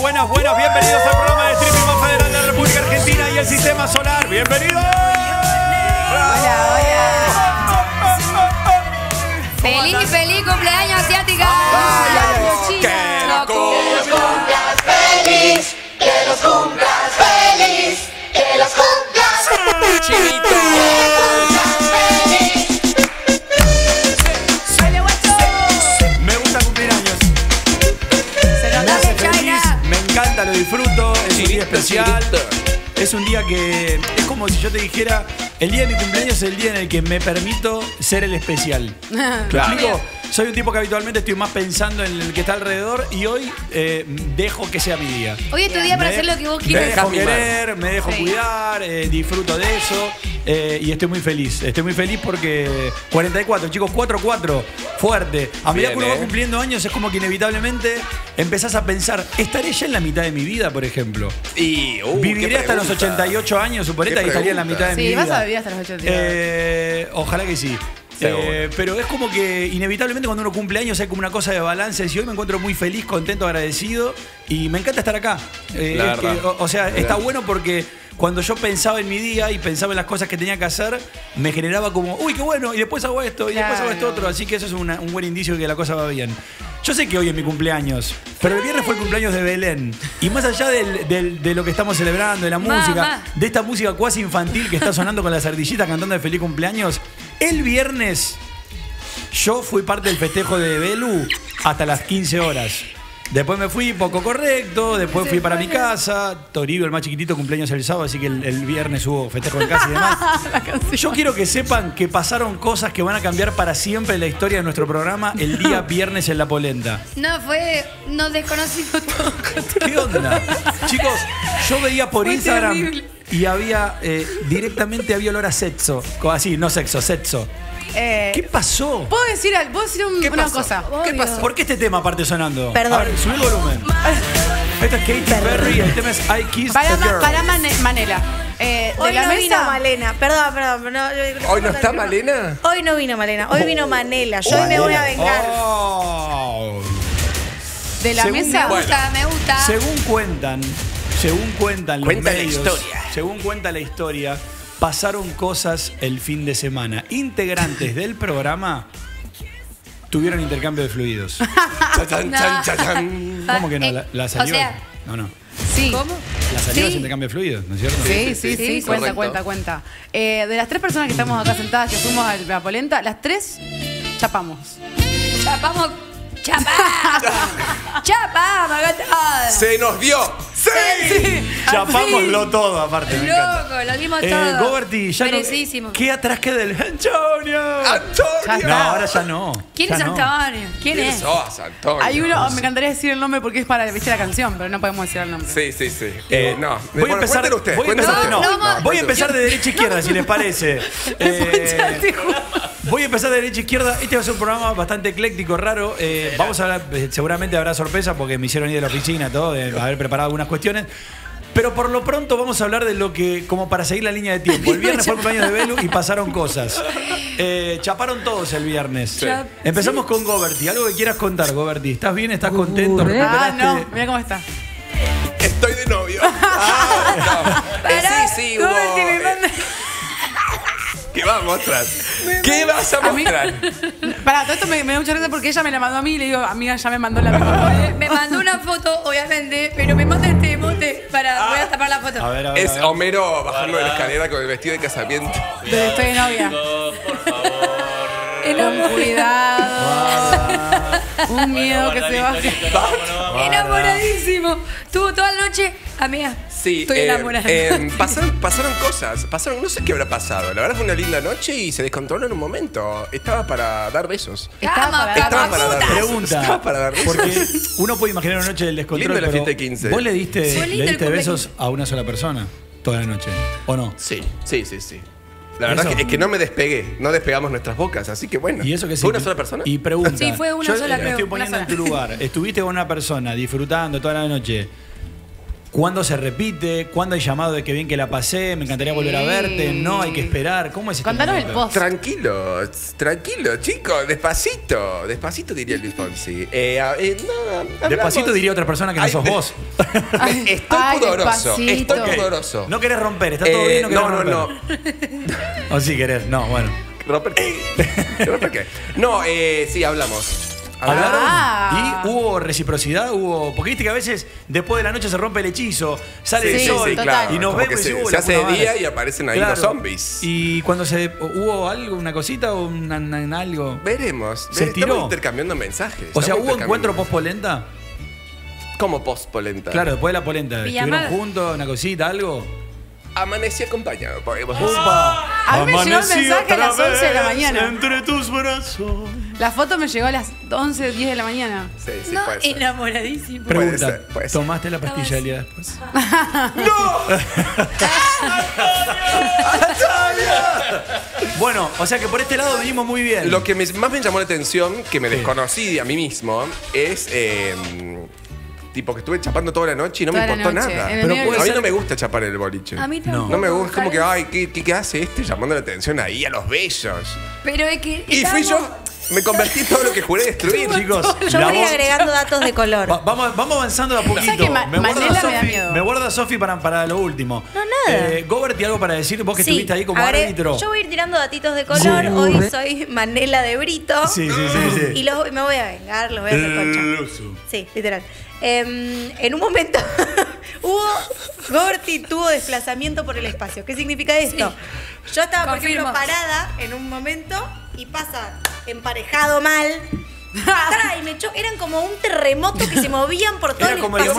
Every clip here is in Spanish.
Buenas, buenas, bienvenidos al programa de streaming más federal de la República Argentina y el Sistema Solar. ¡Bienvenidos! Hola, hola. ¡Feliz, feliz cumpleaños, asiática! ¡Que los cumplas feliz! ¡Que los cumplas feliz! ¡Que los cumplas feliz! Lo disfruto, es un día especial. Es un día que es como si yo te dijera, el día de mi cumpleaños es el día en el que me permito ser el especial. Claro. Digo, soy un tipo que habitualmente estoy más pensando en el que está alrededor y hoy dejo que sea mi día. Hoy es tu día para hacer lo que vos quieras. Me dejo querer, me dejo cuidar, disfruto de eso y estoy muy feliz. Estoy muy feliz porque 44, chicos, 4-4, fuerte. A medida que uno va cumpliendo años es como que inevitablemente empezás a pensar, ¿estaré ya en la mitad de mi vida, por ejemplo? Y, ¿viviré hasta los 88 años, suponete, que estaría en la mitad de mi vida? Sí, vas a vivir hasta los 88. Ojalá que sí. Pero es como que inevitablemente cuando uno cumple años hay como una cosa de balance. Y hoy me encuentro muy feliz, contento, agradecido y me encanta estar acá. Está bueno porque cuando yo pensaba en mi día y pensaba en las cosas que tenía que hacer, me generaba como, uy, qué bueno, y después hago esto, y después hago esto otro. Así que eso es un buen indicio de que la cosa va bien. Yo sé que hoy es mi cumpleaños, pero el viernes fue el cumpleaños de Belén. Y más allá de lo que estamos celebrando, de la música, de esta música cuasi infantil que está sonando con las ardillitas cantando de feliz cumpleaños, el viernes yo fui parte del festejo de Belu hasta las 15 horas. Después me fui poco correcto, después fui para mi casa. Toribio, el más chiquitito, cumpleaños el sábado, así que el viernes hubo festejo en casa y demás. Yo quiero que sepan que pasaron cosas que van a cambiar para siempre la historia de nuestro programa el día viernes en La Polenta. No, fue... nos desconocimos todo. ¿Qué onda? Chicos, yo veía por Instagram y había... directamente había olor a sexo. Así, no sexo, sexo. ¿Qué pasó? ¿Puedo decir una cosa? ¿Qué pasó? ¿Por qué este tema aparte sonando? Perdón. A ver, subí el volumen. Esto es Katy Perry, el tema es I Kiss the Girl. Para Manuela. Hoy no vino Malena. Perdón. ¿Hoy no está Malena? Hoy no vino Malena. Hoy vino Manuela. Yo hoy me voy a vengar. De la mesa. Me gusta. Según cuentan los medios, según cuenta la historia, pasaron cosas el fin de semana. Integrantes del programa tuvieron intercambio de fluidos. ¿Cómo que no? ¿La salió? O sea, no. Sí. ¿Cómo? La salió es intercambio de fluidos, ¿no es cierto? Sí. Cuenta. De las tres personas que estamos acá sentadas, que fuimos a La Polenta, las tres chapamos. ¡Chapamos! ¡Se nos dio! ¡Sí! Chapámoslo todo, aparte. Me encanta. Lo dimos todo. Goberti, ya no... ¿Qué atrás queda del Antonio? No, ahora ya no. ¿Quién es Antonio? ¿Quién es? ¿Sos Antonio? Hay uno, me encantaría decir el nombre porque es para vestir la canción, pero no podemos decir el nombre. Sí. No. Voy a empezar de usted. Voy a empezar de derecha a izquierda, si les parece. Voy a empezar de derecha a izquierda. Este va a ser un programa bastante ecléctico, raro. Vamos a hablar, seguramente habrá sorpresa porque me hicieron ir de la oficina, todo, de haber preparado algunas cuestiones. Pero por lo pronto vamos a hablar de lo que, como para seguir la línea de tiempo. El viernes fue el cumpleaños de Belu y pasaron cosas. Chaparon todos el viernes. Sí. Empezamos con Goberti. Algo que quieras contar, Goberti. ¿Estás bien? ¿Estás contento? No. Mira cómo está. Estoy de novio. Sí, ¿qué vas a mostrar? Pará, todo esto me da mucha risa porque ella me la mandó a mí y le digo, amiga, ya me mandó la foto. Me mandó una foto, obviamente, pero me manda este emote para... voy a tapar la foto. A ver, es Homero bajando de la escalera con el vestido de casamiento. Pero estoy de novia. Por favor. Con cuidado. Un miedo que se baje. Enamoradísimo. Tuvo toda la noche, amiga. Sí, estoy enamorada. Pasaron cosas, no sé qué habrá pasado. La verdad fue una linda noche y se descontroló en un momento. Estaba para dar besos. Estaba para dar besos. Porque uno puede imaginar una noche del descontrol. Lindo la fiesta de 15. Vos le diste besos a una sola persona toda la noche, ¿o no? Sí. La verdad es que no me despegué, no despegamos nuestras bocas, así que bueno. ¿Y eso que sí? ¿Fue una sola persona? Y pregunta. Sí, fue una sola, creo. Yo me estoy poniendo en tu lugar. Estuviste con una persona disfrutando toda la noche. ¿Cuándo se repite? ¿Cuándo hay llamado de que bien que la pasé? Me encantaría volver a verte. No, hay que esperar. ¿Cómo es este momento? Contanos el post. Tranquilos, tranquilos, chicos. Despacito. Despacito diría Luis Fonsi. No, despacito diría otra persona que no sos vos. Estoy pudoroso. Estoy pudoroso. No querés romper. Está todo bien. No. O sí querés. No, bueno. ¿Romper qué? ¿Romper qué? No, sí, hablamos. Hablaron y hubo reciprocidad, hubo. Porque viste que a veces después de la noche se rompe el hechizo, sale el sol y nos vemos. Se hace de día y aparecen ahí los zombies. Y cuando se hubo algo, una cosita o algo. Veremos. Se estiró. Estamos intercambiando mensajes. O sea, ¿hubo encuentro post-polenta? ¿Cómo post-polenta? Claro, después de la polenta. ¿Estuvieron juntos, una cosita, algo? Amanecí acompañado. A mí me llegó el mensaje a las 11 de la mañana. Entre tus brazos. La foto me llegó a las 11, 10 de la mañana. Sí, sí, no, puede ser. Enamoradísimo. Pregunta, puede ser. ¿Tomaste la pastilla el día después? ¡No! Bueno, o sea que por este lado venimos muy bien. Lo que más me llamó la atención, que me desconocí a mí mismo, es... tipo que estuve chapando toda la noche y no me importó nada. Pero a mí no me gusta chapar el boliche. A mí tampoco. No me gusta. Es como que, ay, ¿qué hace este llamando la atención ahí a los bellos? Pero es que... Y fui yo... Me convertí en todo lo que juré destruir, chicos. Yo voy agregando datos de color. Vamos avanzando de a poquito. Me guarda Sofi para lo último. No, nada. Goberti, ¿algo para decir? Vos que estuviste ahí como árbitro. Yo voy a ir tirando datitos de color. Sí. Hoy soy Manuela de Brito. Sí. Y me voy a vengar, los voy a hacer concha. Sí, literal. En un momento Goberti tuvo desplazamiento por el espacio. ¿Qué significa esto? Sí. Yo estaba, por ejemplo, parada en un momento y pasa... emparejado mal. Y me chocó. Eran como un terremoto que se movían por todo el espacio.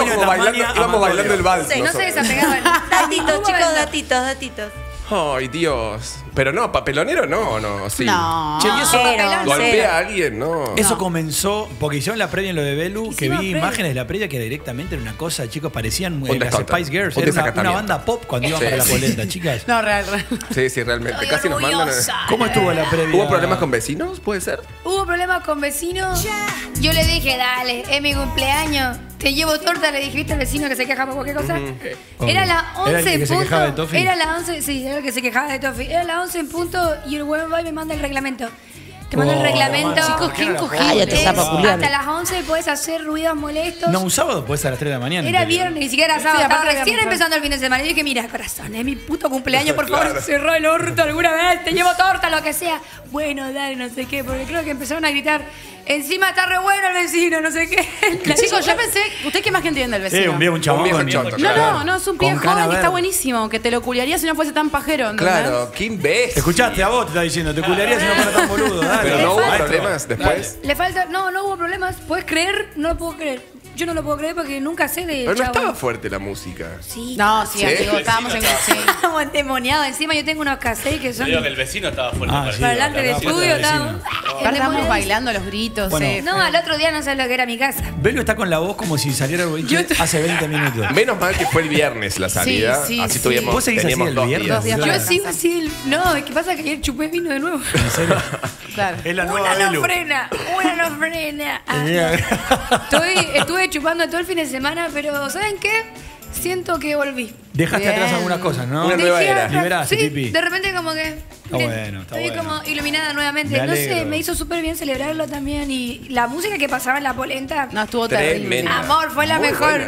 Íbamos bailando el vals. No se desapegaban. Datitos, chicos, datitos. Ay, Dios. Pero no, papelonero no, sí. No, che, eso, golpea a alguien, no. Eso comenzó, porque hicieron la previa en lo de Belu, que vi imágenes de la previa que directamente era una cosa, chicos, parecían las Spice Girls. Era una banda pop cuando iban para la polenta, chicas. No, real. Sí, realmente. Estoy casi orgullosa. Nos mandan. ¿Cómo estuvo la previa? ¿Hubo problemas con vecinos? ¿Puede ser? Hubo problemas con vecinos. Yo le dije, dale, es mi cumpleaños. Te llevo torta, le dijiste al vecino que se quejaba por cualquier cosa. Era la 11 en punto. Era la 11, sí, era el que se quejaba de Tofi. Era la 11 en punto y el buen boy me manda el reglamento. Te mando el reglamento. Chicos, qué encogibles. Hasta las 11 podés hacer ruidos molestos. No, un sábado podés a las 3 de la mañana. Era viernes, ni siquiera era sábado. Estaba recién empezando el fin de semana. Y dije, mira, corazón, es mi puto cumpleaños. Por favor, cerró el orto alguna vez. Te llevo torta, lo que sea. Bueno, dale, no sé qué. Porque creo que empezaron a gritar. Encima está re bueno el vecino, no sé qué. Chicos, yo pensé, ¿usted qué más que entiende el vecino? Sí, un chabón. No, es un pie joven que está buenísimo, que te lo culiaría si no fuese tan pajero. Claro, qué imbécil. Escuchaste, a vos te está diciendo, te culiaría si no fuera tan boludo. Pero no hubo problemas después. No hubo problemas. ¿Puedes creer? No lo puedo creer. Yo no lo puedo creer porque nunca sé de... Pero no estaba fuerte la música. Sí. No, sí, amigo, estábamos endemoniados. Encima yo tengo unos cassettes que son... Yo digo que el vecino estaba fuerte. Para adelante del estudio estábamos... Estábamos bailando los gritos. No, al otro día no sabes lo que era mi casa. Belu está con la voz como si saliera el boliche hace 20 minutos. Menos mal que fue el viernes la salida. Así tuvimos... ¿Vos seguís así el viernes? Yo sigo así el... No, es que pasa que ayer chupé vino de nuevo. ¿En serio? Claro. Es la nueva Belu. Una no frena. Estuve chupando todo el fin de semana, pero ¿saben qué? Siento que volví. Dejaste atrás algunas cosas, ¿no? Una nueva era. Liberaste, Tipi. De repente como que... Está bueno, estoy como iluminada nuevamente. No sé, me hizo súper bien celebrarlo también. Y la música que pasaba en la polenta... No, estuvo terrible. Amor, fue la mejor.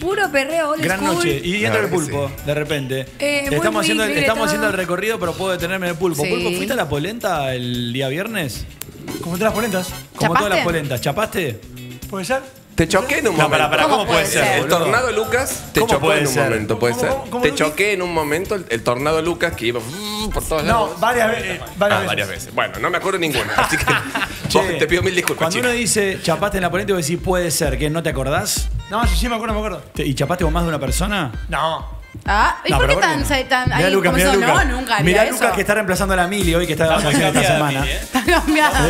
Puro perreo, old school. Gran noche. Y entra el Pulpo, de repente. Estamos haciendo el recorrido, pero puedo detenerme en el Pulpo. Pulpo, ¿fuiste a la polenta el día viernes? Como todas las polentas. Como todas las polentas. ¿Chapaste? ¿Puede ser? Te choqué en un momento. ¿Cómo puede ser? El tornado Lucas te chocó en un momento, puede ser. Te choqué en un momento el tornado Lucas que iba por todos lados. No, varias veces. Bueno, no me acuerdo ninguna, así que te pido mil disculpas. Cuando uno dice chapaste en la polenta, vos decís puede ser, ¿que no te acordás? No, sí me acuerdo. ¿Y chapaste con más de una persona? No. Ah, ¿y no, por qué tan ahí Lucas, como eso? Lucas. No, nunca. Mirá Lucas eso. Que está reemplazando a la Mili hoy, que está de vacaciones esta semana. Está cambiada.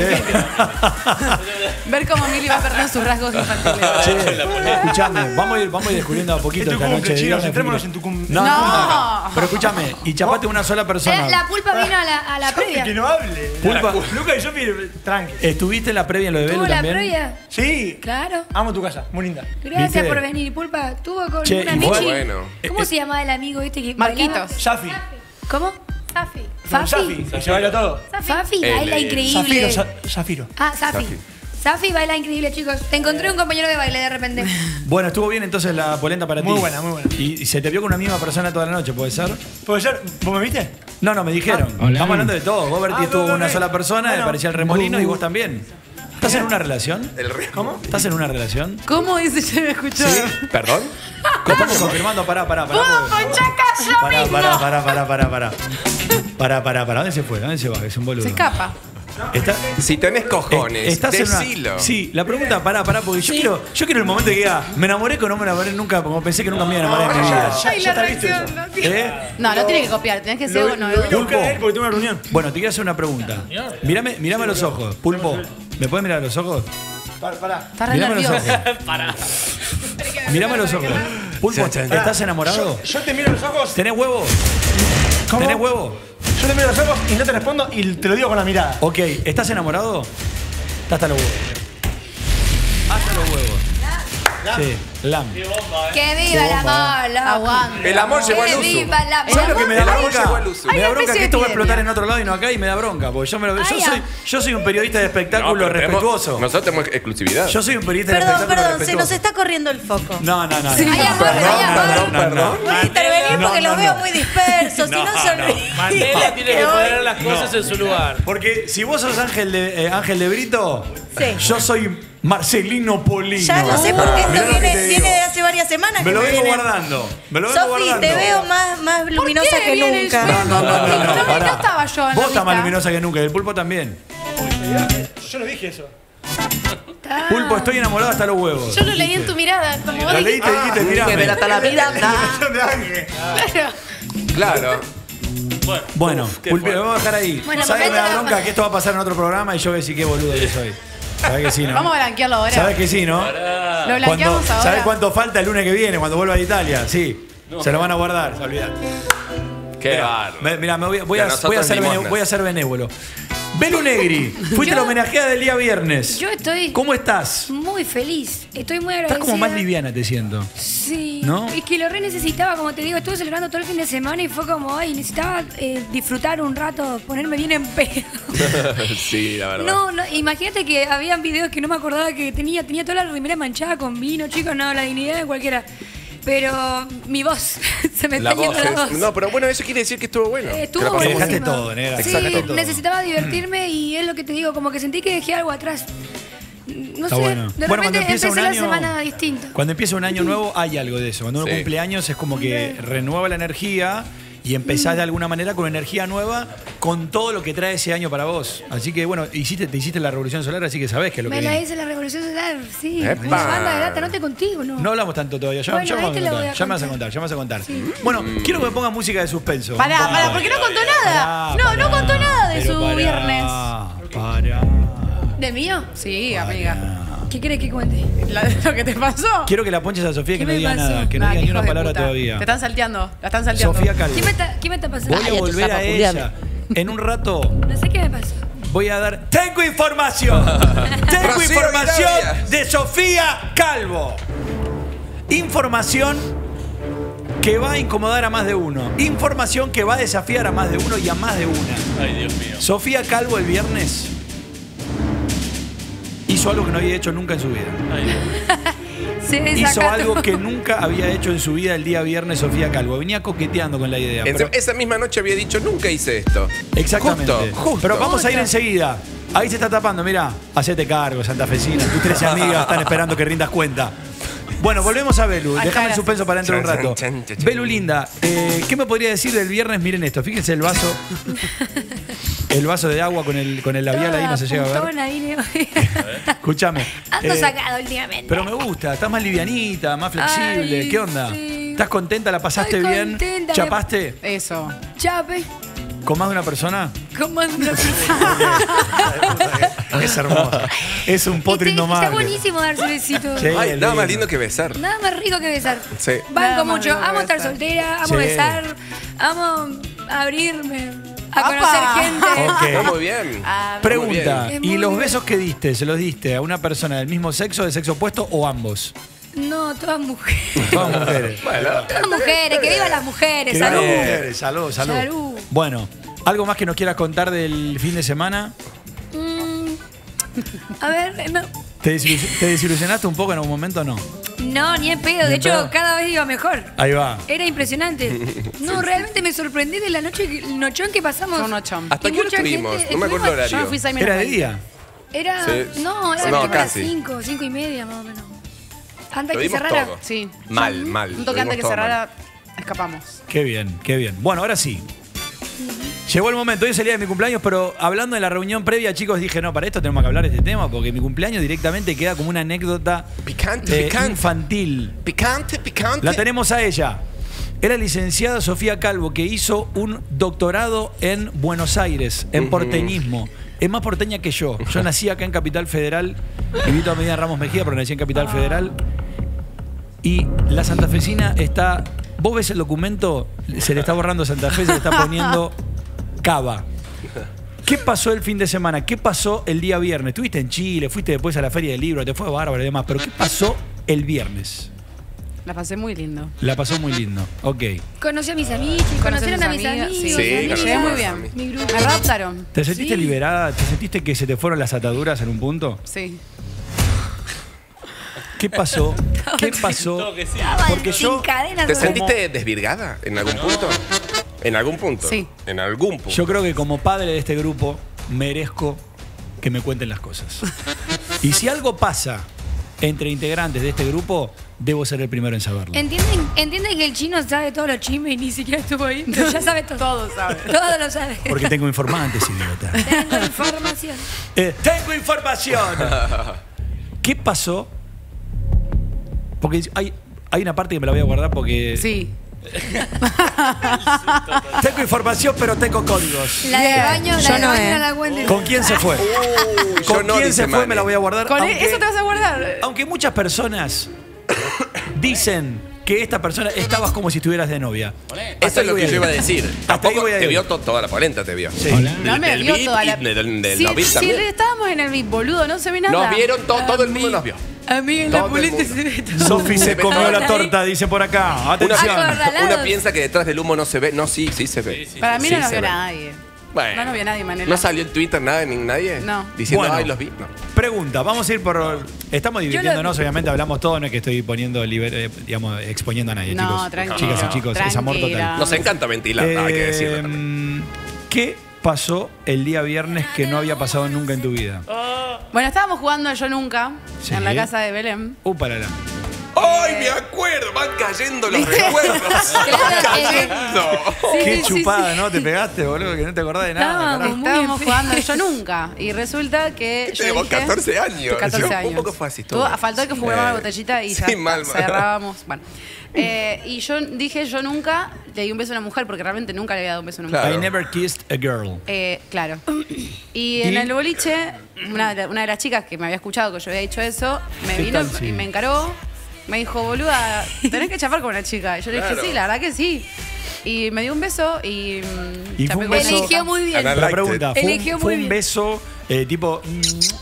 Ver cómo Mili va perdiendo sus rasgos infantiles. Che, escuchame, vamos a ir descubriendo a poquito esta noche. Chinos, entrémonos en tu no, pero escúchame, y chapate una sola persona. La Pulpa vino a la previa. Que no hable. Pulpa. Lucas y yo, tranqui. ¿Estuviste en la previa en lo de Belu también? ¿Tuvo la previa? Sí. Claro. Amo tu casa, muy linda. Gracias por venir, Pulpa. Tuvo con una Michi. ¿Cómo se llama el amigo este que Marquitos? Safi. ¿Cómo? Safi. Safi. Se baila todo. Safi baila increíble. Zafiro. Ah, Safi. Safi baila increíble, chicos. Te encontré un compañero de baile de repente. Bueno, estuvo bien entonces la polenta para ti. Muy buena, muy buena. ¿Y se te vio con una misma persona toda la noche, puede ser? ¿Puede ser? ¿Vos me viste? No, no, me dijeron. Estamos hablando de todo. Goberti estuvo con una sola persona, me parecía el remolino y vos también. ¿Estás en una relación? ¿Cómo? ¿Estás en una relación? ¿Cómo dice? Ya me escuchó. ¿Sí? ¿Perdón? Estamos confirmando, pará. ¡Puedo ponchar yo Pará. ¿Dónde se fue? ¿Dónde se va? Es un boludo. Se escapa. Si tenés cojones, decilo. Sí, la pregunta, pará, porque yo quiero el momento que diga, me enamoré o no me enamoré nunca, como pensé que nunca me iba a enamorar en mi vida. No, no tiene que copiar, tenés que ser uno. Pulpo, porque tengo una reunión. Bueno, te quiero hacer una pregunta. Mírame a los ojos, Pulpo. ¿Me puedes mirar a los ojos? Pará. Mírame los ojos. Pará. Mírame los ojos. Pulpo, ¿estás enamorado? Yo te miro los ojos. ¿Tenés huevo? ¿Cómo? ¿Tenés huevo? Yo te miro los ojos y no te respondo y te lo digo con la mirada. Ok, ¿estás enamorado? Está hasta los huevos. Hasta los huevos. Sí, Lam. ¡Que viva el amor! Aguante. El amor llegó al Luzu. ¡Que viva el amor! ¿Sabes lo que me da bronca? Me da bronca que esto va a explotar en otro lado y no acá, y me da bronca. Porque yo soy un periodista de espectáculo respetuoso. Nosotros tenemos exclusividad. Yo soy un periodista de espectáculo respetuoso. Perdón, se nos está corriendo el foco. No. Perdón. Voy a intervenir porque los veo muy dispersos. Si no se olviden. Mandela tiene que poner las cosas en su lugar. Porque si vos sos Ángel de Brito, yo soy Marcelino Polino. Ya no sé por qué esto viene de hace varias semanas. Me lo vengo guardando. Sofi, te veo más luminosa que nunca. No estaba yo. Vos estás más luminosa que nunca. Y el Pulpo también. Yo no dije eso. Pulpo, estoy enamorado hasta los huevos. Yo lo leí en tu mirada. Lo leíste y dijiste, mirame. Pero hasta la mirada. Claro. Bueno, Pulpo, lo vamos a dejar ahí. ¿Sabes que me da bronca que esto va a pasar en otro programa y yo voy a decir qué boludo que soy? ¿Sabés que sí, no? Vamos a blanquearlo ahora. ¿Sabés que sí, no? Lo blanqueamos ahora. ¿Sabés cuánto falta el lunes que viene cuando vuelva a Italia? Sí. No. Se lo van a guardar, se olvidan. Qué bárbaro. Mirá, voy a ser benévolo. Belu Negri, fuiste la homenajeada del día viernes. Yo estoy... ¿Cómo estás? Muy feliz, estoy muy agradecida. Estás como más liviana, te siento. Sí, ¿no? Es que lo re necesitaba, como te digo, estuve celebrando todo el fin de semana y fue como, ay, necesitaba disfrutar un rato, ponerme bien en pedo. Sí, la verdad. No, imagínate que habían videos que no me acordaba que tenía toda la remera manchada con vino, chicos, no, la dignidad de cualquiera. Pero mi voz se me está yendo la voz. No, pero bueno, eso quiere decir que estuvo bueno. Estuvo bueno. Dejaste todo, negra. Sí, necesitaba divertirme y es lo que te digo, como que sentí que dejé algo atrás. No sé, de repente empecé la semana distinta. Cuando empieza un año nuevo hay algo de eso. Cuando uno cumple años es como que renueva la energía y empezás de alguna manera con energía nueva con todo lo que trae ese año para vos. Así que bueno, te hiciste la revolución solar, así que sabés que lo que viene. Me la hice la revolución solar, sí. Banda de data, no te contigo, no. No hablamos tanto todavía, ya me vas a contar. Sí. Bueno, quiero que me pongas música de suspenso. Pará, porque no contó nada. No contó nada de su viernes. ¿De mío? Sí, amiga. ¿Qué querés que cuente? ¿Lo que te pasó? Quiero que la ponches a Sofía, que no diga nada, que no diga ni una palabra todavía. Te están salteando, la están salteando. Sofía Calvo. ¿Quién me está pasando? Voy a volver a ella. En un rato. No sé qué me pasó. Voy a dar... ¡Tengo información! ¡Tengo información de Sofía Calvo! Información que va a incomodar a más de uno. Información que va a desafiar a más de uno y a más de una. Ay, Dios mío. Sofía Calvo el viernes hizo algo que no había hecho nunca en su vida. Hizo algo que nunca había hecho en su vida el día viernes Sofía Calvo. Venía coqueteando con la idea. Esa misma noche había dicho, nunca hice esto. Exactamente. Justo. Pero vamos a ir enseguida. Ahí se está tapando, mirá. Hacete cargo, santafesina. Tus 13 amigas están esperando que rindas cuenta. Bueno, volvemos a Belu. Déjame en suspenso para dentro de un rato. Belu, linda, ¿qué me podría decir del viernes? Miren esto, fíjense el vaso. El vaso de agua con el labial ahí no se llega a ver. Escúchame. Ando sacado últimamente. Pero me gusta, estás más livianita, más flexible. Ay, ¿qué onda? Sí. ¿Estás contenta? ¿La pasaste bien? ¿Chapaste? Eso. ¿Chape? ¿Con más de una persona? Con más de una persona. Es hermoso. Es un potri nomás. Está buenísimo darse besitos. Ay, nada más lindo que besar. Nada más rico que besar. Sí. Banco mucho. Amo estar soltera, amo besar, amo abrirme a conocer gente. Okay. Está muy bien. Pregunta, ¿y los besos que diste, se los diste a una persona del mismo sexo, de sexo opuesto o ambos? No, todas mujeres. Todas mujeres. Bueno, todas mujeres, que vivan las mujeres. Salud. Salud, salud. Salud. Bueno, ¿algo más que nos quieras contar del fin de semana? A ver, no. ¿Te desilusionaste un poco en algún momento o no? No, ni en pedo. De hecho, cada vez iba mejor. Ahí va. Era impresionante. No, realmente me sorprendí de la noche, el nochón que pasamos. Un nochón. ¿Hasta qué hora estuvimos? No me acuerdo el horario. Yo fui 6 menos. ¿Era de día? Era, sí. No, era no, casi. 5, 5 y media más o menos. Antes que cerrara. Sí. Mal, mal. Un toque antes que cerrara, escapamos. Qué bien, qué bien. Bueno, ahora sí. Llegó el momento, hoy es el día de mi cumpleaños, pero hablando de la reunión previa, chicos, dije, no, para esto tenemos que hablar de este tema, porque mi cumpleaños directamente queda como una anécdota picante, infantil. Picante, picante. La tenemos a ella. Era licenciada Sofía Calvo, que hizo un doctorado en Buenos Aires, en porteñismo. Es más porteña que yo. Yo nací acá en Capital Federal, viví toda mi vida en Ramos Mejía, pero nací en Capital Federal. Y la santafesina está... Vos ves el documento, se le está borrando Santa Fe, se le está poniendo... Cava. ¿Qué pasó el fin de semana? ¿Qué pasó el día viernes? Estuviste en Chile, fuiste después a la Feria del Libro, te fue bárbaro y demás, pero ¿qué pasó el viernes? La pasé muy lindo. La pasó muy lindo, ok. Conocí a mis amigos, conocieron a mis amigos. Sí, llegué muy bien. Mi grupo. Me raptaron. ¿Te sentiste liberada? ¿Te sentiste que se te fueron las ataduras en un punto? Sí. ¿Qué pasó? ¿Qué pasó? Porque yo... ¿Te sentiste desvirgada en algún punto? En algún punto. Sí. En algún punto. Yo creo que como padre de este grupo merezco que me cuenten las cosas. Y si algo pasa entre integrantes de este grupo, debo ser el primero en saberlo. ¿Entienden que el chino sabe todos los chismes y ni siquiera estuvo ahí? Entonces ya sabe todo. Todo sabe. Todo lo sabe. Porque tengo informantes, idiota. Tengo información. Tengo información. ¿Qué pasó? Porque hay una parte que me la voy a guardar porque... Sí. Tengo información, pero tengo códigos. La del baño, la del baño, la cuenta. ¿Con quién se fue? ¿Con quién se fue? Me la voy a guardar. ¿Con eso te vas a guardar? Aunque muchas personas dicen que esta persona estabas como si estuvieras de novia. Eso es lo que yo iba a decir. Tampoco te vio toda la polenta, te vio. No me vio toda la polenta. Si estábamos en el VIP, boludo, no se ve nada. Nos vieron, todo el mundo nos vio. A mí en la polenta se ve todo. Sofi se comió la torta, dice por acá. Atención. Una piensa que detrás del humo no se ve. No, sí, sí se ve. Para mí no nos vio nadie. No nos vio nadie, Manuela. ¿No salió en Twitter nada ni nadie? No. Diciendo, ay, los vi. Pregunta, vamos a ir por... Estamos divirtiéndonos, obviamente hablamos todo. No es que estoy poniendo, digamos, exponiendo a nadie, chicos. No, tranquilo. Chicas y chicos, es amor total. Nos encanta ventilar, hay que decirlo también. ¿Qué pasó el día viernes que no había pasado nunca en tu vida? Bueno, estábamos jugando a Yo Nunca, sí, en la casa de Belén. Parala. ¡Ay, me acuerdo! Van cayendo los recuerdos. Van cayendo. Qué chupada, ¿no? Te pegaste, boludo, que no te acordás de nada. No, estábamos jugando Yo Nunca. Y resulta que... Tenemos 14 años. 14 años. Un poco fue así todo. Faltó que jugáramos la botellita y ya cerrábamos. Bueno. Y yo dije, yo nunca le di un beso a una mujer, porque realmente nunca le había dado un beso a una mujer. I never kissed a girl. Claro. Y en el boliche, una de las chicas que me había escuchado que yo había dicho eso, me vino y me encaró. Me dijo, boluda, tenés que chafar con una chica. Y yo le dije, sí, la verdad que sí. Y me dio un beso y... eligió muy bien. La pregunta, ¿fue un beso tipo...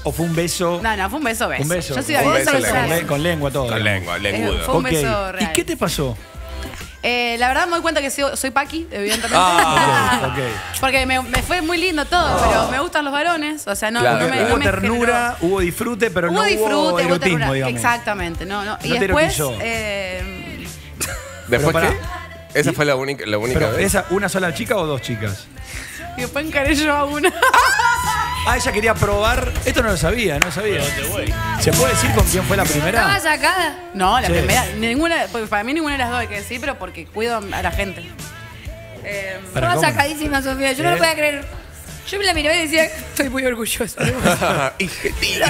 o fue un beso... No, no, fue un beso beso. Un beso. Yo soy un beso con lengua todo. Con lengua, lengudo. Fue un beso real. ¿Y qué te pasó? La verdad me doy cuenta que soy Paqui, evidentemente. Ah, okay, okay. Porque me fue muy lindo todo, pero me gustan los varones. O sea, no, claro, no me... Hubo ternura, hubo disfrute, pero no hubo erotismo, digamos. Exactamente, no. Y después... ¿Después qué? ¿Esa fue la única vez? ¿Esa una sola chica o dos chicas? Y después encaré yo a una. Ah, ella quería probar. Esto no lo sabía, ¿Se puede decir con quién fue la primera? ¿Estaba sacada? No, la primera. Ninguna, para mí ninguna de las dos hay que decir, pero porque cuido a la gente. Estaba sacadísima, Sofía. Yo no lo podía creer. Yo me la miraba y decía, estoy muy orgulloso.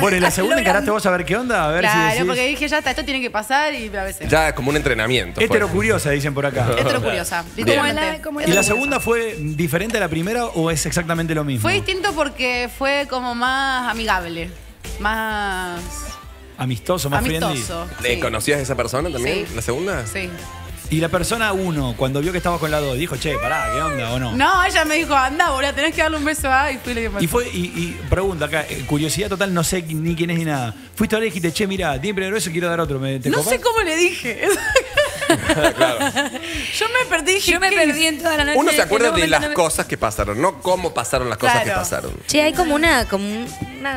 Bueno, en la segunda encaraste vos a ver qué onda. A ver claro, si decís... porque dije, ya está, esto tiene que pasar y a veces... Ya, como un entrenamiento. Heterocuriosa, dicen por acá. Heterocuriosa. ¿Y la segunda fue diferente a la primera o es exactamente lo mismo? Fue distinto porque fue como más amigable. Más... amistoso, más friendly. Sí. ¿Conocías a esa persona también? Sí. ¿La segunda? Sí. Y la persona uno, cuando vio que estabas con la dos, dijo, che, pará, ¿qué onda o no? No, ella me dijo, anda, boludo, tenés que darle un beso a... Y fui lo que pasó. Y fue, y pregunta acá, curiosidad total, no sé ni quién es ni nada. Fuiste a ver y dijiste, che, mirá, tiene primero eso, quiero dar otro. ¿Te no copas? Sé cómo le dije. Claro. Yo me perdí. Yo me perdí en toda la noche. Uno se acuerda de las cosas que pasaron, no cómo pasaron las cosas que pasaron. Che, hay como una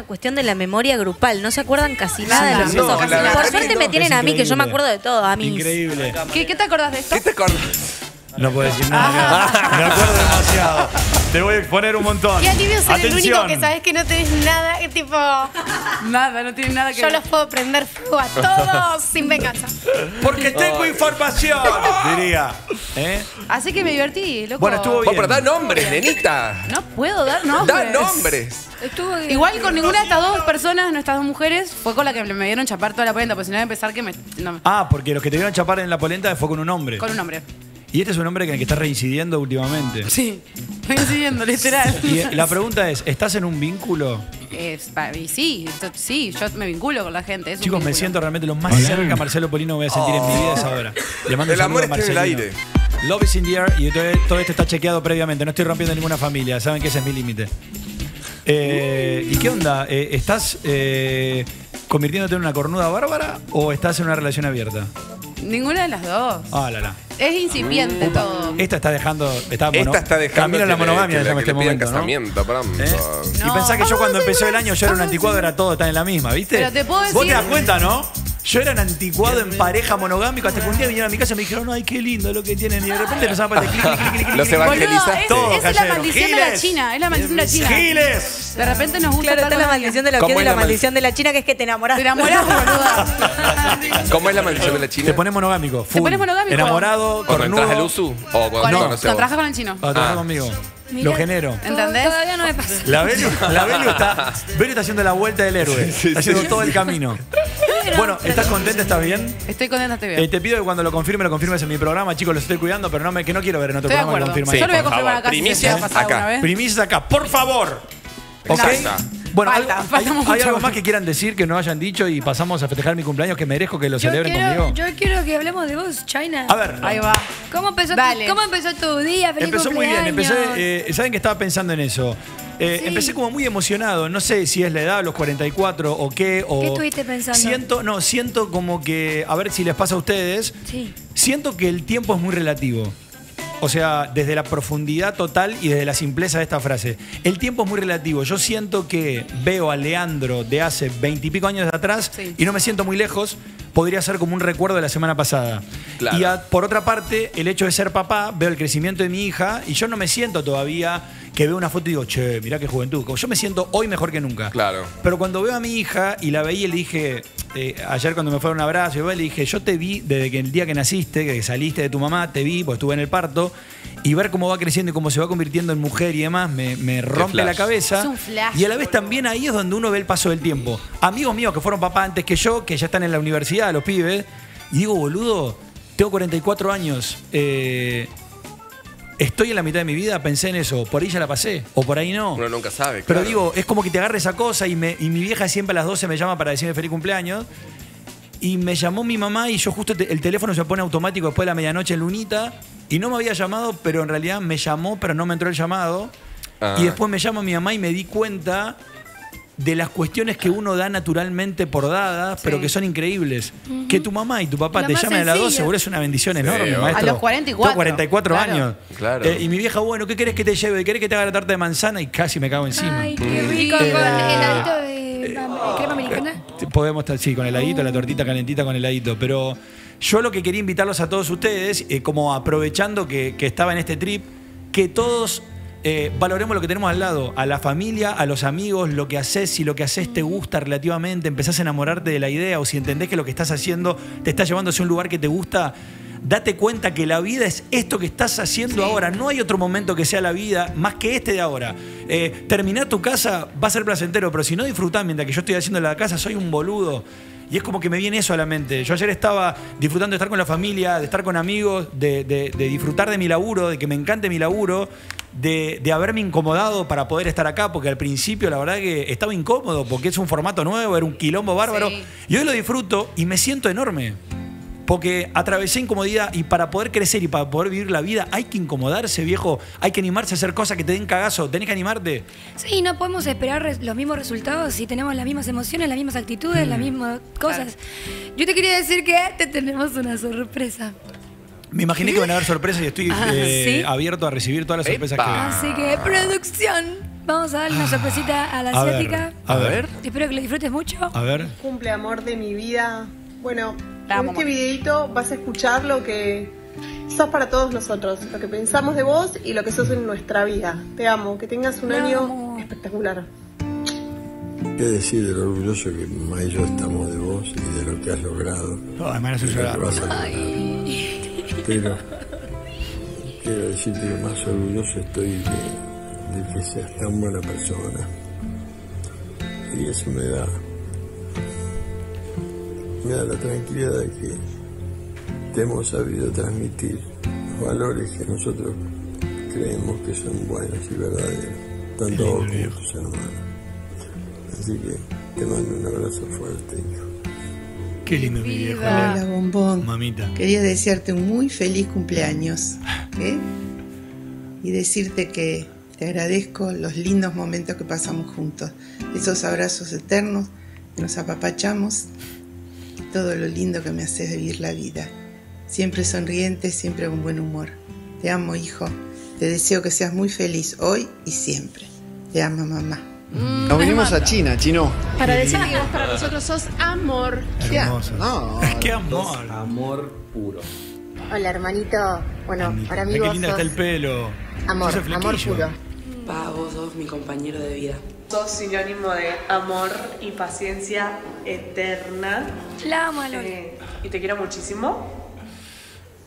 cuestión de la memoria grupal. No se acuerdan casi nada de los cosas. Por suerte me tienen a mí, que yo me acuerdo de todo. A mí. Increíble. ¿Qué te acordás de esto? ¿Qué te acordás? No puedo decir nada. Me acuerdo demasiado. Te voy a exponer un montón. Y a Livio soy el único que sabes que no tenés nada, que tipo... Nada, no tienes nada que... Yo los puedo prender fuego a todos sin venganza. Porque tengo información, diría. ¿Eh? Así que me divertí, loco. Bueno, estuvo bien. Pero da nombres, nenita. No puedo dar nombres. Da nombres. Estuvo bien. Igual con ninguna de estas dos personas, nuestras dos mujeres, fue con la que me vieron chapar toda la polenta, porque si no iba a empezar que me... No. Ah, porque los que te vieron chapar en la polenta fue con un hombre. Con un hombre. Y este es un hombre en el que estás reincidiendo últimamente. Sí, reincidiendo, literal. Y la pregunta es, ¿estás en un vínculo? Sí, sí, yo me vinculo con la gente. Chicos, me siento realmente lo más cerca Marcelo Polino voy a sentir en mi vida esa hora. Le mando un amor a Marcelo. El aire. Love is in the air y todo esto está chequeado previamente. No estoy rompiendo ninguna familia, saben que ese es mi límite. ¿Y qué onda? ¿Estás convirtiéndote en una cornuda bárbara o estás en una relación abierta? Ninguna de las dos. Ah, la. Es incipiente todo. Esta está dejando... Esta está dejando camino a la monogamia en este momento, casamiento, ¿no? ¿Eh? No. Y pensá que yo cuando empezó el año yo era un anticuado, era todo, está en la misma, ¿viste? Pero te puedo decir... Vos te das cuenta, ¿no? Yo era un anticuado en pareja monogámico hasta que un día vinieron a mi casa y me dijeron, ay, qué lindo lo que tienen. Y de repente empezaban a partir, clic. Los evangelizas todos. Es la maldición de la China. Es la maldición de la China. ¡Giles! De repente nos gusta la maldición de la China y la maldición de la China, que es que te enamorás. Te enamorás, boluda. ¿Cómo es la maldición de la China? Te pones monogámico. Te pones monogámico. Enamorado, cornudo. ¿Contrajas el Luzu? ¿O contrajas con el chino? Contrajas conmigo. Mirá, lo genero. ¿Entendés? Todavía no me pasa. La Belu está haciendo la vuelta del héroe. Sí, sí, está haciendo todo el camino. Bueno, ¿estás contenta? ¿Estás bien? Estoy contenta, estoy bien. Te pido que cuando lo confirmes en mi programa, chicos, los estoy cuidando, pero no me, que no quiero ver en otro programa que confirme. Sí, yo lo voy a confirmar acá. Primicias acá. Primicias acá, por favor. ¿Ok? Bueno, ¿hay algo más que quieran decir que no hayan dicho y pasamos a festejar mi cumpleaños que merezco que lo celebren conmigo? Yo quiero que hablemos de vos, China. A ver. Ahí va. ¿Cómo empezó tu día? Feliz cumpleaños. Empezó muy bien. Empecé, ¿saben que estaba pensando en eso? Sí. Empecé como muy emocionado. No sé si es la edad, los 44 o qué. O ¿qué estuviste pensando? Siento como que, a ver si les pasa a ustedes. Sí. Siento que el tiempo es muy relativo. O sea, desde la profundidad total y desde la simpleza de esta frase. El tiempo es muy relativo. Yo siento que veo a Leandro de hace 20 y pico años atrás y no me siento muy lejos. Podría ser como un recuerdo de la semana pasada. Claro. Y por otra parte, el hecho de ser papá, veo el crecimiento de mi hija y yo no me siento todavía que veo una foto y digo, che, mirá qué juventud. Yo me siento hoy mejor que nunca. Claro. Pero cuando veo a mi hija y la veía y le dije, ayer cuando me fue a un abrazo, y le dije, yo te vi desde que el día que naciste, que saliste de tu mamá, te vi, pues estuve en el parto, y ver cómo va creciendo y cómo se va convirtiendo en mujer y demás, me rompe la cabeza. Es un flash. Y a la vez también ahí es donde uno ve el paso del tiempo. Amigos míos que fueron papás antes que yo, que ya están en la universidad, los pibes, y digo, boludo, tengo 44 años, estoy en la mitad de mi vida, pensé en eso. Por ahí ya la pasé, o por ahí no. Uno nunca sabe, claro. Pero digo, es como que te agarre esa cosa y mi vieja siempre a las 12 me llama para decirme feliz cumpleaños. Y me llamó mi mamá y yo justo el teléfono se pone automático después de la medianoche en Lunita. Y no me había llamado, pero en realidad me llamó, pero no me entró el llamado. Ah. Y después me llama mi mamá y me di cuenta de las cuestiones que uno da naturalmente por dadas, pero que son increíbles. Que tu mamá y tu papá te llamen a las 12, seguro es una bendición enorme, maestro. A los 44. Tengo 44 años. Claro. Y mi vieja, bueno, ¿qué querés que te lleve? ¿Querés que te haga la tarta de manzana? Y casi me cago encima. Ay, qué rico, con heladito de crema americana. Podemos estar, sí, con heladito, la tortita calentita con heladito, pero yo lo que quería invitarlos a todos ustedes, como aprovechando que estaba en este trip, que todos... valoremos lo que tenemos al lado, a la familia, a los amigos, lo que haces, si lo que haces te gusta relativamente, empezás a enamorarte de la idea o si entendés que lo que estás haciendo te está llevando hacia un lugar que te gusta, Date cuenta que la vida es esto que estás haciendo ahora. No hay otro momento que sea la vida más que este de ahora. Terminar tu casa va a ser placentero, pero si no disfrutás mientras que yo estoy haciendo la casa, soy un boludo. Y es como que me viene eso a la mente. Yo ayer estaba disfrutando de estar con la familia, de estar con amigos, de disfrutar de mi laburo, de que me encante mi laburo, de haberme incomodado para poder estar acá, porque al principio la verdad que estaba incómodo, porque es un formato nuevo, era un quilombo bárbaro. Sí. Y hoy lo disfruto y me siento enorme, porque atravesé incomodidad y para poder crecer y para poder vivir la vida hay que incomodarse, viejo. Hay que animarse a hacer cosas que te den cagazo. Tenés que animarte. Sí, no podemos esperar los mismos resultados si tenemos las mismas emociones, las mismas actitudes, las mismas cosas. Claro. Yo te quería decir que te tenemos una sorpresa. Me imaginé que van a haber sorpresas y estoy abierto a recibir todas las sorpresas que... Así que, producción, vamos a dar una sorpresita a la asiática. A ver. Espero que lo disfrutes mucho. A ver. Cumple, amor de mi vida. Bueno, en este videito vas a escuchar lo que sos para todos nosotros, lo que pensamos de vos y lo que sos en nuestra vida. Te amo, que tengas un año espectacular. ¿Qué decir de lo orgulloso que mi mamá y yo estamos de vos y de lo que has logrado? Además, pero quiero decirte que más orgulloso estoy de que seas tan buena persona. Y eso me da... Mira, la tranquilidad de que te hemos sabido transmitir los valores que nosotros creemos que son buenos y verdaderos, tanto vos como tus hermanos. Así que te mando un abrazo fuerte, hijo. Qué lindo, mi viejo. Hola, bombón. Mamita. Quería desearte un muy feliz cumpleaños. Y decirte que te agradezco los lindos momentos que pasamos juntos. Esos abrazos eternos, nos apapachamos. Todo lo lindo que me haces vivir la vida. Siempre sonriente, siempre con buen humor. Te amo, hijo. Te deseo que seas muy feliz hoy y siempre. Te amo, mamá. Nos vinimos a China, Chino. Para decir que vos para nosotros sos amor. Qué hermoso. No, qué amor. Amor puro. Hola, hermanito. Bueno, para mí vos sos... Qué lindo está el pelo. Amor, amor puro. Pa, vos sos mi compañero de vida. Sos sinónimo de amor y paciencia eterna. La amo, y te quiero muchísimo.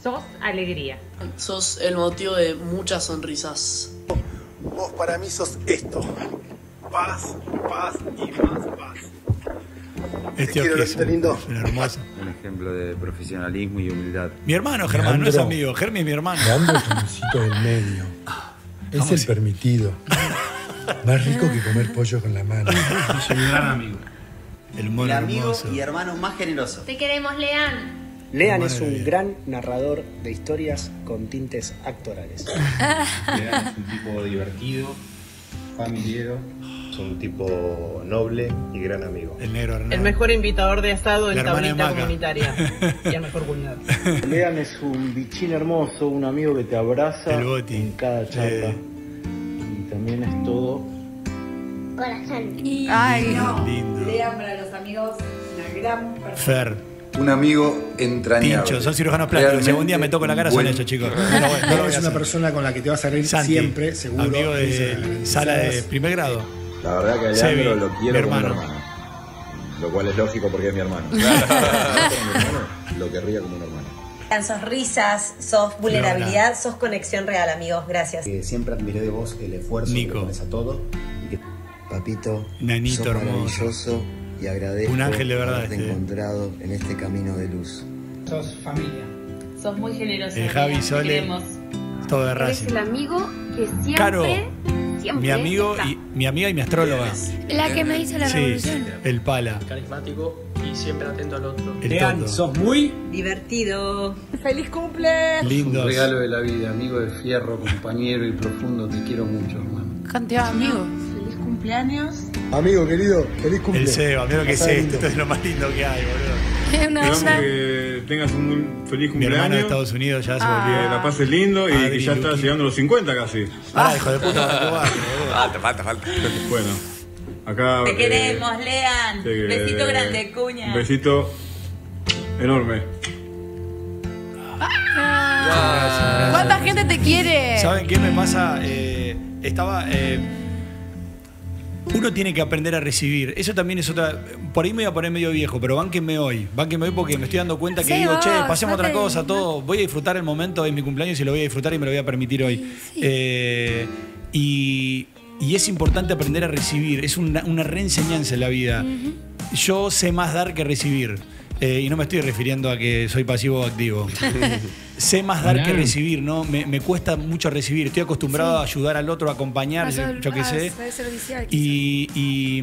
Sos alegría. Sos el motivo de muchas sonrisas. Vos para mí sos esto. Paz, paz y más paz. Te quiero, lo lindo. Hermoso. Un ejemplo de profesionalismo y humildad. Mi hermano Germán, Leandro, no es amigo. Germán es mi hermano. Leandro es un musito del medio. Es el permitido. Más rico que comer pollo con la mano. Es un gran amigo. El mono amigo hermoso. Y hermano más generoso. Te queremos, Lean. Lean es un gran narrador de historias con tintes actorales. Lean es un tipo divertido, familiero. Es un tipo noble y gran amigo. El negro Hernán. El mejor invitador de asado en tablita comunitaria. Y el mejor cuñado. Lean es un bichín hermoso, un amigo que te abraza en cada charla. Y también es todo... Corazón. Ay, no. Lindo. Lean para los amigos, una gran persona. Fer. Un amigo entrañable. Pincho, son cirujanos plásticos. Si algún día me toco la cara, son ellos, chicos. No, es una persona con la que te vas a reír, Santi, siempre, seguro. Amigo de sala de primer grado. La verdad que a Leandro lo quiero como mi hermano. Lo cual es lógico porque es mi hermano. Lo querría como un hermano. Sos risas, sos vulnerabilidad, sos conexión real, amigos. Gracias. Siempre admiré de vos el esfuerzo que pones a todo. Papito, nanito hermoso, y agradezco un ángel de verdad haberte encontrado en este camino de luz. Sos familia. Sos muy generoso. Javi, Sole, todo de Racing. Es el amigo que siempre, Caro, siempre mi amigo está. Y mi amiga y mi astróloga. La que me hizo la revolución. El pala. Carismático y siempre atento al otro. Lean, sos muy divertido. ¡Feliz cumple! Lindo. Un regalo de la vida, amigo de fierro, compañero y profundo. Te quiero mucho, hermano. Cantidad de amigos. Feliz cumpleaños. Amigo querido, feliz cumpleaños. El Seba, mira lo que es esto, esto es lo más lindo que hay, boludo. Es una onda. Que tengas un muy feliz cumpleaños. Mi hermano de Estados Unidos ya se volvió. Que la pases lindo y que ya estás llegando a los 50 casi. Hijo de puta, falta. Bueno, acá... Te queremos, Lean. Besito grande, cuña. Besito enorme. Gracias. ¿Cuánta gente te quiere? ¿Saben qué me pasa? Estaba... uno tiene que aprender a recibir. Eso también es otra. Por ahí me voy a poner medio viejo, pero bánquenme hoy porque me estoy dando cuenta que sí, digo, che, pasemos otra cosa, todo. Voy a disfrutar el momento, es mi cumpleaños y lo voy a disfrutar y me lo voy a permitir hoy. Sí. Y es importante aprender a recibir. Es una reenseñanza en la vida. Uh-huh. Yo sé más dar que recibir. Y no me estoy refiriendo a que soy pasivo o activo. Sé más dar que recibir, ¿no? Me cuesta mucho recibir. Estoy acostumbrado a ayudar al otro, a acompañar, yo qué sé. Y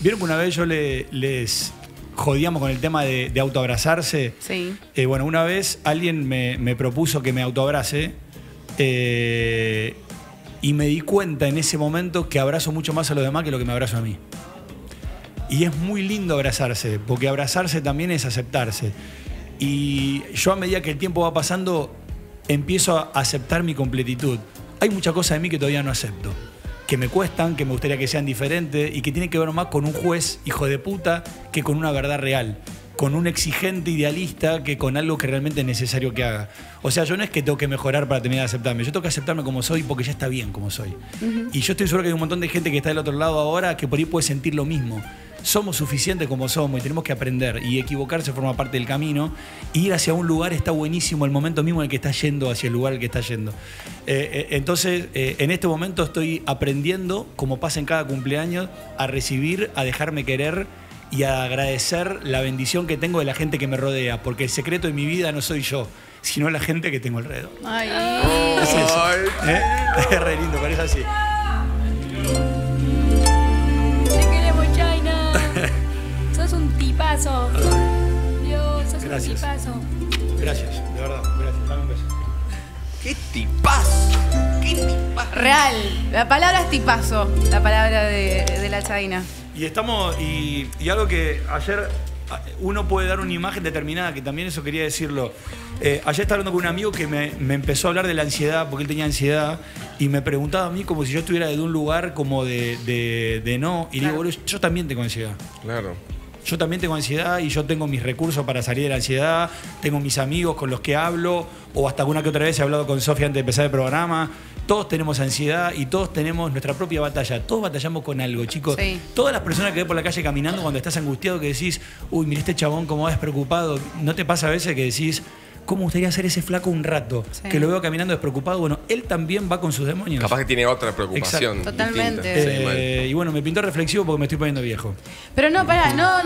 vieron que una vez yo les jodíamos con el tema de autoabrazarse. Sí. Bueno, una vez alguien me propuso que me autoabrace. Y me di cuenta en ese momento que abrazo mucho más a los demás que lo que me abrazo a mí. Y es muy lindo abrazarse, porque abrazarse también es aceptarse. Y yo, a medida que el tiempo va pasando, empiezo a aceptar mi completitud. Hay muchas cosas de mí que todavía no acepto, que me cuestan, que me gustaría que sean diferentes y que tienen que ver más con un juez hijo de puta que con una verdad real, con un exigente idealista que con algo que realmente es necesario que haga. O sea, yo no es que tengo que mejorar para terminar de aceptarme. Yo tengo que aceptarme como soy porque ya está bien como soy. Uh-huh. Y yo estoy seguro que hay un montón de gente que está del otro lado ahora que por ahí puede sentir lo mismo. Somos suficientes como somos y tenemos que aprender. Y equivocarse forma parte del camino. Ir hacia un lugar está buenísimo el momento mismo en el que estás yendo, hacia el lugar al que estás yendo. Entonces, en este momento estoy aprendiendo, como pasa en cada cumpleaños, a recibir, a dejarme querer y a agradecer la bendición que tengo de la gente que me rodea. Porque el secreto de mi vida no soy yo, sino la gente que tengo alrededor. Ay. Es eso. ¿Eh? Es re lindo, pero es así. Tipazo. Dios, sos gracias. Un tipazo. Gracias, de verdad, gracias. Dame un beso. ¡Qué tipazo! ¡Qué tipazo! Real. La palabra es tipazo, la palabra de la Chaina. Y estamos. Y algo que ayer uno puede dar una imagen determinada, que también eso quería decirlo. Ayer estaba hablando con un amigo que me empezó a hablar de la ansiedad, porque él tenía ansiedad, y me preguntaba a mí como si yo estuviera de un lugar como de no. Y claro. Le digo, yo también tengo ansiedad. Claro. Yo también tengo ansiedad y yo tengo mis recursos para salir de la ansiedad, tengo mis amigos con los que hablo, o hasta alguna que otra vez he hablado con Sofía antes de empezar el programa. Todos tenemos ansiedad y todos tenemos nuestra propia batalla. Todos batallamos con algo, chicos. Sí. Todas las personas que ves por la calle caminando cuando estás angustiado, que decís, uy, mira este chabón cómo va despreocupado. ¿No te pasa a veces que decís, cómo me gustaría hacer ese flaco un rato? Sí. Que lo veo caminando despreocupado. Bueno, él también va con sus demonios. Capaz que tiene otra preocupación. Exacto. Totalmente. Sí, y bueno, me pintó reflexivo porque me estoy poniendo viejo. Pero no, pará, no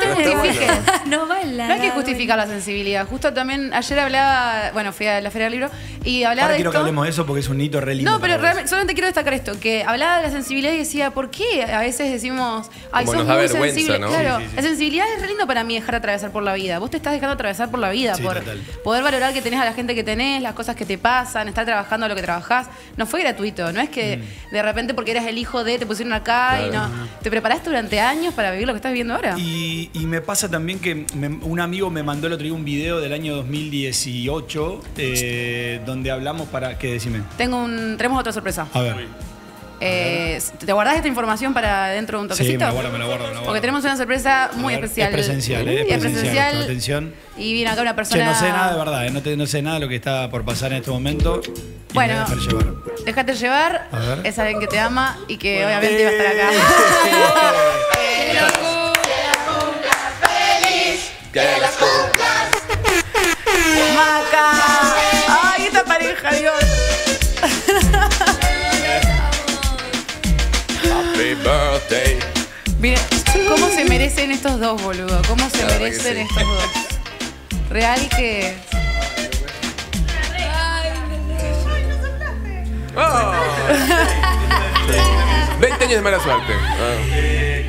te justifiques. No baila. No hay que justificar la sensibilidad. Justo también ayer hablaba, bueno, fui a la Feria del Libro y hablaba de esto. Ahora quiero que hablemos de eso porque es un hito re lindo. No, pero realmente, solamente quiero destacar esto, que hablaba de la sensibilidad y decía, ¿por qué a veces decimos, ay, sos muy sensible? ¿No? Claro, sí. La sensibilidad es re lindo para mí dejar atravesar por la vida. Vos te estás dejando atravesar por la vida. Sí, por... Total. Poder valorar que tenés a la gente que tenés, las cosas que te pasan, estar trabajando lo que trabajás. No fue gratuito, no es que de repente porque eras el hijo de, te pusieron acá claro. Y no. Te preparaste durante años para vivir lo que estás viviendo ahora. Y me pasa también que un amigo me mandó el otro día un video del año 2018 donde hablamos para... ¿Qué? Decime. Tenemos otra sorpresa. A ver. ¿Te guardás esta información para dentro de un toquecito? Sí, me la guardo. Porque tenemos una sorpresa muy especial. Es presencial, es presencial. Atención. Y viene acá una persona... Che, no sé nada de verdad, no sé nada de lo que está por pasar en este momento. Bueno, déjate llevar. Es alguien que te ama y que obviamente iba a estar acá. ¡Que la cumplas feliz! ¡Que la cumplas! ¡Maca! ¡Ay, esta pareja, Dios! Birthday. Mira, ¿cómo se merecen estos dos, boludo? ¿Cómo se merecen estos dos? Real que... Ay, no, oh. 20 años de mala suerte.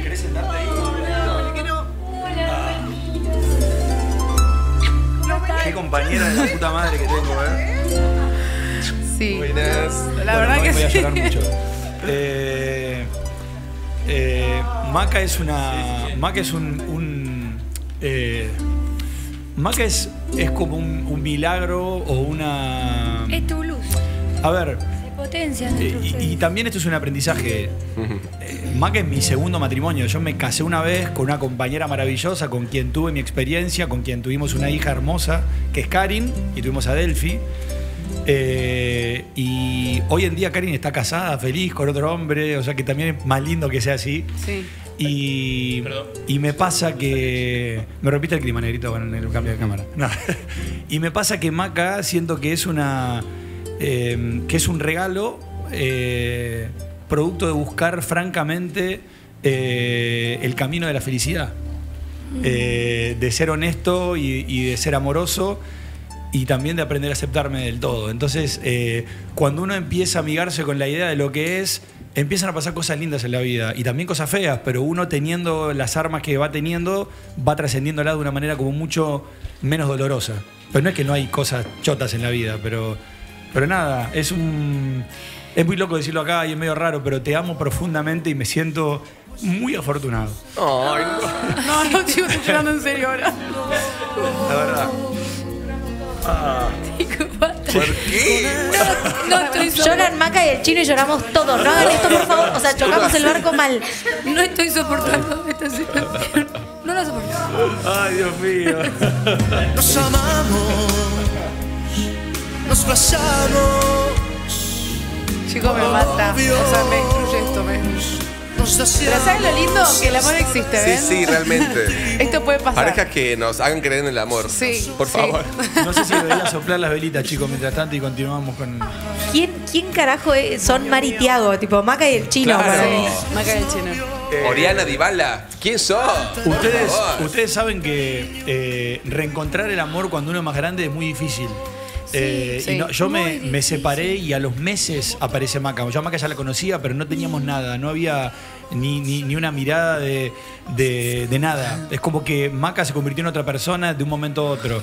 ¿Querés sentarte ahí? No, que no. Hola. Qué compañera de la puta madre que tengo, ¿eh? Sí. Buenas. La verdad que sí. Voy a llorar mucho. Maca es una... Maca es Maca es como un milagro o una... Es tu luz. A ver... Se potencia. Y también esto es un aprendizaje. Maca es mi segundo matrimonio. Yo me casé una vez con una compañera maravillosa con quien tuve mi experiencia, con quien tuvimos una hija hermosa, que es Karin, y tuvimos a Delphi. Y hoy en día Karin está casada, feliz, con otro hombre, o sea que también es más lindo que sea así. Sí. Y me pasa que... Me repite el clima, negrito, bueno, en el cambio de cámara. No. Y me pasa que Maca siento que es una... que es un regalo producto de buscar francamente el camino de la felicidad. De ser honesto y de ser amoroso y también de aprender a aceptarme del todo. Entonces, cuando uno empieza a amigarse con la idea de lo que es, empiezan a pasar cosas lindas en la vida y también cosas feas, pero uno teniendo las armas que va teniendo, va trascendiéndola de una manera como mucho menos dolorosa. Pero no es que no hay cosas chotas en la vida, pero nada, es un... Es muy loco decirlo acá y es medio raro, pero te amo profundamente y me siento muy afortunado. Ay, no. No, no, chico, estoy llorando en serio ahora. La verdad. Ah. ¿Por qué? No, lloran Maca y el Chino y lloramos todos. No hagan esto, por favor. O sea, chocamos el barco mal. No estoy soportando esta situación. No la soporto. Ay, Dios mío. Nos amamos. Nos pasamos. Chicos, me mata. O sea, me destruye esto, Pero ¿sabes lo lindo? Que el amor existe, ¿ves? Sí, sí, realmente. Esto puede pasar. Parejas que nos hagan creer en el amor. Sí. Por favor. Sí. No sé si debería soplar las velitas, chicos, mientras tanto y continuamos con... ¿Quién carajo son Mari y Tiago? Tipo, Maca y el Chino. Claro. Sí. Maca y el Chino. Oriana Dybala, ¿quién sos? Ustedes saben que reencontrar el amor cuando uno es más grande es muy difícil. Sí, y no, yo me separé y a los meses aparece Maca. Yo a Maca ya la conocía, pero no teníamos nada. No había ni una mirada de nada. Es como que Maca se convirtió en otra persona de un momento a otro.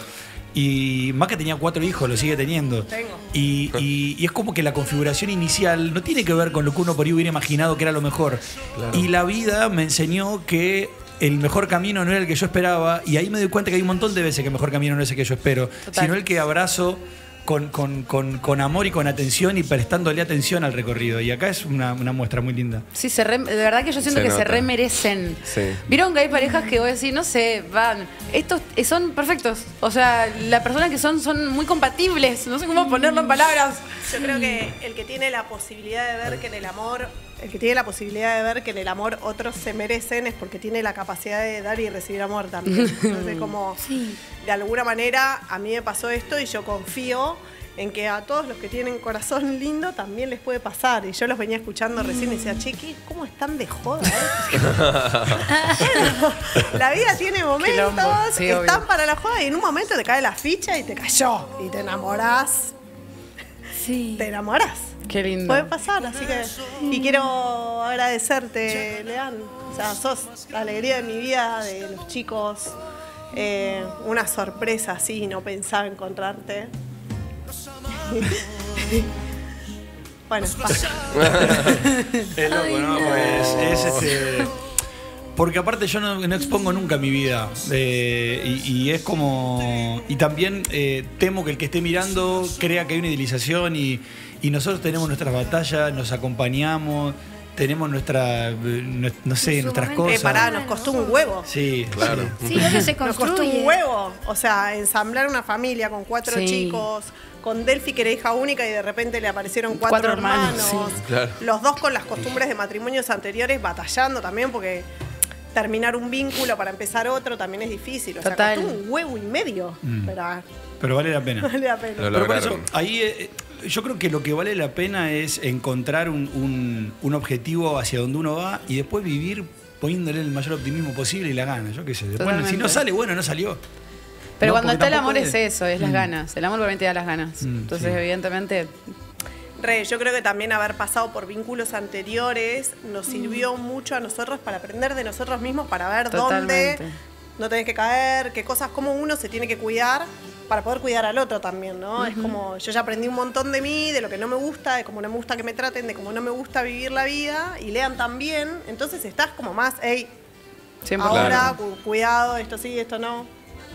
Y Maca tenía 4 hijos, lo sigue teniendo. Y es como que la configuración inicial no tiene que ver con lo que uno por ahí hubiera imaginado que era lo mejor. Claro. Y la vida me enseñó que el mejor camino no era el que yo esperaba, y ahí me doy cuenta que hay un montón de veces que el mejor camino no es el que yo espero, total, sino el que abrazo con amor y con atención y prestándole atención al recorrido. Y acá es una muestra muy linda. Sí, de verdad que yo siento que se remerecen. Sí. ¿Vieron que hay parejas que voy a decir, no sé, van, estos son perfectos? O sea, las personas que son muy compatibles, no sé cómo ponerlo en palabras. Yo creo que el que tiene la posibilidad de ver que en el amor... El que tiene la posibilidad de ver que en el amor otros se merecen es porque tiene la capacidad de dar y recibir amor también. Entonces, como sí, de alguna manera a mí me pasó esto y yo confío en que a todos los que tienen corazón lindo también les puede pasar. Y yo los venía escuchando recién y decía, chiqui, ¿cómo están de joda? La vida tiene momentos que están para la joda y en un momento te cae la ficha y te cayó. Y te enamorás. Sí. Te enamorás. Qué lindo. Puede pasar, así que... Y quiero agradecerte, Leán. O sea, sos la alegría de mi vida, de los chicos. Una sorpresa así, no pensaba encontrarte. Bueno, pasa. Es loco, ¿no? Es porque aparte yo no expongo nunca mi vida. Y es como... Y también temo que el que esté mirando crea que hay una idealización y nosotros tenemos nuestras batallas, nos acompañamos, tenemos nuestras cosas. Pará, nos costó un huevo. Sí, claro. Sí, eso se construye. Nos costó un huevo. O sea, ensamblar una familia con 4 chicos, con Delphi, que era hija única, y de repente le aparecieron 4 hermanos. Sí, claro. Los dos con las costumbres de matrimonios anteriores, batallando también, porque terminar un vínculo para empezar otro también es difícil. O sea, total, costó un huevo y medio. Pero vale la pena. Vale la pena. Pero por eso, ahí... yo creo que lo que vale la pena es encontrar un objetivo hacia donde uno va y después vivir poniéndole el mayor optimismo posible y la gana. Yo qué sé. Después, si no sale, bueno, no salió. Pero no, cuando está el amor es eso, es las ganas. El amor realmente da las ganas. Entonces, evidentemente... yo creo que también haber pasado por vínculos anteriores nos sirvió mucho a nosotros para aprender de nosotros mismos, para ver dónde no tenés que caer, qué cosas, cómo uno se tiene que cuidar para poder cuidar al otro también, ¿no? Es como, yo ya aprendí un montón de mí, de lo que no me gusta, de cómo no me gusta que me traten, de cómo no me gusta vivir la vida, y Lean también, entonces estás como más, hey, ahora, cuidado, esto sí, esto no.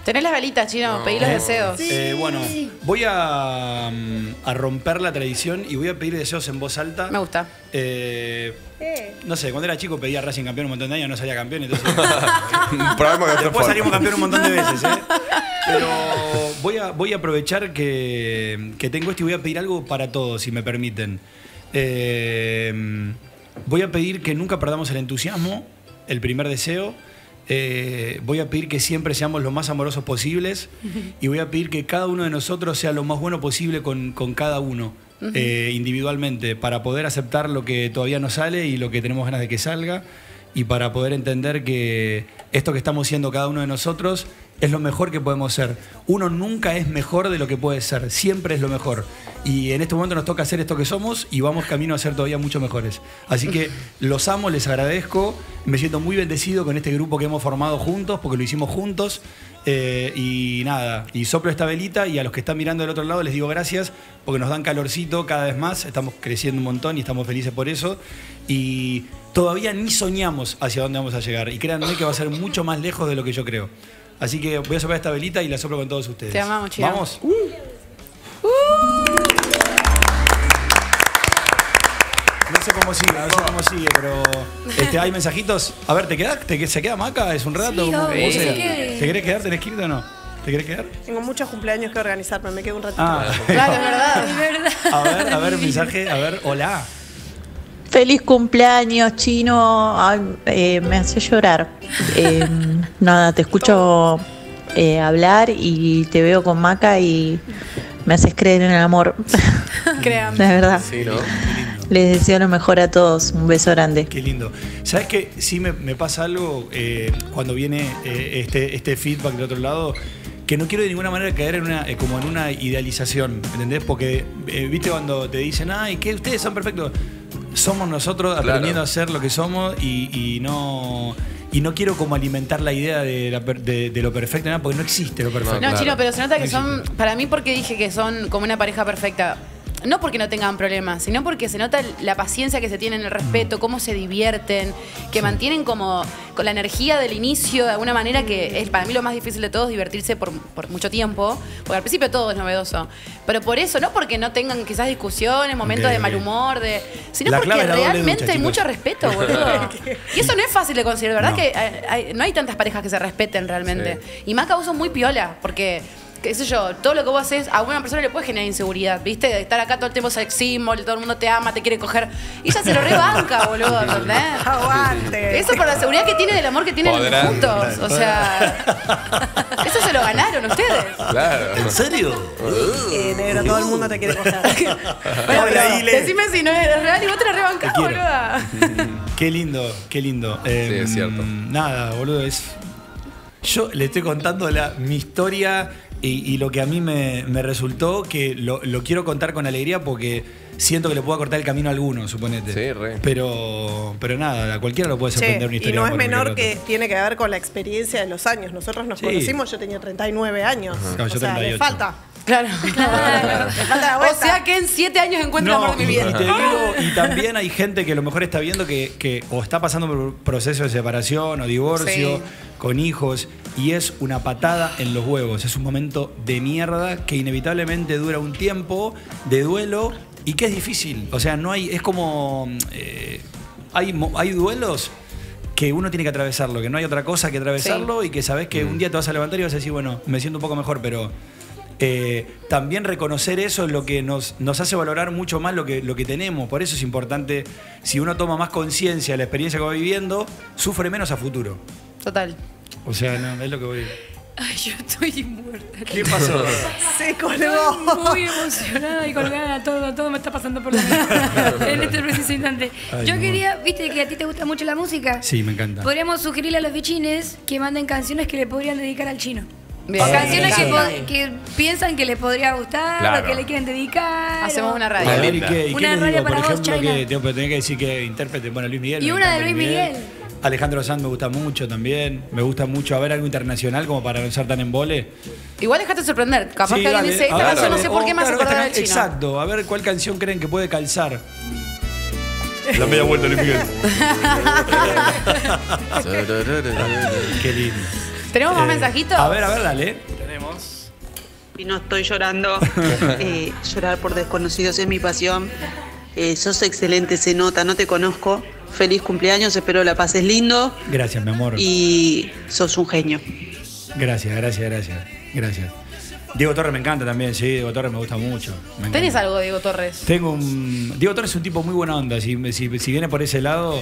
¿Tenés las velitas, Chino? No. Pedí los deseos. Sí. Bueno, voy a romper la tradición y voy a pedir deseos en voz alta. Me gusta. No sé, cuando era chico pedía Racing campeón un montón de años, no salía campeón, entonces... Después salimos campeón un montón de veces, ¿eh? Pero voy a aprovechar que tengo esto y voy a pedir algo para todos, si me permiten. Voy a pedir que nunca perdamos el entusiasmo, el primer deseo. Voy a pedir que siempre seamos los más amorosos posibles y voy a pedir que cada uno de nosotros sea lo más bueno posible con cada uno. Individualmente, para poder aceptar lo que todavía no sale y lo que tenemos ganas de que salga, y para poder entender que esto que estamos siendo cada uno de nosotros es lo mejor que podemos ser. Uno nunca es mejor de lo que puede ser, siempre es lo mejor, y en este momento nos toca hacer esto que somos y vamos camino a ser todavía mucho mejores. Así que los amo, les agradezco, me siento muy bendecido con este grupo que hemos formado juntos, porque lo hicimos juntos. Y nada, y soplo esta velita y a los que están mirando del otro lado les digo gracias porque nos dan calorcito cada vez más, estamos creciendo un montón y estamos felices por eso y todavía ni soñamos hacia dónde vamos a llegar y créanme que va a ser mucho más lejos de lo que yo creo. Así que voy a soplar esta velita y la soplo con todos ustedes. Te amamos, chicos. Vamos. No sé cómo sigue, no sé cómo sigue, pero ¿hay mensajitos? A ver, ¿te quedás? ¿Se queda Maca? ¿Es un rato? Sí, obvio, ¿te querés quedar? ¿Tenés que irte o no? ¿Te querés quedar? Tengo muchos cumpleaños que organizar, pero me quedo un ratito. Claro, es verdad. A ver, mensaje, a ver, hola. Feliz cumpleaños, Chino. Ay, me hace llorar. Nada, te escucho hablar y te veo con Maca y me haces creer en el amor. Créame. La verdad. Sí, ¿no? Les deseo lo mejor a todos. Un beso grande. Qué lindo. ¿Sabes qué? Sí me pasa algo cuando viene este feedback del otro lado, que no quiero de ninguna manera caer en una, como en una idealización, ¿entendés? Porque, viste, cuando te dicen, ay, que ustedes son perfectos. Somos nosotros aprendiendo a ser lo que somos y no quiero como alimentar la idea de lo perfecto, nada, porque no existe lo perfecto. No, Chino, pero se nota que son, para mí, porque dije que son como una pareja perfecta. No porque no tengan problemas, sino porque se nota la paciencia que se tienen, el respeto, cómo se divierten, que mantienen como con la energía del inicio, de alguna manera, que es para mí lo más difícil de todos, divertirse por mucho tiempo, porque al principio todo es novedoso. Pero por eso, no porque no tengan quizás discusiones, momentos de mal humor, sino la porque realmente hay mucho respeto, boludo. Y eso no es fácil de conseguir, ¿verdad? No. Que no hay tantas parejas que se respeten realmente. Sí. Y Maca, vos sos muy piola, porque... qué sé yo, todo lo que vos haces a una persona le puede generar inseguridad, ¿viste? De estar acá todo el tiempo sexismo, todo el mundo te ama, te quiere coger. Y ella se lo rebanca, boludo, ¿entendés? ¡Aguante! Eso por la seguridad que tiene del amor que tienen juntos. O sea, eso se lo ganaron ustedes. Claro. ¿En serio? Negro, todo el mundo te quiere coger. Bueno, pero decime si no es real y vos te lo rebancás, boluda. Qué lindo, qué lindo. Sí, es cierto. Nada, boludo, es... Yo le estoy contando mi historia... Y lo que a mí me resultó, que lo quiero contar con alegría porque siento que le puedo acortar el camino a alguno, suponete. Sí, re. Pero nada, a cualquiera lo puede sorprender una historia. Y no es menor que tiene que ver con la experiencia de los años. Nosotros nos conocimos, yo tenía 39 años. Claro, yo 38. Le falta. Claro. Me falta la vuelta. O sea que en 7 años encuentro el amor de mi vida. Y te digo, y también hay gente que a lo mejor está viendo que o está pasando por un proceso de separación o divorcio, con hijos, y es una patada en los huevos. Es un momento de mierda que inevitablemente dura un tiempo de duelo y que es difícil. O sea, no hay... Es como... hay duelos que uno tiene que atravesarlo, que no hay otra cosa que atravesarlo y que sabes que un día te vas a levantar y vas a decir, bueno, me siento un poco mejor, pero... también reconocer eso es lo que nos hace valorar mucho más lo que tenemos. Por eso es importante, si uno toma más conciencia de la experiencia que va viviendo, sufre menos a futuro. Total. O sea, no, es lo que voy a decir. Ay, yo estoy muerta. ¿Qué pasó? Se colgó. Estoy muy emocionada y colgada. Todo me está pasando por la cabeza en este preciso instante. Yo quería, viste que a ti te gusta mucho la música. Sí, me encanta. Podríamos sugerirle a los vecines que manden canciones que le podrían dedicar al Chino. Canciones que piensan que les podría gustar, o que le quieren dedicar. Hacemos una radio. ¿Y una les radio digo, para vos, China. Que tenés que decir que intérprete, bueno, Luis Miguel. Y una de Luis Miguel. Alejandro Sanz me gusta mucho también. Me gusta mucho algo internacional como para no ser tan en vole. Igual dejate sorprender. Capaz que alguien dice, esta canción no sé por qué más acordar al Chino. Exacto, a ver cuál canción creen que puede calzar. La media vuelta, Luis Miguel. Qué lindo. ¿Tenemos más mensajitos? A ver, dale. Tenemos. Y no estoy llorando. Llorar por desconocidos es mi pasión. Sos excelente, se nota, no te conozco. Feliz cumpleaños, espero la pases lindo. Gracias, mi amor. Y sos un genio. Gracias, gracias, gracias. Gracias. Diego Torres me encanta también, sí, Diego Torres me gusta mucho. Me ¿Tenés encanta. Algo de Diego Torres? Tengo un... Diego Torres es un tipo muy buena onda, si viene por ese lado,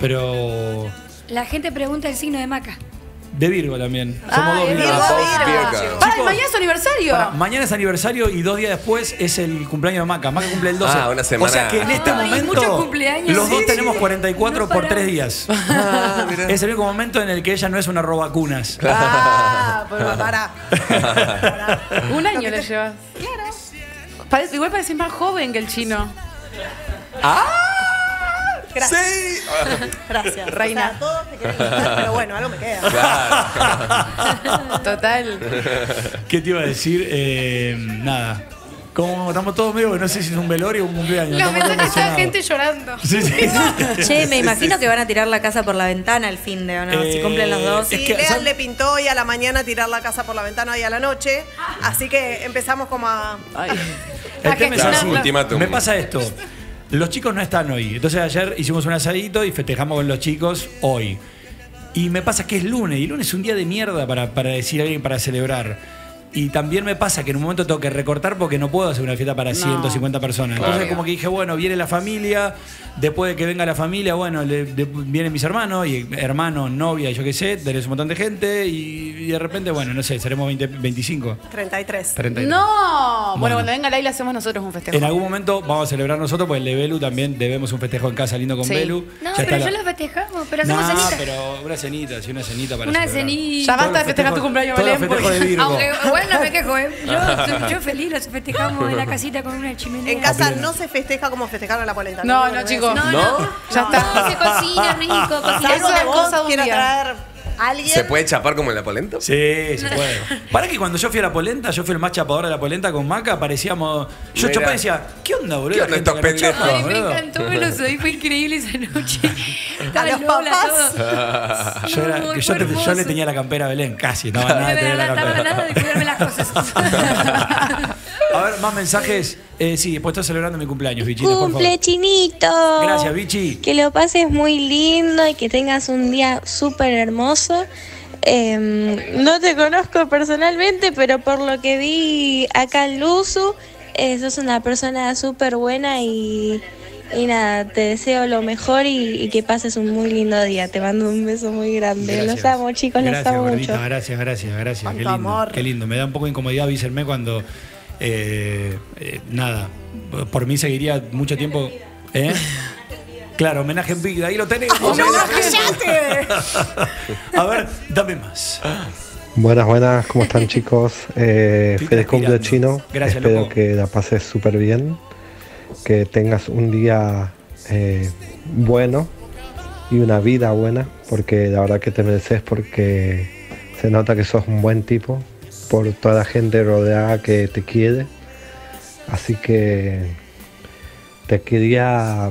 pero... La gente pregunta el signo de Maca. De Virgo también. Somos dos Virgo. Para, mañana es aniversario. Mañana es aniversario y 2 días después es el cumpleaños de Maca. Maca cumple el 12. Ah, una semana. O sea que en este momento los dos tenemos 44 por 3 días. Es el único momento en el que ella no es una robacunas. Ah, pero para. Un año le llevas. Claro. Igual pareces más joven que el chino. ¡Ah! Gracias. Sí. Gracias. Reina. O sea, todos me quieren ir, pero bueno, algo me queda. Claro. Total. ¿Qué te iba a decir? Nada. Como estamos todos medio, no sé si es un velorio o un cumpleaños. Los mensajes está gente llorando. Sí, sí. Che, me imagino que van a tirar la casa por la ventana al fin de, ¿no? Si cumplen los dos. Sí, Leal le pintó hoy a la mañana tirar la casa por la ventana hoy a la noche. Así que empezamos como a... Me pasa esto. Los chicos no están hoy. Entonces ayer hicimos un asadito y festejamos con los chicos hoy. Y me pasa que es lunes. Y el lunes es un día de mierda para decir a alguien, para celebrar. Y también me pasa que en un momento tengo que recortar porque no puedo hacer una fiesta para 150 personas. Entonces como que dije, bueno, viene la familia. Después de que venga la familia, bueno, vienen mis hermanos. Y hermanos, novia, yo qué sé. Tenés un montón de gente. Y de repente, bueno, no sé, seremos 20, 25. 33. 33. No. Bueno, cuando venga Laila hacemos nosotros un festejo. En algún momento vamos a celebrar nosotros, pues el de Belu también debemos un festejo en casa lindo con Belu. No, ya pero yo la... lo festejamos, pero hacemos cenita. No, pero una cenita, sí, una cenita para celebrar. Una cenita. Ya basta de festejar tu cumpleaños, Belén. Aunque bueno, me quejo, ¿eh? Yo feliz, los festejamos en la casita con una chimenea. En casa no se festeja como festejaron la polenta. No, no, chicos. No. Ya está. No, se cocina rico, cocina. Eso es cosa de traer. ¿Alguien? ¿Se puede chapar como en la polenta? Sí, se puede. Para que cuando yo fui a la polenta, yo fui el más chapador de la polenta con Maca, parecíamos... Yo chapaba y decía, ¿qué onda, boludo? ¿Qué onda estos pendejos? Ay, me encantó, me lo soy, fue increíble esa noche. A los papás. Yo le tenía la campera a Belén, casi. No, nada, estaba nada de cuidarme las cosas. A ver, más mensajes. Sí, después estoy celebrando mi cumpleaños, Vichy. ¡Cumple, Chinito! Gracias, Vichy. Que lo pases muy lindo y que tengas un día súper hermoso. No te conozco personalmente, pero por lo que vi acá en Luzu, sos una persona súper buena y nada, te deseo lo mejor y que pases un muy lindo día. Te mando un beso muy grande. Gracias. Los amo, chicos, gracias, los amo gordita, mucho. Gracias, gracias, gracias. Qué lindo, amor. Qué lindo. Me da un poco de incomodidad avisarme cuando... nada, por mí seguiría mucho tiempo. ¿Eh? Claro, homenaje en vida, ahí lo tenemos. A ver, dame más. Buenas, buenas, ¿cómo están, chicos? Feliz cumple, Chino. Gracias, espero loco. Que la pases súper bien, que tengas un día bueno y una vida buena, porque la verdad que te mereces, porque se nota que sos un buen tipo, por toda la gente rodeada que te quiere. Así que te quería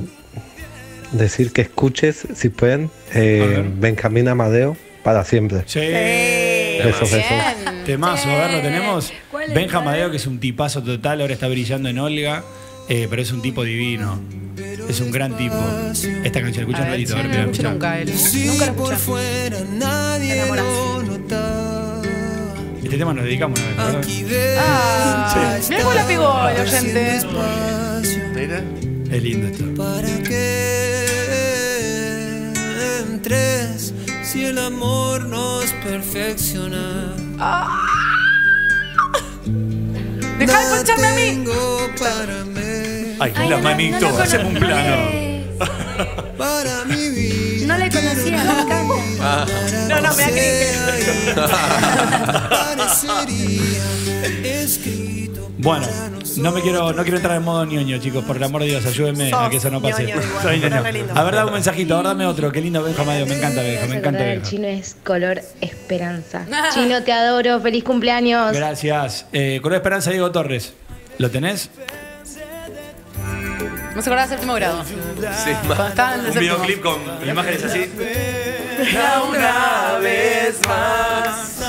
decir que escuches, si pueden, Benjamín Amadeo, Para Siempre. Sí. Besos, besos. Temazo, a ver, lo tenemos. Benja Amadeo, que es un tipazo total, ahora está brillando en Olga, pero es un tipo divino. Es un gran tipo. Esta canción, escucha un ratito, a ver, escucha. Nunca la escuché. Este tema nos dedicamos a la verdad. Ah, sí. Mira cómo la pegó el oyente. Es lindo esto. Para que entres si el amor nos perfecciona. Ah. Dejá de poncharme a mí. Ay, la manito, no hacemos un plano. Para mi vida. No le conocía nunca. No, no, me acríe. Bueno, no quiero entrar en modo ñoño, chicos. Por el amor de Dios, ayúdenme a que eso no pase. Ñoño. A ver, dame un mensajito, ahora dame otro. Qué lindo, Benja Amadeo, me encanta, Benja, me encanta. El chino es color esperanza. Chino, te adoro, feliz cumpleaños. Gracias. Color esperanza, Diego Torres. ¿Lo tenés? ¿No se acordás del séptimo grado? Sí, un videoclip con imágenes así. Una vez más.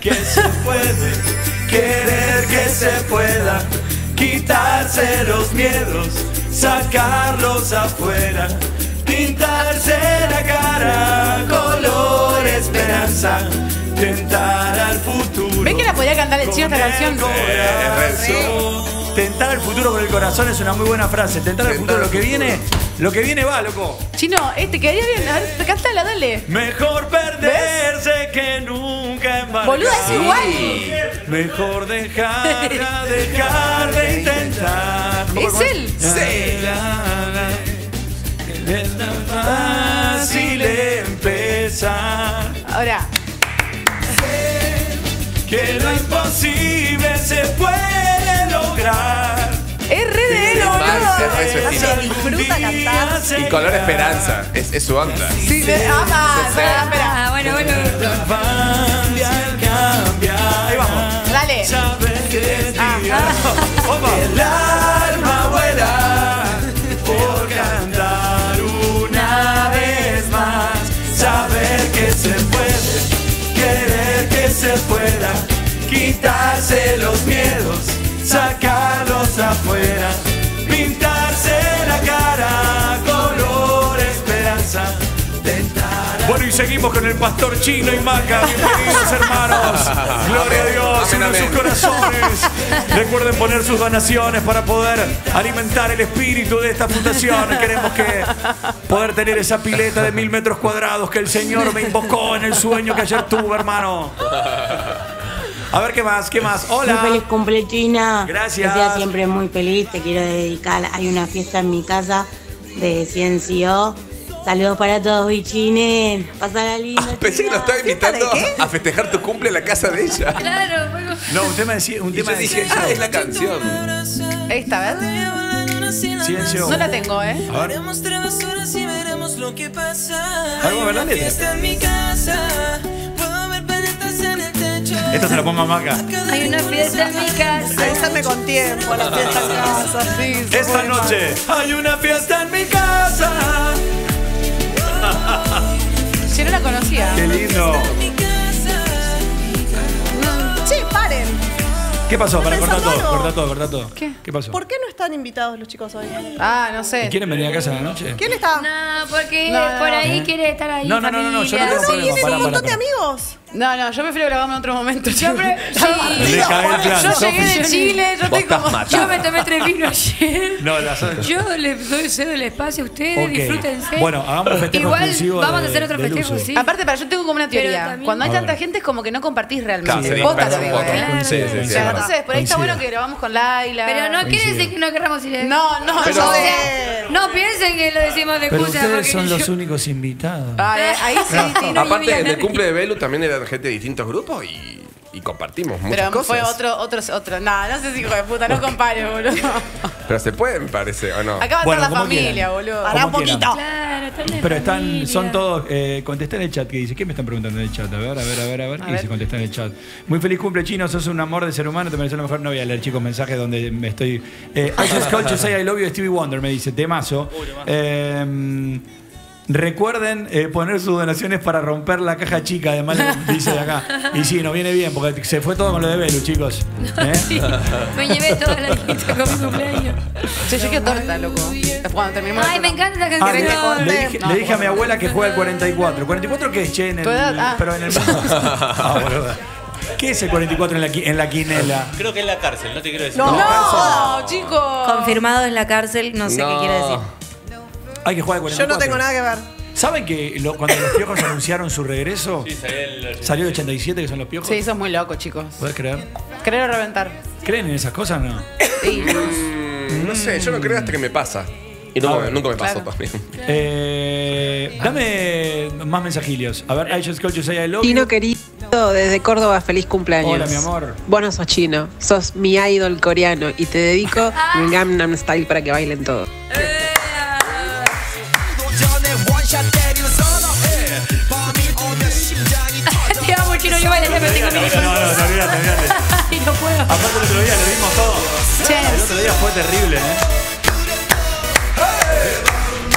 que se puede, querer que se pueda, quitarse los miedos, sacarlos afuera, pintarse la cara, color esperanza, tentar al futuro. ¿Ven que la podía cantar el chico esta canción? Tentar el futuro con el corazón es una muy buena frase. Tentar el futuro, lo que viene va, loco. Chino, quedaría bien. A ver, cántala, dale. Mejor perderse que nunca embarcar. Boluda, es igual. Mejor dejar de intentar. ¿Es él? Sí. Es tan fácil empezar. Ahora. Que lo imposible se puede lograr. Es re de él, boludo. Y color esperanza. Es su onda. Sí, te ama. Espera, bueno. Ahí vamos. Dale. El alma vuela por cantar una vez más. Saber que se puede. Querer que se pueda, quitarse los miedos, sacarlos afuera, pintarse la cara, color esperanza, tentar. Bueno, y seguimos con el pastor Chino y Maca. Bienvenidos, hermanos. Gloria a Dios, unan sus corazones. Recuerden poner sus donaciones para poder alimentar el espíritu de esta fundación. Queremos que poder tener esa pileta de 1000 metros cuadrados que el Señor me invocó en el sueño que ayer tuve, hermano. A ver, ¿qué más? Hola. Muy feliz cumple, China. Gracias. Que sea siempre muy feliz. Te quiero dedicar. Hay una fiesta en mi casa de Ciencio. Saludos para todos, bichines. Pasala lindo. Pensé que lo estaba invitando a festejar tu cumple en la casa de ella. Claro, bueno. No, un tema de yo dije, ah, es la canción. Esta, ¿verdad? Silencio. No la tengo, ¿eh? A ver. Algo, ¿verdad? Esta se la pongo a Maca. Hay una fiesta en mi casa. Avísame con tiempo a la fiesta en casa. Sí, esta noche hay una fiesta en mi casa. Yo no la conocía. Qué lindo. Sí, paren. ¿Qué pasó? Para cortar todo. ¿Qué pasó? ¿Por qué no están invitados los chicos hoy? Ah, no sé. ¿Quieren venir a casa en la noche? ¿Quién está? No, porque por ahí quiere estar ahí. No, yo no tengo problema. Tienen un montón de amigos. No, yo prefiero grabarme en otro momento. Siempre. Sí. Yo llegué de Chile, yo me tomé 3 vinos ayer. Yo le doy cedo el espacio a ustedes, disfrútense. Bueno, hagamos un festejo. Igual vamos a hacer otro festejo, sí. Aparte, yo tengo como una teoría. Cuando hay tanta gente es como que no compartís realmente. Vos también, entonces, por ahí está bueno que grabamos con Laila. Pero no quiere decir que no querramos ir. No piensen que lo decimos de excusa. Ustedes son los únicos invitados. Ahí sí. Aparte, del cumple de Belu también era gente de distintos grupos y compartimos muchas cosas. Pero fue otro. No sé si hijo de puta, no comparo, boludo. Pero se pueden, parece, ¿o no? Acá va a estar la familia, boludo. Hará un poquito. Claro, pero son todos. Contestá en el chat, ¿qué dice? ¿Qué me están preguntando en el chat? A ver, ¿qué dice? Contestá en el chat. Muy feliz cumple, Chino, sos un amor de ser humano, te mereces la mejor. No voy a leer, chicos, mensajes donde me estoy. I just called to say I love you, Stevie Wonder, me dice, temazo. Recuerden poner sus donaciones para romper la caja chica, además dice de acá. Y sí, nos viene bien, porque se fue todo con lo de Belu, chicos. Sí, me llevé toda la pizza con mi cumpleaños. Sí, yo quiero torta, loco. Cuando terminamos. Ay, me encanta la canción. Le dije a mi abuela que juega el 44. ¿44 qué es, che? En el, pero en el... ¿Qué es el 44 en la quinela? Creo que es la cárcel, no te quiero decir. No, chicos. Confirmado en la cárcel, no sé qué quiere decir. Hay que jugar de 44. Yo no tengo nada que ver. ¿Saben que cuando los piojos anunciaron su regreso? Sí, salió el 87, que son los piojos. Sí, eso es muy loco, chicos. ¿Podés creer? Creo reventar. ¿Creen en esas cosas o no? Sí. No sé, yo no creo hasta que me pasa. Y nunca me pasó también. Dame más mensajillos. A ver, I just called you say I love you. Chino querido, desde Córdoba, feliz cumpleaños. Hola, mi amor. Vos no sos chino, sos mi idol coreano y te dedico mi Gangnam Style para que bailen todos. Te amo, Chino, yo bailé hace 5 minutos. No, olvídate. Y no puedo. Aparte el otro día lo vimos todo. El otro día fue terrible,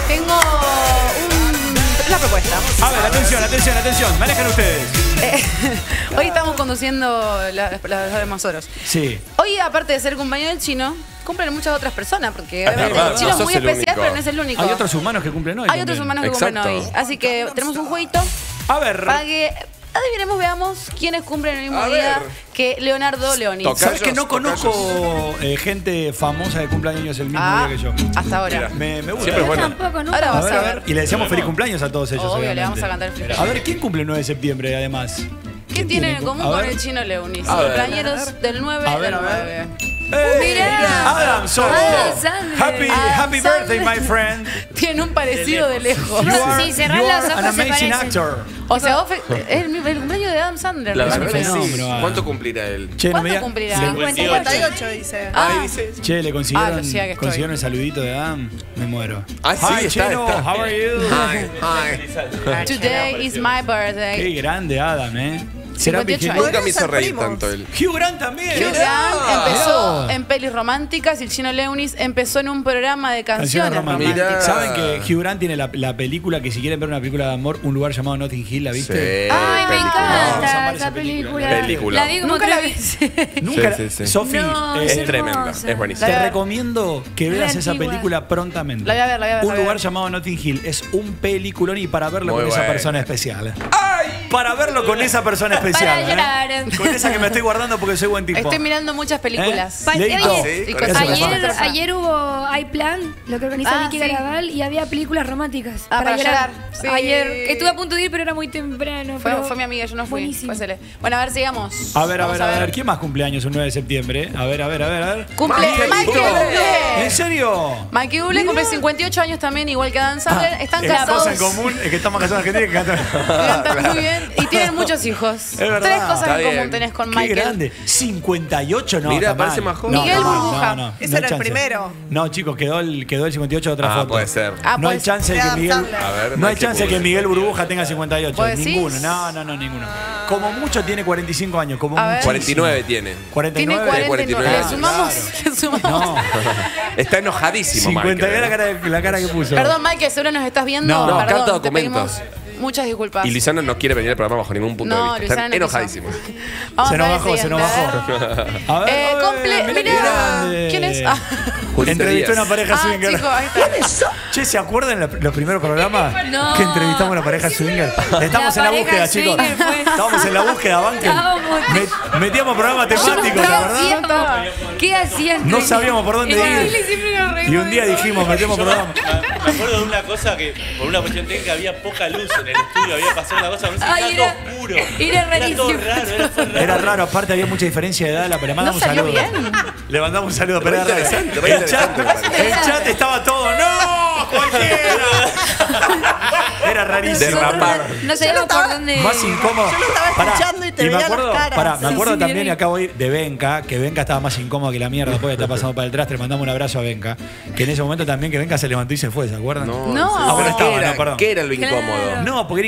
Tengo una propuesta. A ver, atención. Manejan ustedes. Hoy estamos conduciendo las Amazonas. Sí. Hoy, aparte de ser compañero del Chino, cumplen muchas otras personas, porque el Chino es muy especial, pero no es el único. Hay otros humanos que cumplen hoy. Hay otros humanos que cumplen hoy. Así que tenemos un jueguito. A ver. Para que adivinemos, veamos quiénes cumplen el mismo día que Leonardo Leonis. ¿Sabes que no conozco gente famosa que cumpleaños el mismo día que yo? Hasta ahora. Me gusta. Siempre bueno. Tampoco, nunca. Ahora vas a ver. Y le decíamos feliz cumpleaños a todos ellos. Obvio, le vamos a cantar feliz cumpleaños. A ver, ¿quién cumple el 9 de septiembre además? ¿Qué tienen en común con el Chino Leunis? Cumpleaños del 9 de septiembre. ¡Mirá! Adam Sandler. Happy birthday, my friend. Tiene un parecido de lejos. Sí, cerrá los ojos. An amazing actor. O sea, vos es el cumpleaños de Adam Sandler. La verdad que sí. ¿Cuánto cumplirá él? ¿Cuánto cumplirá? 58, dice. Ah, dice. Che, le consiguieron el saludito de Adam. Me muero. Ah, sí, está. How are you? Hi. Today is my birthday. Qué grande Adam, Será nunca me hizo reír tanto él. Hugh Grant también. Hugh Grant empezó en pelis románticas y el Chino Leunis empezó en un programa de canciones románticas. ¿Saben que Hugh Grant tiene la película, que si quieren ver una película de amor, un lugar llamado Notting Hill, la viste? Sí, ay, me encanta esa película. La digo nunca la vi. Nunca. Sofi, es tremenda, es buenísima. Te recomiendo que veas esa película prontamente. La voy a ver, la voy a ver. Un lugar llamado Notting Hill es un peliculón y para verlo con esa persona especial. Para verlo con esa persona especial. Para con esa que me estoy guardando porque soy buen tipo. Estoy mirando muchas películas. Ayer hubo Hay Plan, lo que organizó Vicky Garabal, y había películas románticas. Para llorar. Sí. Ayer estuve a punto de ir, pero era muy temprano. Fue mi amiga, yo no fui. Bueno, a ver, sigamos. A ver. ¿Quién más cumpleaños un 9 de septiembre? A ver. Cumple Mike Bublé. ¿En serio? Mike Bublé cumple 58 años también, igual que Adam Sandler. Están casados. Cosa en común es que estamos casados en Argentina. Cantan muy bien. Y tienen muchos hijos. Es verdad. Tres cosas en común tenés con Michael. Qué grande. 58, no. Mira, parece más joven. Miguel Burbuja. Ese era el primero. No, chicos, quedó el 58 de otra foto. Puede ser. No hay chance de que Miguel. No hay chance de que Miguel Burbuja tenga 58. Ninguno. No, ninguno. Como mucho tiene 45 años. Como mucho. 49 tiene. 49. Le sumamos. Está enojadísimo, Michael. 59 la cara que puso. Perdón, Michael, seguro nos estás viendo. No, carta de documentos. Muchas disculpas. Y Luisana no quiere venir al programa bajo ningún punto de vista. Están enojadísimos. Se nos bajó. A ver, mirá. ¿Quién es? Entrevistó a una pareja swinger. ¿Quiénes son? Che, ¿se acuerdan los primeros programas que entrevistamos a una pareja swinger? Estamos en la búsqueda, chicos. Estábamos en la búsqueda, banquen. Metíamos programas temáticos, la verdad. ¿Qué hacían? No sabíamos por dónde ir. Y un día dijimos, metemos programas. Me acuerdo de una cosa que, por una cuestión técnica, había poca luz en el estudio, había pasado una cosa, no sé, era todo oscuro. Era todo raro, era raro, aparte había mucha diferencia de edad, pero mandamos un saludo. Le mandamos un saludo, pero era interesante. El chat estaba todo, ¡no! ¡Cualquiera! Era rarísimo. Derrapar. No sabíamos por dónde. Más incómodo. Yo lo estaba escuchando y te veía las caras. Me acuerdo también, y acá voy, de Benca, que Benca estaba más incómodo que la mierda, después de estar pasando para el trastre. Mandamos un abrazo a Benca, que en ese momento también que Benca se levantó y se fue, ¿se acuerdan? No, perdón. ¿Qué era lo incómodo? No, porque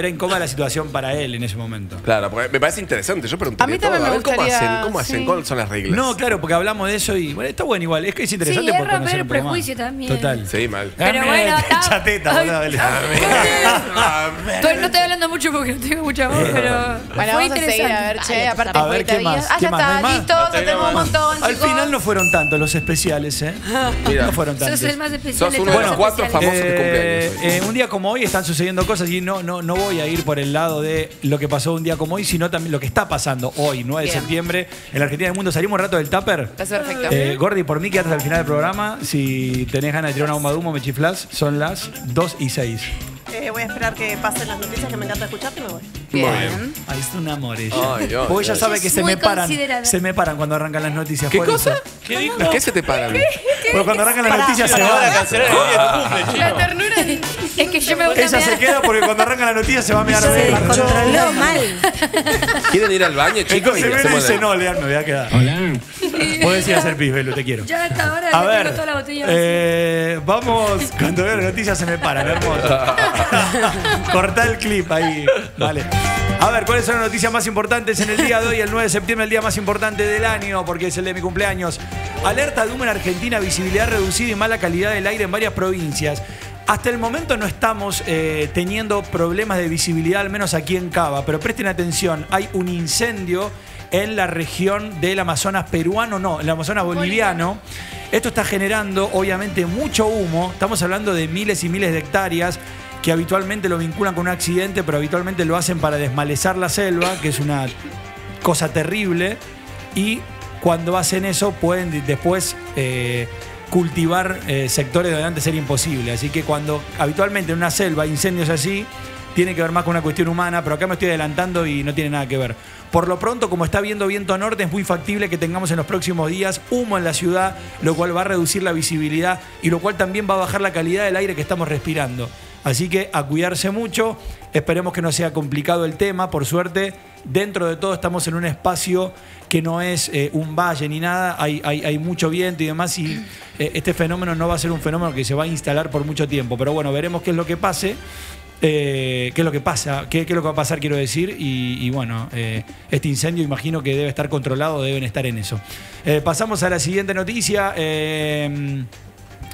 era incómoda la situación para él en ese momento. Claro, porque me parece interesante. Yo pregunté, a mí también me gustaría, ¿cómo hacen? ¿Cuáles son las reglas? No, claro, porque hablamos de eso y bueno, está bueno igual. Es que es interesante por conocer el prejuicio también. Total. Sí, mal. Pero bueno, chateta, no estoy hablando mucho porque no tengo mucha voz, pero bueno, vamos a seguir a ver, che, aparte a ver qué más. Ya está, listo, ya tenemos un montón. Al final no fueron tantos los especiales, no fueron tantos. Sos el más especial. Sos uno de los 4 famosos de cumpleaños. Un día como hoy están sucediendo cosas y no voy a ir por el lado de lo que pasó un día como hoy, sino también lo que está pasando hoy, 9 de septiembre, en la Argentina del mundo. Salimos un rato del tupper. Es perfecto. Gordi, por mí quedate hasta el final del programa. Si tenés ganas de tirar una bomba de humo, me chiflás. Son las 2:06. Voy a esperar que pasen las noticias, que me encanta escucharte y me voy. Bien. Ahí está un amor ella. Porque ella sabe que se me paran cuando arrancan las noticias. ¿Qué cosa? ¿Las qué se te paran? Porque cuando arrancan las noticias se va a cancelar el día de tu cumple. La ternura es que yo me voy a ella se queda porque cuando arrancan las noticias se va a mirar controló mal. ¿Quieren ir al baño, chicos? Se viene y dice, no, Leandro, me voy a quedar. Hola. Podés ir a hacer pis, Belu, te quiero. Ya hasta ahora tengo toda la botella. Vamos, cuando veo las noticias se me paran, hermoso. Cortá el clip ahí. Vale. A ver, ¿cuáles son las noticias más importantes en el día de hoy? El 9 de septiembre, el día más importante del año, porque es el de mi cumpleaños. Alerta de humo en Argentina, visibilidad reducida y mala calidad del aire en varias provincias. Hasta el momento no estamos teniendo problemas de visibilidad, al menos aquí en Cava, pero presten atención, hay un incendio en la región del Amazonas peruano, no, el Amazonas boliviano. Esto está generando, obviamente, mucho humo. Estamos hablando de miles y miles de hectáreas que habitualmente lo vinculan con un accidente, pero habitualmente lo hacen para desmalezar la selva, que es una cosa terrible. Y cuando hacen eso pueden después cultivar sectores donde antes era imposible. Así que cuando habitualmente en una selva hay incendios así, tiene que ver más con una cuestión humana, pero acá me estoy adelantando y no tiene nada que ver. Por lo pronto, como está habiendo viento norte, es muy factible que tengamos en los próximos días humo en la ciudad, lo cual va a reducir la visibilidad y lo cual también va a bajar la calidad del aire que estamos respirando. Así que a cuidarse mucho, esperemos que no sea complicado el tema, por suerte. Dentro de todo estamos en un espacio que no es un valle ni nada, hay mucho viento y demás, y este fenómeno no va a ser un fenómeno que se va a instalar por mucho tiempo. Pero bueno, veremos qué es lo que pase. Qué es lo que va a pasar, quiero decir, y bueno, este incendio imagino que debe estar controlado, deben estar en eso. Pasamos a la siguiente noticia.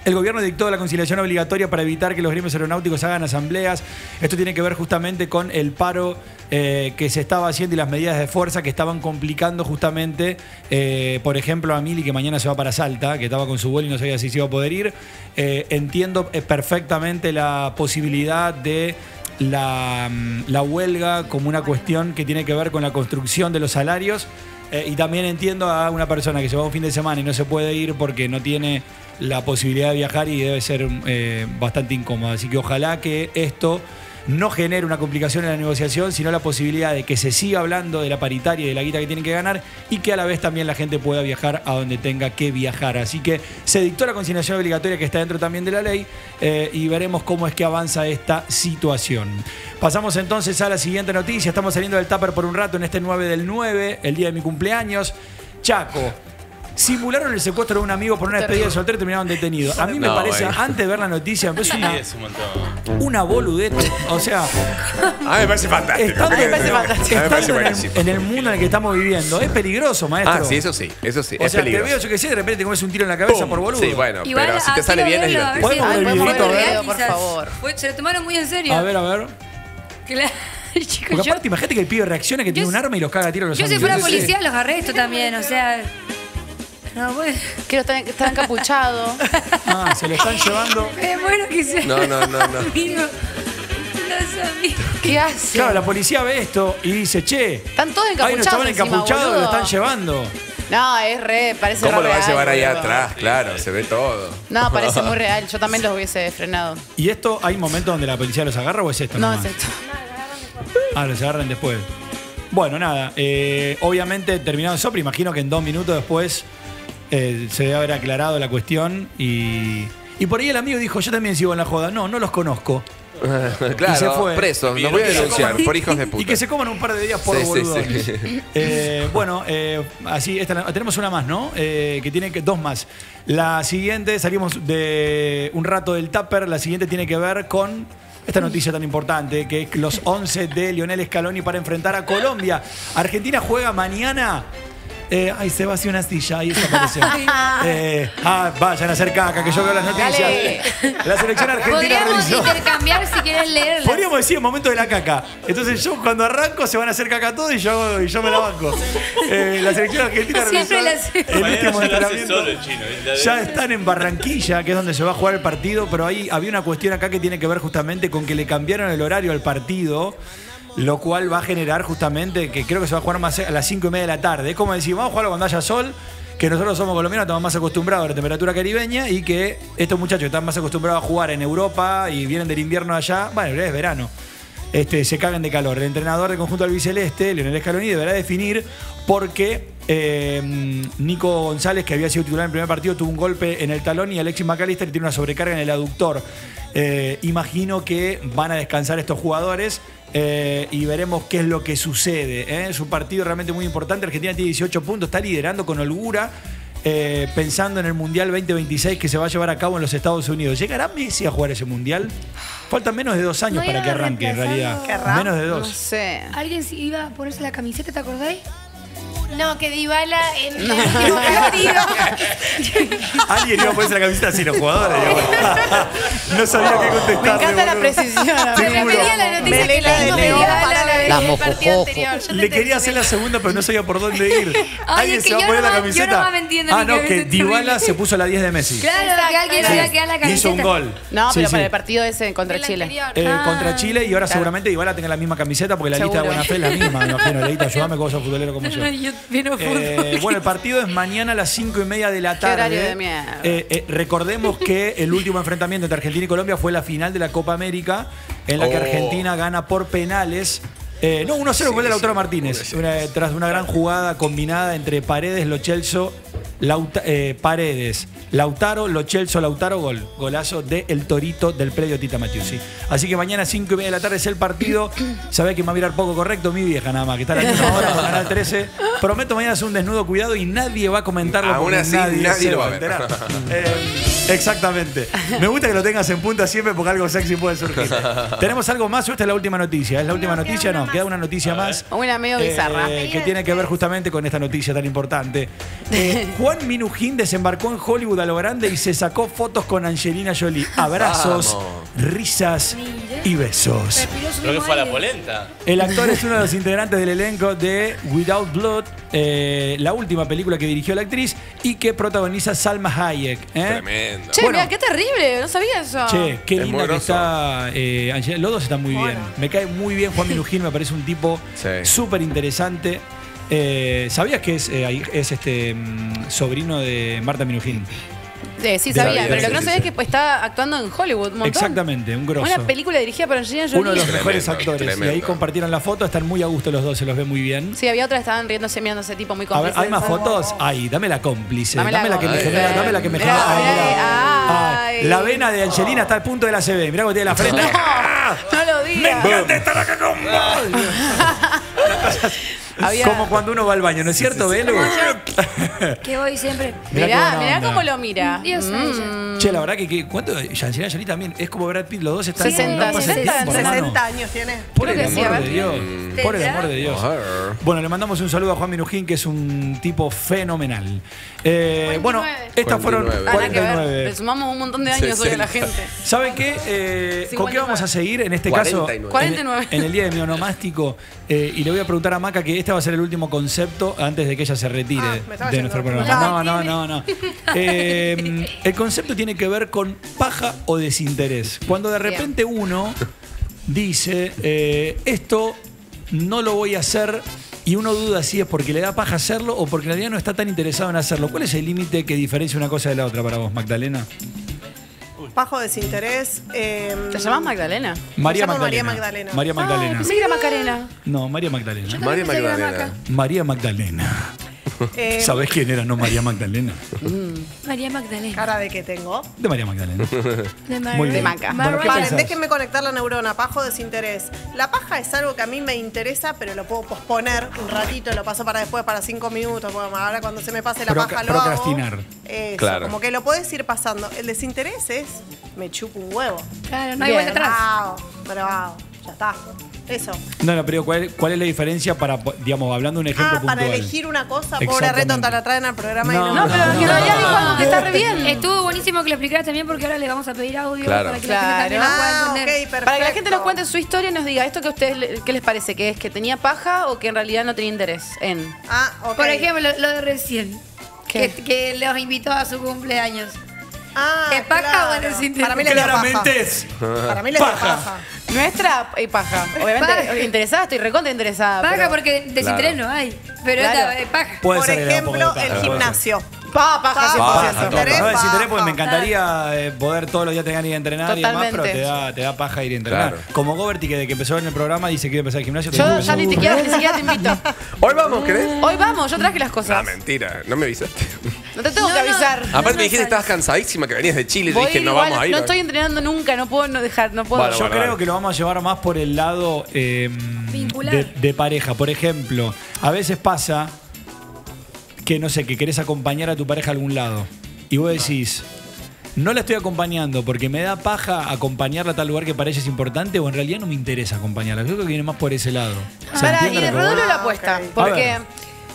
El gobierno dictó la conciliación obligatoria para evitar que los gremios aeronáuticos hagan asambleas. Esto tiene que ver justamente con el paro que se estaba haciendo y las medidas de fuerza que estaban complicando justamente, por ejemplo, a Mili, que mañana se va para Salta, que estaba con su vuelo y no sabía si se iba a poder ir. Entiendo perfectamente la posibilidad de la huelga como una cuestión que tiene que ver con la construcción de los salarios. Y también entiendo a una persona que se va un fin de semana y no se puede ir porque no tiene la posibilidad de viajar y debe ser bastante incómoda. Así que ojalá que esto no genere una complicación en la negociación, sino la posibilidad de que se siga hablando de la paritaria y de la guita que tienen que ganar y que a la vez también la gente pueda viajar a donde tenga que viajar. Así que se dictó la conciliación obligatoria, que está dentro también de la ley, y veremos cómo es que avanza esta situación. Pasamos entonces a la siguiente noticia. Estamos saliendo del tupper por un rato en este 9 del 9, el día de mi cumpleaños. Chaco. Simularon el secuestro de un amigo por una despedida de soltero y terminaron detenidos. A mí me parece, antes de ver la noticia, me parece una boludez. O sea, a mí me parece fantástico. Estando en el mundo en el que estamos viviendo, es peligroso, maestro. Ah, sí, eso sí, eso sí. O sea, te veo, yo que sé, de repente te comes un tiro en la cabeza por boludo. Sí, bueno, pero si te sale bien es divertido. Podemos ver el video, por favor. Se lo tomaron muy en serio. A ver, a ver. Claro. Chico, porque aparte, imagínate que el pibe reacciona, que tiene un arma y los caga a tiro a los amigos. Yo si fuera policía los arresto también, o sea... No, bueno. Creo que están encapuchados. Ah, se lo están llevando. Es bueno que se... No. Los amigos. ¿Qué hace? Claro, la policía ve esto y dice, che, están todos encapuchados. Ahí estaban encapuchados, lo están llevando. No, es re, parece ¿Cómo lo va a llevar ahí atrás? Claro, se ve todo. No, parece muy real. Yo también los hubiese frenado. ¿Y esto hay momentos donde la policía los agarra o es esto? No, nomás es esto. Ah, los agarran después. Bueno, nada. Obviamente terminado el soplo, imagino que en 2 minutos después. Se debe haber aclarado la cuestión y por ahí el amigo dijo, yo también sigo en la joda. No los conozco. Claro, y se fue. Presos, los voy a denunciar por hijos de puta. Y que se coman un par de días por boludo. Sí. Bueno, así esta, tenemos una más, ¿no? Que tiene que, 2 más. La siguiente, salimos de un rato del tupper. La siguiente tiene que ver con esta noticia tan importante, que es los 11 de Lionel Scaloni para enfrentar a Colombia. Argentina juega mañana. Ay, se va hacia una silla, ahí desapareció. Vayan a hacer caca, que yo veo las noticias. Dale. La selección argentina. Podríamos intercambiar si quieren leerlas. Podríamos decir el momento de la caca. Entonces yo cuando arranco se van a hacer caca todos y yo me la banco. La selección argentina ya están en Barranquilla, que es donde se va a jugar el partido, pero ahí había una cuestión acá que tiene que ver justamente con que le cambiaron el horario al partido. Lo cual va a generar justamente que creo que se va a jugar más a las 5:30 de la tarde. Es como decir, vamos a jugarlo cuando haya sol, que nosotros somos colombianos, estamos más acostumbrados a la temperatura caribeña y que estos muchachos que están más acostumbrados a jugar en Europa y vienen del invierno allá, bueno, es verano, se cagan de calor. El entrenador del conjunto albiceleste, Lionel Scaloni, deberá definir por qué Nico González, que había sido titular en el primer partido, tuvo un golpe en el talón y Alexis McAllister tiene una sobrecarga en el aductor. Imagino que van a descansar estos jugadores. Y veremos qué es lo que sucede, ¿eh? Es un partido realmente muy importante. Argentina tiene 18 puntos, está liderando con holgura, pensando en el Mundial 2026 que se va a llevar a cabo en los Estados Unidos. ¿Llegará Messi a jugar ese Mundial? Faltan menos de 2 años para que arranque, en realidad. Menos de 2. No sé. ¿Alguien iba a ponerse la camiseta, te acordáis? No, que Dybala en el último partido. Alguien iba a ponerse la camiseta sin los jugadores. No sabía qué contestar. Me encanta la precisión. Me refería a la noticia que le dimos de Dybala en el partido anterior. Le quería hacer la segunda, pero no sabía por dónde ir. ¿Alguien se va a poner la camiseta? Ah, no, que Dybala se puso la 10 de Messi. Claro, que alguien se va a quedar la camiseta. Hizo un gol. No, pero para el partido ese contra Chile. Contra Chile, y ahora seguramente Dybala tenga la misma camiseta porque la lista de Buena Fe es la misma. Me imagino, Leita, ayúdame como sos futbolero como yo. Bueno, el partido es mañana a las 5:30 de la tarde. Recordemos que el último enfrentamiento entre Argentina y Colombia fue la final de la Copa América, en la que Argentina gana por penales. No, 1-0 gol de Lautaro Martínez, tras una gran jugada combinada entre Paredes, Lo Celso, Paredes, Lautaro, Lo Celso, Lautaro, gol. Golazo de El Torito del predio Tita Matiusi. Así que mañana 5:30 de la tarde es el partido. Sabés que me va a mirar poco correcto mi vieja nada más, que está a la misma hora para Canal 13. Prometo mañana hacer un desnudo cuidado y nadie va a comentarlo. Aún así, nadie lo va a ver. Exactamente. Me gusta que lo tengas en punta siempre porque algo sexy puede surgir. ¿Tenemos algo más o esta es la última noticia? ¿Es la última noticia? No, queda una noticia más. Una medio bizarra. Que tiene que ver justamente con esta noticia tan importante. Juan Minujín desembarcó en Hollywood a lo grande y se sacó fotos con Angelina Jolie. Abrazos, risas y besos. Creo que fue a La Polenta. El actor es uno de los integrantes del elenco de Without Blood, la última película que dirigió la actriz y que protagoniza Salma Hayek. Tremendo. Che, bueno, mira, qué terrible, no sabía eso. Che, qué linda que está Angelina. Los dos están muy bien. Me cae muy bien Juan Minujín, me parece un tipo súper interesante. ¿Sabías que es este sobrino de Marta Minujín? Sí, sabía, pero lo que no sabía es que está actuando en Hollywood un montón. Exactamente, un grosso. Una película dirigida por Angelina Jolie. Uno de los mejores actores. Tremendo. Y ahí compartieron la foto, están muy a gusto los dos, se los ve muy bien. Sí, había otra, estaban riéndose, mirándose tipo muy cómplices. ¿Hay más fotos? Ay, dame la cómplice. Dame la que me genera, dame la que me genera. La vena de Angelina está al punto de la CB. Mirá cómo tiene la frente. ¡No lo digas! ¡Me encanta estar acá con vos! Como cuando uno va al baño, ¿no es cierto, Belu? Que voy siempre. Mirá cómo lo mira. Dios mío. Che, la verdad que cuánto. Angelina Jolie también. Es como Brad Pitt, los dos están 60 años tiene. Por el amor de Dios. Por el amor de Dios. Bueno, le mandamos un saludo a Juan Minujín, que es un tipo fenomenal. Bueno, estas fueron 49. Le sumamos un montón de años hoy a la gente. ¿Saben qué? ¿Con qué vamos a seguir en este caso? 49. En el día de mi onomástico. Y le voy a preguntar a Maca que este va a ser el último concepto antes de que ella se retire de nuestro programa. No. El concepto tiene que ver con paja o desinterés. Cuando de repente uno dice, esto no lo voy a hacer, y uno duda si es porque le da paja hacerlo o porque en realidad no está tan interesado en hacerlo. ¿Cuál es el límite que diferencia una cosa de la otra para vos, Magdalena? Paja o desinterés. ¿Te llamás Magdalena? María Magdalena. María Magdalena. Pensé que era Macarena. No, María Magdalena. María Magdalena. María Magdalena. ¿Sabés quién era, no, María Magdalena? María Magdalena. ¿Cara de qué tengo? De María Magdalena. De Maca. Bueno, vale, déjenme conectar la neurona. Paja o desinterés. La paja es algo que a mí me interesa, pero lo puedo posponer un ratito, lo paso para después, para 5 minutos. Bueno, ahora cuando se me pase la paja lo hago. Procrastinar. Claro. Como que lo podés ir pasando. El desinterés es, me chupo un huevo. Claro, no hay vuelta atrás. Bravo, ya está. Eso. No, pero ¿cuál es la diferencia para, digamos, hablando de un ejemplo puntual? Para elegir una cosa, pobre retonta, la traen al programa. No, pero en realidad dijo algo que está re bien. Estuvo buenísimo que lo explicaras también porque ahora le vamos a pedir audio para que la gente pueda entender. Para que la gente nos cuente su historia y nos diga esto que a ustedes, ¿qué les parece? ¿Que es que tenía paja o que en realidad no tenía interés en? Por ejemplo, lo de recién, que los invitó a su cumpleaños. ¿Es paja o desinterés? Para mí le dio paja. Claramente es. Para mí le dio paja. Nuestra y paja. Obviamente paja. Interesada, estoy recontra interesada. Paja pero... porque desinterés no hay. Pero esta es paja. Por ejemplo, el gimnasio. Paja, desinterés. No desinterés porque me encantaría poder todos los días tener que ir a entrenar. Totalmente. Y demás, pero te da paja ir a entrenar. Claro. Como Goberti, que desde que empezó en el programa dice que iba a empezar el gimnasio. Yo ya ni siquiera te invito. Hoy vamos, ¿querés? Hoy vamos, yo traje las cosas. Ah, mentira, no me avisaste. No te tengo que avisar. Aparte me dijiste que estabas cansadísima, que venías de Chile. Yo dije, no vamos a ir. No estoy entrenando nunca, no puedo no dejar, no puedo. Yo creo que lo vamos a llevar más por el lado de pareja. Por ejemplo, a veces pasa que no sé, que querés acompañar a tu pareja a algún lado. Y vos decís, no la estoy acompañando porque me da paja acompañarla a tal lugar que parece importante o en realidad no me interesa acompañarla. Creo que viene más por ese lado. Y de Rodolfo la apuesta. Porque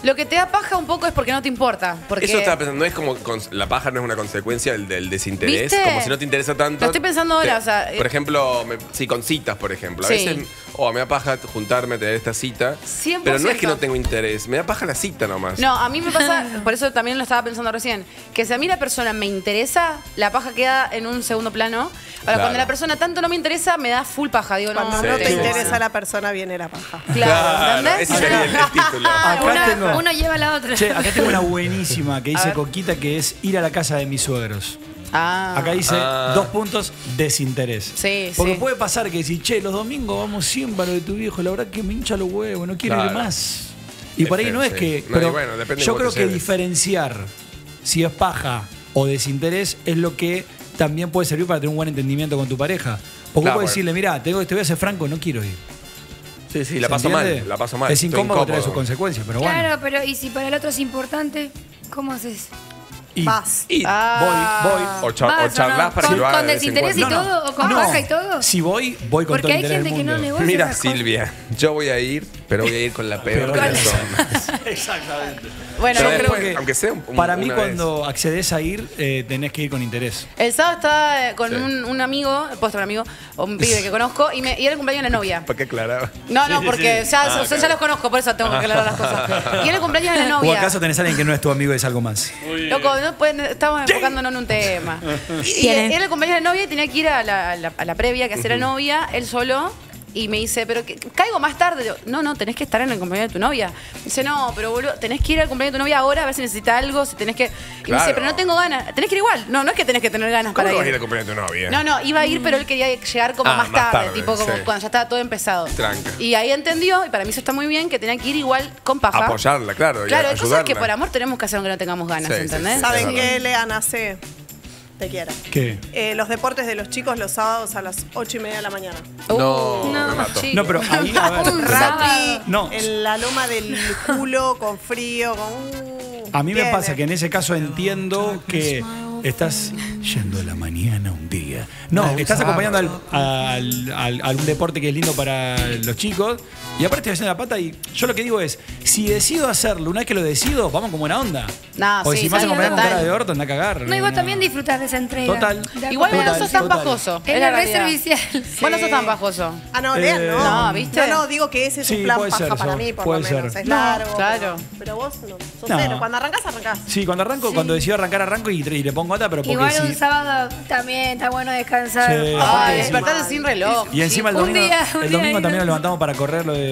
Lo que te da paja un poco es porque no te importa. Porque... Eso estaba pensando, no es como la paja no es una consecuencia del desinterés. ¿Viste? Como si no te interesa tanto. Lo estoy pensando ahora, o sea... Por ejemplo, sí, con citas, por ejemplo. A veces, me da paja juntarme a tener esta cita. 100%. Pero no es que no tengo interés, me da paja la cita nomás. No, a mí me pasa, por eso también lo estaba pensando recién, que si a mí la persona me interesa, la paja queda en un segundo plano. Ahora, cuando la persona tanto no me interesa, me da full paja. Digo, cuando no te interesa la persona, viene la paja. Claro, ¿entendés? Ese sería el título. Uno lleva a la otra. Che, acá tengo una buenísima que dice Coquita, que es ir a la casa de mis suegros. Ah, acá dice 2 puntos, desinterés. Sí, porque puede pasar que decís, che, los domingos vamos siempre a lo de tu viejo, la verdad que me hincha los huevos, no quiero ir más. Y por ahí no es que... No, pero bueno, yo creo que diferenciar si es paja o desinterés es lo que también puede servir para tener un buen entendimiento con tu pareja. Porque puedes decirle, mirá, te voy a ser franco, no quiero ir. Sí, sí, la paso mal. Es incómodo, trae sus consecuencias, pero bueno. Claro, pero ¿y si para el otro es importante? ¿Cómo haces? Vas. Voy. O charlas para que lo hagas. ¿Con desinterés y todo? ¿O con paja y todo? Si voy, voy con todo el interés del mundo. Porque hay gente que no negocia. Mira, Silvia, yo voy a ir, pero voy a ir con la peor de las zonas. Exactamente. Bueno, yo creo que, aunque sea para mí, cuando accedes a ir, tenés que ir con interés. El sábado estaba con un amigo, un pibe que conozco, y era el cumpleaños de la novia. ¿Para qué aclaraba? No, porque ya los conozco, por eso tengo que aclarar las cosas. Y era el cumpleaños de la novia. ¿O acaso tenés a alguien que no es tu amigo y es algo más? Loco, estamos enfocándonos en un tema. Y era el cumpleaños de la novia y tenía que ir a la previa, que hacía la novia, él solo. Y me dice, pero caigo más tarde. Yo, no, tenés que estar en el cumpleaños de tu novia. Dice, no, pero boludo, tenés que ir al cumpleaños de tu novia ahora, a ver si necesita algo, si tenés que... Y me dice, pero no tengo ganas. Tenés que ir igual. No es que tenés que tener ganas para ir. ¿Cómo vas a ir al cumpleaños de tu novia? No, iba a ir, pero él quería llegar como más tarde. Tipo como cuando ya estaba todo empezado. Tranca. Y ahí entendió, y para mí eso está muy bien, que tenía que ir igual con paja. Apoyarla, claro. Claro, hay cosas que por amor tenemos que hacer aunque no tengamos ganas, ¿entendés? ¿Saben qué, Leana? Sí. Te quiera. ¿Qué? Los deportes de los chicos los sábados a las 8:30 de la mañana. No, pero ahí, a ver. Un rapi en la loma del culo, con frío, a mí me pasa que en ese caso entiendo que estás yendo a la mañana un día. No, estás acompañando a algún deporte que es lindo para los chicos. Y aparte estoy haciendo la pata y yo lo que digo es, si decido hacerlo, una vez que lo decido, vamos con buena onda. Porque si me vas a acompañar con cara de orto, anda a cagar. No, y vos también disfrutás de esa entrega. Total. Igual vos no sos tan pajoso. Era re servicial. Vos no sos tan pajoso. Ah, no, Lean, no. No, ¿viste? No, digo que ese es un plan paja para mí, por lo menos. Es largo. Claro. Pero vos no. Sos cero. Cuando arrancás, arrancás. Sí, cuando arranco, cuando decido arranco y le pongo. Igual un sábado también está bueno descansar. Despertarte sin reloj. Y encima el domingo, también nos levantamos para correr.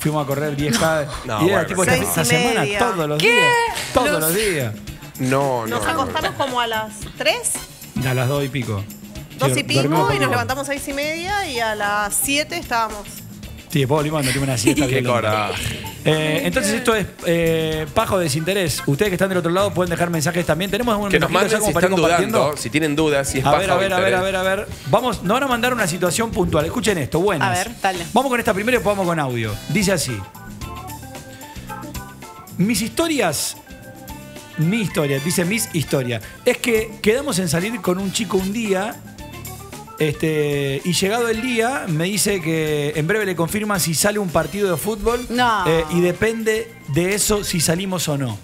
Fuimos a correr 10K. Y era tipo esta semana todos los días. Todos los días. Nos acostamos como a las 3. A las 2 y pico. 2 y pico y nos levantamos a 6:30 y a las 7 estábamos. Sí, después volvimos a meter una siesta. Qué coraje. Entonces esto es paja o desinterés. Ustedes que están del otro lado pueden dejar mensajes también. Tenemos un mensaje si están dudando, si tienen dudas, si es paja o desinterés. A ver. Vamos, nos van a mandar una situación puntual. Escuchen esto, buenas. A ver, dale. Vamos con esta primero y vamos con audio. Dice así. Mi historia, es que quedamos en salir con un chico un día. Y llegado el día me dice que en breve le confirma si sale un partido de fútbol y depende de eso si salimos o no.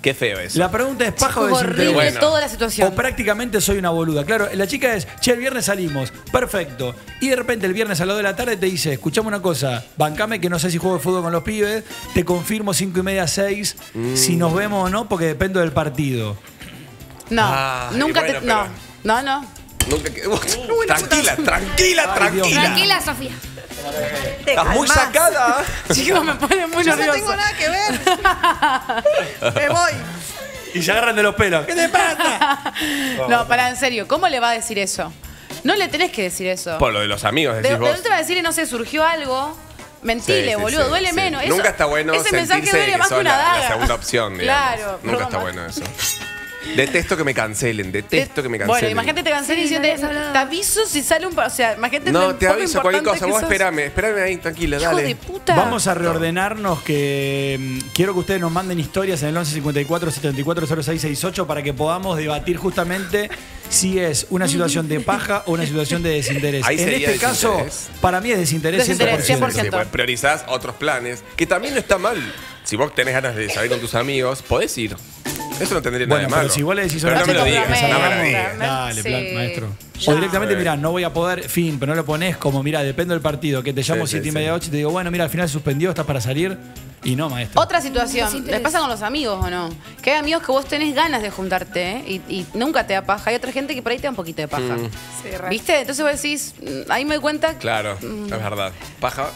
Qué feo eso. La pregunta es paja o desinterés. Bueno. Toda la situación. O prácticamente soy una boluda. Claro, la chica es, che, el viernes salimos, perfecto. Y de repente el viernes a las 2 de la tarde te dice, escuchame una cosa, bancame que no sé si juego de fútbol con los pibes, te confirmo 5:30, 6, si nos vemos o no, porque dependo del partido. Tranquila. Tranquila, Sofía. Estás muy sacada. Chicos, me ponen muy nerviosa. Yo no tengo nada que ver. Me voy. Y se agarran de los pelos. ¿Qué te pasa? No, pará, en serio. ¿Cómo le va a decir eso? No le tenés que decir eso. Por lo de los amigos, decís vos. De última decirle, no sé, surgió algo. Mentile, boludo, duele menos. Nunca está bueno ese mensaje duele más que una daga. La segunda opción, digamos. Claro. Nunca está bueno eso. Detesto que me cancelen, Bueno, imagínate te cancelen diciendo, te aviso si sale un... O sea, imagínate... No, te aviso cualquier cosa, vos espérame ahí, tranquila, hijo dale. De puta. Vamos a reordenarnos que... Quiero que ustedes nos manden historias en el 1154-740668 para que podamos debatir justamente si es una situación de paja o una situación de desinterés. En este caso, para mí es desinterés 100%. Priorizás otros planes, que también no está mal. si vos tenés ganas de salir con tus amigos, podés ir. Eso no tendría nada de malo. Pero si vos le decís, no me lo digas, dale, plan, maestro. O directamente, mira, no voy a poder, fin, pero no lo ponés como, mira, depende del partido, que te llamo 7:30, 8 y te digo, bueno, mira, al final suspendido, estás para salir. Y no, maestro. Otra situación, ¿les pasa con los amigos o no? Que hay amigos que vos tenés ganas de juntarte, ¿eh? Y nunca te da paja. Hay otra gente que por ahí te da un poquito de paja. Mm. Sí, ¿viste? Entonces vos decís, ahí me doy cuenta. Claro, es verdad. Paja.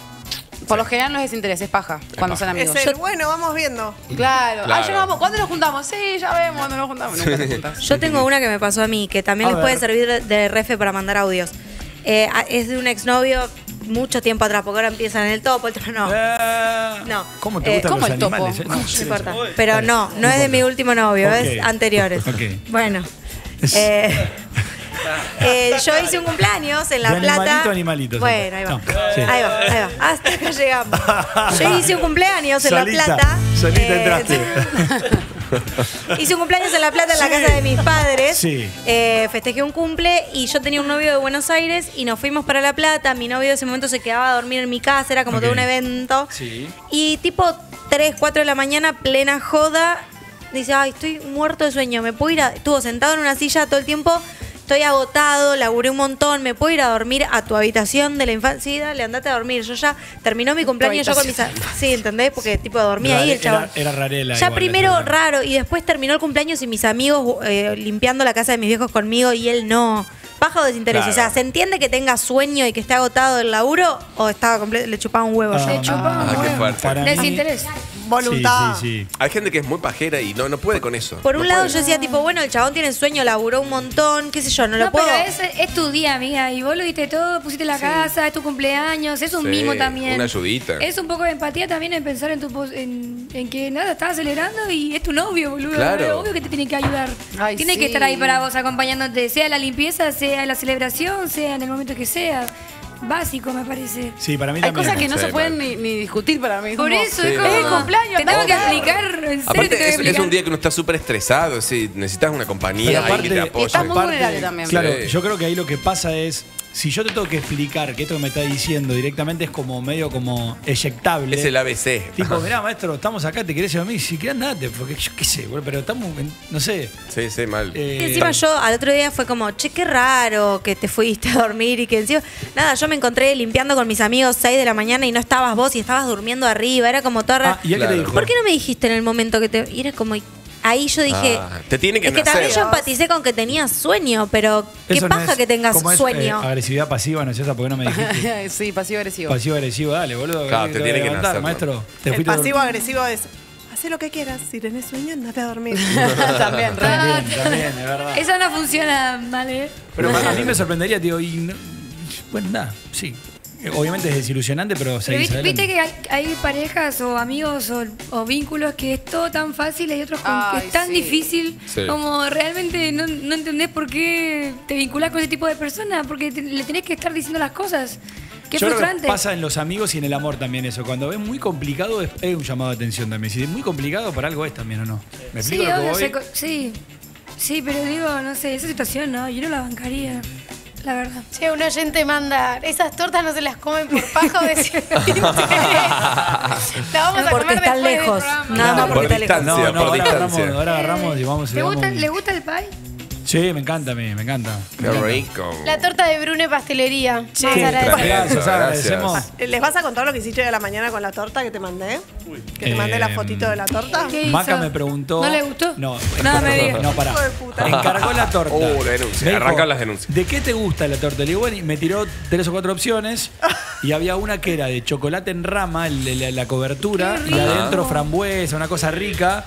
Por lo general no es desinterés, es paja cuando son amigos. Es el, bueno, vamos viendo. Claro. Ah, yo vamos, ¿cuándo nos juntamos? Sí, ya vemos, cuando nos juntamos. Nunca nos juntamos. Yo tengo una que me pasó a mí, que también les puede servir de refe para mandar audios. Es de un exnovio mucho tiempo atrás, porque ahora empiezan en el topo, el no. No. ¿Cómo te gustan los animales? ¿Topo? No importa. Pero no, no es de mi último novio, es anteriores. Okay. Bueno. Yo hice un cumpleaños en La Plata. Animalito. Bueno, ahí va. No. Ahí va. Hasta que llegamos. Yo hice un cumpleaños en La Plata. Solita entraste. Hice un cumpleaños en La Plata, en la casa de mis padres. Sí. Festejé un cumple y yo tenía un novio de Buenos Aires y nos fuimos para La Plata. Mi novio de ese momento se quedaba a dormir en mi casa, era como todo un evento. Sí. Y tipo 3, 4 de la mañana, plena joda, dice, ay, estoy muerto de sueño, me puedo ir a... Estuvo sentado en una silla todo el tiempo, estoy agotado, laburé un montón, me puedo ir a dormir a tu habitación de la infancia. Sí, dale, andate a dormir. Yo ya terminó mi cumpleaños yo con mis... Sí, ¿entendés? Porque tipo dormía ahí el chaval. Era rarela. Ya igual, primero raro y después terminó el cumpleaños y mis amigos limpiando la casa de mis viejos conmigo y él no. Paja o desinterés. Claro. O sea, ¿se entiende que tenga sueño y que esté agotado del laburo o estaba completo, le chupaba un huevo? Le chupaba un huevo. Desinterés. Voluntad. Sí, sí, sí. Hay gente que es muy pajera y no puede con eso. Por un lado yo decía tipo, bueno, el chabón tiene sueño, laburó un montón, qué sé yo, no lo puedo. Pero es tu día, amiga, y vos lo diste todo, pusiste la casa, es tu cumpleaños, es un mimo también. Una ayudita. Es un poco de empatía también en pensar en tu en que nada, estás acelerando y es tu novio, boludo. Claro. Es obvio que te tiene que ayudar. Ay, tiene que estar ahí para vos, acompañándote, sea la limpieza, sea la celebración, sea en el momento que sea. Básico, me parece. Sí, para mí hay cosas que no se pueden ni discutir para mí. Por eso, es como el cumpleaños. Te tengo que explicar. En serio, es un día que uno está súper estresado. Necesitas una compañía que te apoye. Estás muy vulnerable también. Claro, yo creo que ahí lo que pasa es, si yo te tengo que explicar que esto que me está diciendo directamente es como medio como eyectable. Es el ABC. Tipo, mirá, maestro, estamos acá, te querés ir a mí. Si querés, andate, porque yo qué sé, pero estamos, no sé. Sí, sí, mal. Y encima yo al otro día fue como, che, qué raro que te fuiste a dormir y que encima... Nada, yo me encontré limpiando con mis amigos 6 de la mañana y no estabas vos y estabas durmiendo arriba. Era como toda... Ah, ¿y qué te dijo? ¿Por qué no me dijiste en el momento que te...? Y era como... Ahí yo dije, te tiene que nacer. También yo empaticé con que tenía sueño, pero qué paja que tengas sueño. Agresividad pasiva, ¿no es esa? ¿Por qué no me dijiste? Sí, pasivo-agresivo. Pasivo-agresivo, dale, boludo. Claro, te tiene que nacer, maestro. El pasivo-agresivo es, hacé lo que quieras, si tenés sueño, andate a dormir. También, también, es verdad. Eso no funciona, ¿vale? Pero a mí me sorprendería, tío, y... Bueno, nada, sí. Obviamente es desilusionante, pero... Viste que hay parejas o amigos o vínculos que es todo tan fácil y otros que es tan difícil como realmente no entendés por qué te vinculás con ese tipo de personas, porque le tenés que estar diciendo las cosas. Qué frustrante. Creo que pasa en los amigos y en el amor también eso. Cuando ves muy complicado es un llamado de atención también. Si es muy complicado, para algo es también, ¿o no? ¿Me explico lo que voy? Sí, pero digo, no sé, esa situación no, yo no la bancaría. La verdad. Che, un oyente manda, esas tortas no se las comen por paja o desinterés. Porque están lejos. No, porque está lejos. No, ahora agarramos y vamos. ¿Le gusta el pie? Sí, me encanta a mí, me encanta. Qué rico. La torta de Brune Pastelería. Sí, gracias. ¿Les vas a contar lo que hiciste de la mañana con la torta que te mandé? Que te mandé la fotito de la torta. Maca me preguntó. ¿No le gustó? No, nada me digas. No, pará. Encargó la torta. La denuncia. Arrancan las denuncias. ¿De qué te gusta la torta? Le digo, bueno, y me tiró 3 o 4 opciones. Y había una que era de chocolate en rama, la cobertura. Y adentro frambuesa, una cosa rica.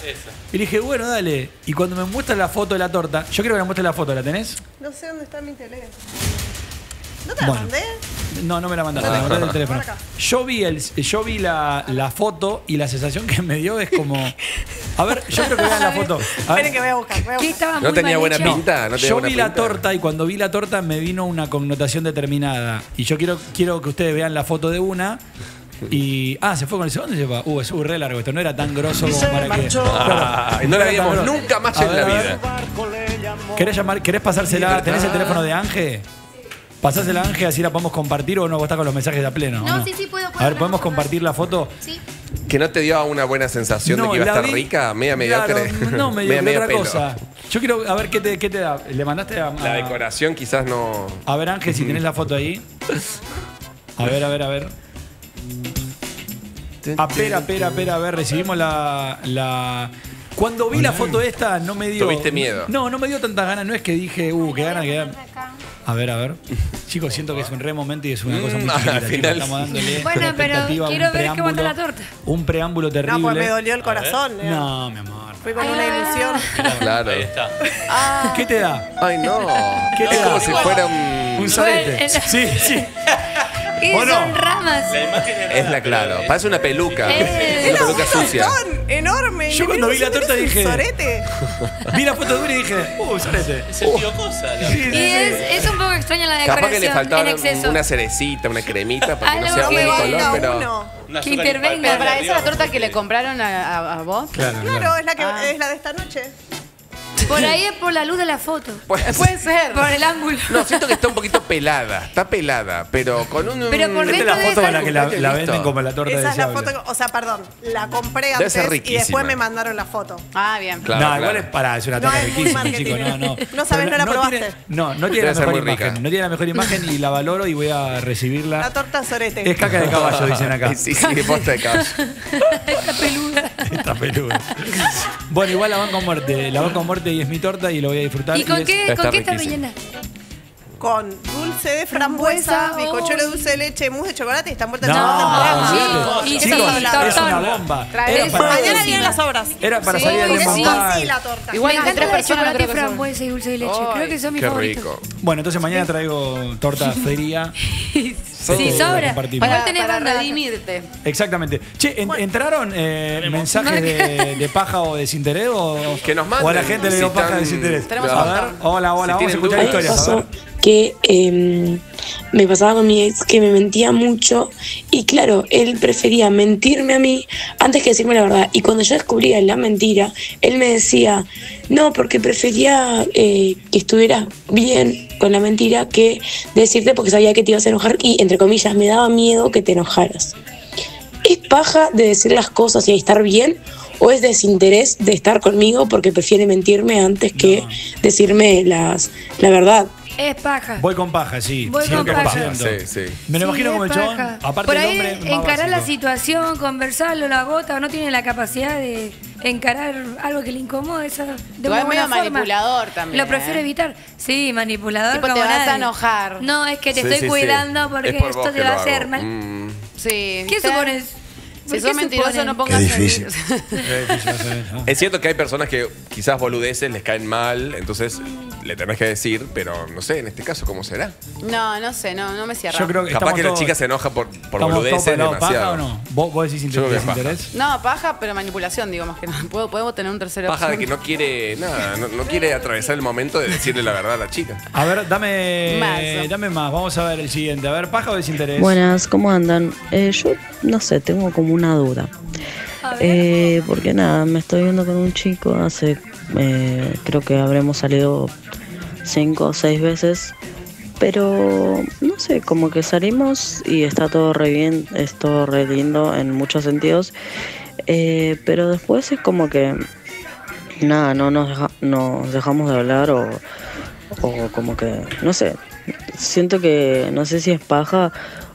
Y dije, bueno, dale. Y cuando me muestra la foto de la torta, yo creo que me muestra la foto, ¿la tenés? No sé dónde está mi teléfono. ¿No te la mandé? No, no me la mandaste, me mandaste el teléfono. Yo vi la foto y la sensación que me dio es como... A ver, yo creo que vean la foto. Esperen que voy a buscar. No tenía buena pinta. Yo vi la torta y cuando vi la torta me vino una connotación determinada. Y yo quiero que ustedes vean la foto de una... Y, se fue con el segundo y se fue. Es re largo esto, no era tan grosso como para que... No la veíamos nunca más en la vida. ¿Querés pasársela? ¿Tenés el teléfono de Ángel? Pasásela a Ángel, así la podemos compartir o no, vos estás con los mensajes a pleno. No, sí, puedo. A ver, ¿podemos compartir la foto? Sí. ¿Que no te dio una buena sensación de que iba a estar rica? Media mediocre. Claro, no, medio otra cosa. Yo quiero a ver qué te da. ¿Le mandaste a...? La decoración quizás no... A ver, Ángel, si tenés la foto ahí. A ver, a ver, a ver. A ver, a ver. Recibimos la... Cuando vi la foto esta no me dio... ¿Tuviste miedo? No, no me dio tantas ganas. No es que dije, qué ganas, qué ganas. A ver, a ver. Chicos, siento que es un re momento y es una cosa muy chiquita. Al final estamos dándole bueno, pero quiero ver cómo está la torta. Un preámbulo terrible. No, pues me dolió el corazón. No, mi amor. Fui con una ilusión. Claro. Ahí está. Ah. ¿Qué te da? Ay, no. ¿Qué te da? Como si fuera un salete. Sí, sí. Y son ramas. La imagen es la claro. Parece una peluca. Una peluca sucia. Enorme. Yo cuando vi la torta dije... Sorete. Vi la foto dura y dije... sorete. Es el tío cosa. Y es un poco extraña la decoración. Capaz que le faltaba una cerecita, una cremita para que no sea un color, pero... Que intervenga. ¿Para esa la torta que le compraron a vos? Claro, es la de esta noche. Por ahí es por la luz de la foto. Puede ser. Por el ángulo. No, siento que está un poquito pelada. Está pelada, pero con un... Pero por dentro la foto de la que la venden como la torta de esa es la foto. O sea, perdón. La compré antes y después me mandaron la foto. Ah, bien. No, igual es para... Es una torta riquísima, chicos. No sabes, no la probaste. No, no tiene la mejor imagen. No tiene la mejor imagen y la valoro y voy a recibirla. La torta sorete. Es caca de caballo, dicen acá. Sí, sí, posta de caballo. Está peluda. Está peluda. Bueno, igual la van con muerte. La van con muerte y es mi torta y lo voy a disfrutar. ¿Y con qué está rellena? Con dulce de frambuesa, bizcochuelo de dulce de leche, mousse de chocolate y está envuelta en chocolate. Y chicos, es una bomba. Mañana vienen las obras. Era para salir a remontar. Igual entre tres personas chocolate, frambuesa y dulce de leche. Creo que son mis favoritos. Qué rico. Bueno, entonces mañana traigo torta fría. Sí, sobra. Igual tenés para redimirte. Exactamente. Che, ¿entraron mensajes de paja o desinterés? Que nos manden. O a la gente le dio paja o desinterés. A ver, hola, vamos a escuchar historias. A ver. Que me pasaba con mi ex que me mentía mucho y claro, él prefería mentirme a mí antes que decirme la verdad, y cuando yo descubría la mentira, él me decía no, porque prefería que estuvieras bien con la mentira que decirte, porque sabía que te ibas a enojar y entre comillas me daba miedo que te enojaras. ¿Es paja de decir las cosas y de estar bien o es desinterés de estar conmigo porque prefiere mentirme antes que decirme la verdad? Es paja. Voy con paja, sí. Voy con paja. Sí. Me lo imagino como el chabón. Aparte por ahí, el hombre, encarar la situación, conversarlo, la gota, o no tiene la capacidad de encarar algo que le incomoda. Eso, de una buena forma. Manipulador también. Lo prefiero evitar. Sí, manipulador. Tipo, te vas a enojar. No, es que te estoy cuidando porque es por esto te va a hacer mal. Sí. ¿Qué supones? Si sos mentiroso no pongas... Qué difícil. Es cierto que hay personas que quizás boludeces, les caen mal, entonces le tenés que decir, pero no sé, en este caso, ¿cómo será? No, no sé, no me cierra. Yo creo que capaz que la chica se enoja por boludeces demasiado. ¿Paja o no? ¿Vos decís interés? No, paja, pero manipulación, digo, más que nada. Podemos tener un tercero. Paja de que no quiere nada, no quiere atravesar el momento de decirle la verdad a la chica. A ver, dame más, vamos a ver el siguiente. A ver, ¿paja o desinterés? Buenas, ¿cómo andan? Yo, no sé, tengo como una duda, porque nada, me estoy viendo con un chico hace, creo que habremos salido 5 o 6 veces, pero no sé, como que salimos y está todo re bien, es todo re lindo en muchos sentidos, pero después es como que nada, nos dejamos de hablar o como que, no sé, siento que no sé si es paja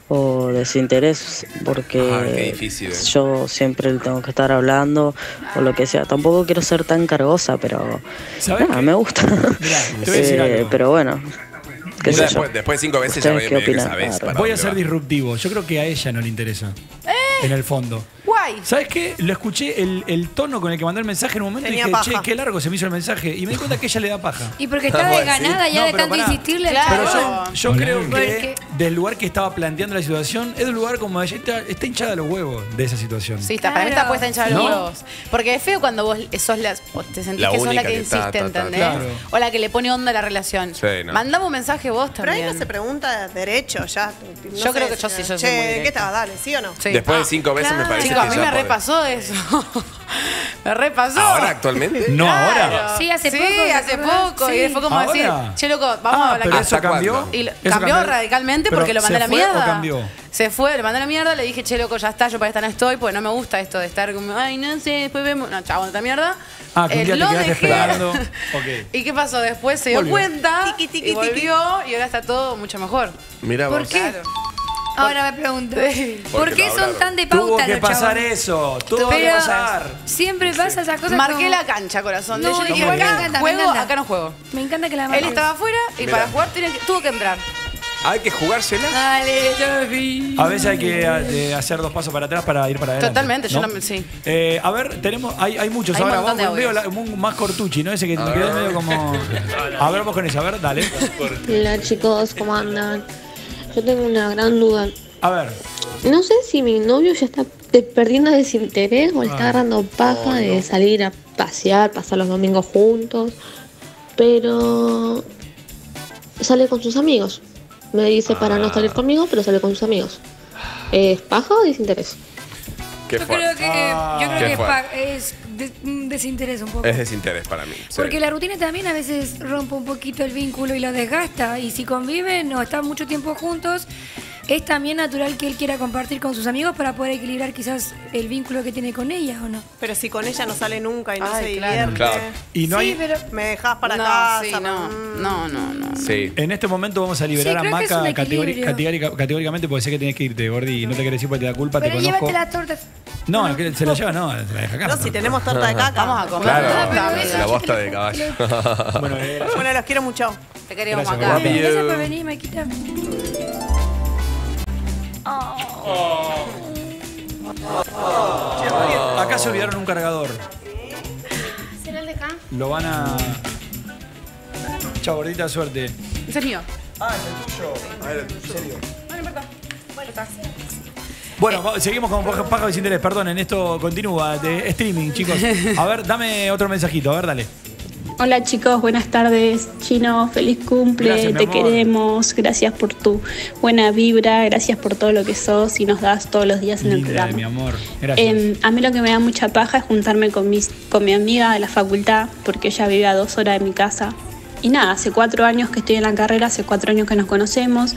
o desinterés, porque qué difícil, ¿eh? Yo siempre tengo que estar hablando o lo que sea. Tampoco quiero ser tan cargosa, pero nada, me gusta. Mirá, te voy a decir algo. Pero bueno, qué sé yo. Después de 5 veces ya me sabés. Voy a ser disruptivo. Yo creo que a ella no le interesa. En el fondo. Guay. ¿Sabes qué? Lo escuché el tono con el que mandó el mensaje en un momento y dije, che, qué largo se me hizo el mensaje. Y me di cuenta que ella le da paja. Y porque estaba de ganada ya de tanto insistirle. Claro. Pero yo creo que del lugar que estaba planteando la situación, es un lugar como ella está hinchada los huevos de esa situación. Sí, está, para mí está puesta hinchada los huevos. Porque es feo cuando vos sos te sentís que sos la que insiste, ¿entendés? O la que le pone onda a la relación. Mandame un mensaje vos también. Pero ahí no se pregunta derecho ya. Yo creo que yo sí, yo soy muy directa. ¿Qué estabas? Dale, ¿sí o no? Después de 5 veces me parece. Chico, a mí me repasó eso. Lo repasó. ¿Ahora actualmente? No, claro. Ahora. Sí, hace poco. Sí, hace poco. Sí. Y fue como decir, che, loco, vamos a la casa. ¿Cambió? Y cambió radicalmente porque lo mandé a la mierda. Se fue, lo mandé a la mierda, le dije, che, loco, ya está, yo para esta no estoy, porque no me gusta esto de estar como, ay, no sé, después vemos. No, chavo, esta mierda. Ah, que un día te quedaste esperando. Okay. ¿Y qué pasó? Después se dio cuenta, y volvió, y ahora está todo mucho mejor. Mira vos. ¿Por qué? Ahora me pregunto, ¿por qué son tan de pauta los chavos? Tuvo que pasar eso, tuvo que pasar. Siempre pasa esas cosas. Marqué la cancha, corazón. No, yo dije, acá no juego. Me encanta que la marques. Él estaba afuera y para jugar tuvo que entrar. Hay que jugársela. Dale, yo vi. A veces hay que hacer dos pasos para atrás para ir para adelante. Totalmente, ¿no? Yo no, sí. A ver, tenemos, hay muchos. Hay ahora vamos, veo más cortuchi, ¿no? Ese que te quedó medio como... A ver, vos con eso, a ver, dale. Hola chicos, ¿cómo andan? Yo tengo una gran duda. A ver. No sé si mi novio ya está perdiendo desinterés o le está agarrando paja de salir a pasear, pasar los domingos juntos. Pero sale con sus amigos. Me dice para no salir conmigo, pero sale con sus amigos. ¿Es paja o desinterés? Yo creo que es desinterés un poco. Es desinterés para mí. Porque la rutina también a veces rompe un poquito el vínculo y lo desgasta. Y si conviven o están mucho tiempo juntos, es también natural que él quiera compartir con sus amigos para poder equilibrar quizás el vínculo que tiene con ella, ¿o no? Pero si con ella no sale nunca y no se divierte. Claro. Y no pero me dejás para casa. Sí, no. Sí. En este momento vamos a liberar a Maca categóricamente porque sé que tenés que irte, Gordi, y no te querés ir porque te da culpa, pero te conozco. Llévate las tortas. No, no, se la lleva, no, se la deja acá. No, si tenemos torta de caca, vamos a comer. Claro, la bosta de caballo. Bueno, los quiero mucho. Te queremos, Maca. Gracias por venir, Maquita. Acá se olvidaron un cargador. ¿Será el de acá? Lo van a... Chao, gordita, suerte. Ese es mío. Ah, es el tuyo. A ver, el tuyo. No importa. Bueno, está. Bueno, seguimos con Paja y Interés. Perdonen, esto continúa de streaming, chicos. A ver, dame otro mensajito. A ver, dale. Hola chicos, buenas tardes. Chino, feliz cumple, gracias, te queremos. Gracias por tu buena vibra. Gracias por todo lo que sos y nos das todos los días en el programa. Mi amor. Gracias. A mí lo que me da mucha paja es juntarme con mi amiga de la facultad, porque ella vive a 2 horas de mi casa. Y nada, hace 4 años que estoy en la carrera, hace 4 años que nos conocemos,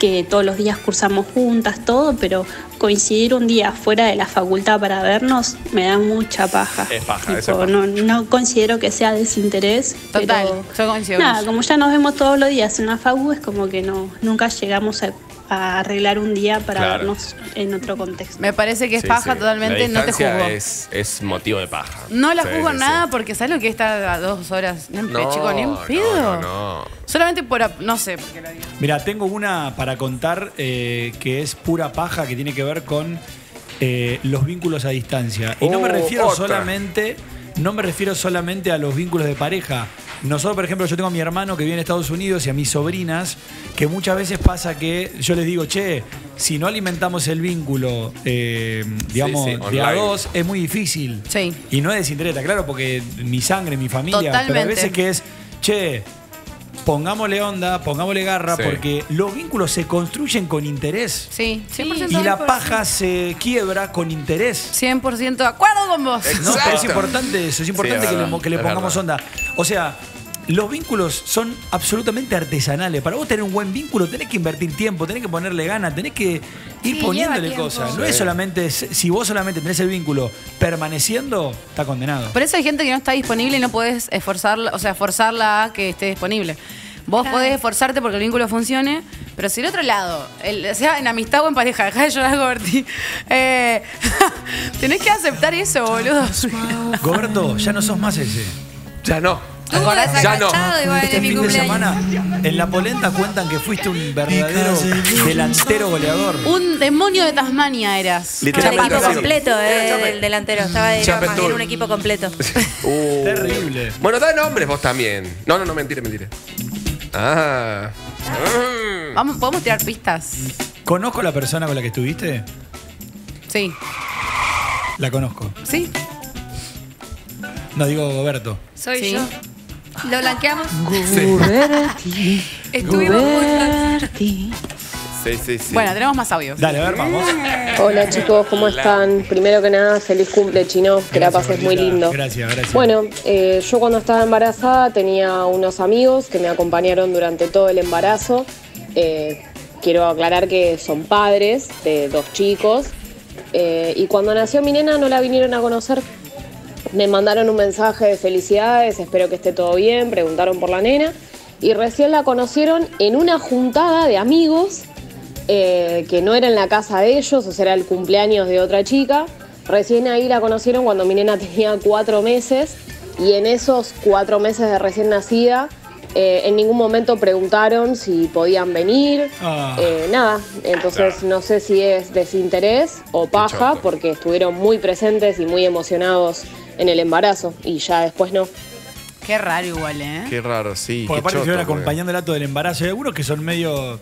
que todos los días cursamos juntas, todo, pero coincidir un día fuera de la facultad para vernos me da mucha paja. Es paja, tipo, es paja. No considero que sea desinterés. Total, pero, yo coincido. Nada, como ya nos vemos todos los días en la facu, es como que no, nunca llegamos a arreglar un día para vernos en otro contexto. Me parece que es paja totalmente, no te juzgo. Es motivo de paja. No la juzgo nada porque ¿sabes lo que está a 2 horas? No, chico, ni un pedo. No. Solamente por... no sé. Mira, tengo una para contar que es pura paja, que tiene que ver con los vínculos a distancia. Y no me refiero solamente... No me refiero solamente a los vínculos de pareja. Nosotros, por ejemplo, yo tengo a mi hermano que vive en Estados Unidos y a mis sobrinas, que muchas veces pasa que yo les digo, che, si no alimentamos el vínculo, digamos, de a dos, es muy difícil. Sí. Y no es desinterés, claro, porque mi sangre, mi familia. Totalmente. Pero a veces que es, che, pongámosle onda, pongámosle garra, porque los vínculos se construyen con interés. Sí, 100%. Y la paja se quiebra con interés. 100% de acuerdo con vos. No, pero es importante eso, es importante que le pongamos onda. O sea, los vínculos son absolutamente artesanales. Para vos tener un buen vínculo tenés que invertir tiempo, tenés que ponerle ganas, tenés que ir poniéndole cosas. No es solamente, si vos solamente tenés el vínculo permaneciendo, está condenado. Por eso hay gente que no está disponible y no podés esforzarla, o sea, forzarla a que esté disponible. Vos podés esforzarte porque el vínculo funcione, pero si el otro lado, sea en amistad o en pareja, dejá de llorar, Goberti. Tenés que aceptar eso, boludo. Goberto, ya no sos más ese. Ya no. Ya no. Este fin de semana en La Polenta cuentan que fuiste un verdadero delantero goleador. Un demonio de Tasmania eras. Literalmente. Un equipo completo del delantero. Estaba en un equipo completo. Terrible. Bueno, da nombres vos también. No, mentira. ¿Podemos tirar pistas? ¿Conozco a la persona con la que estuviste? Sí. ¿La conozco? Sí. No, digo Goberto. Soy yo. ¿Lo blanqueamos? Goberti. Estuvimos juntos. Sí. Bueno, tenemos más audios. Dale, a ver, vamos. Hola chicos, ¿cómo están? Primero que nada, feliz cumple, Chino, que la pases muy lindo. Gracias. Bueno, yo cuando estaba embarazada tenía unos amigos que me acompañaron durante todo el embarazo. Quiero aclarar que son padres de dos chicos. Y cuando nació mi nena no la vinieron a conocer. Me mandaron un mensaje de felicidades, espero que esté todo bien, preguntaron por la nena. Y recién la conocieron en una juntada de amigos que no era en la casa de ellos, o sea, era el cumpleaños de otra chica. Recién ahí la conocieron cuando mi nena tenía 4 meses. Y en esos 4 meses de recién nacida, en ningún momento preguntaron si podían venir. Nada, entonces no sé si es desinterés o paja, porque estuvieron muy presentes y muy emocionados en el embarazo. Y ya después no. Qué raro igual, ¿eh? Qué raro, sí. Por aparte estuvieron acompañando el acto del embarazo. Hay algunos que son medio...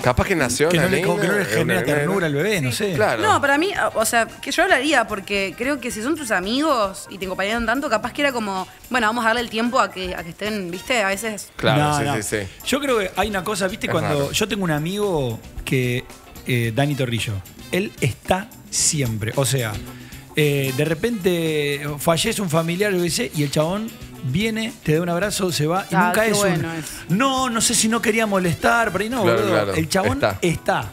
Capaz que nació que no le genera ternura al bebé, no sé. Claro. No, para mí, o sea, que yo hablaría porque creo que si son tus amigos y te acompañaron tanto, capaz que era como, bueno, vamos a darle el tiempo a que estén, ¿viste? A veces... Claro, no, sí. Yo creo que hay una cosa, ¿viste? Es cuando raro. Yo tengo un amigo que... Dani Torrillo. Él está siempre. O sea, de repente fallece un familiar, lo dice, y el chabón... Viene, te da un abrazo, se va y nunca es bueno un... No sé si no quería molestar, pero ahí no, claro, boludo. Claro. El chabón está.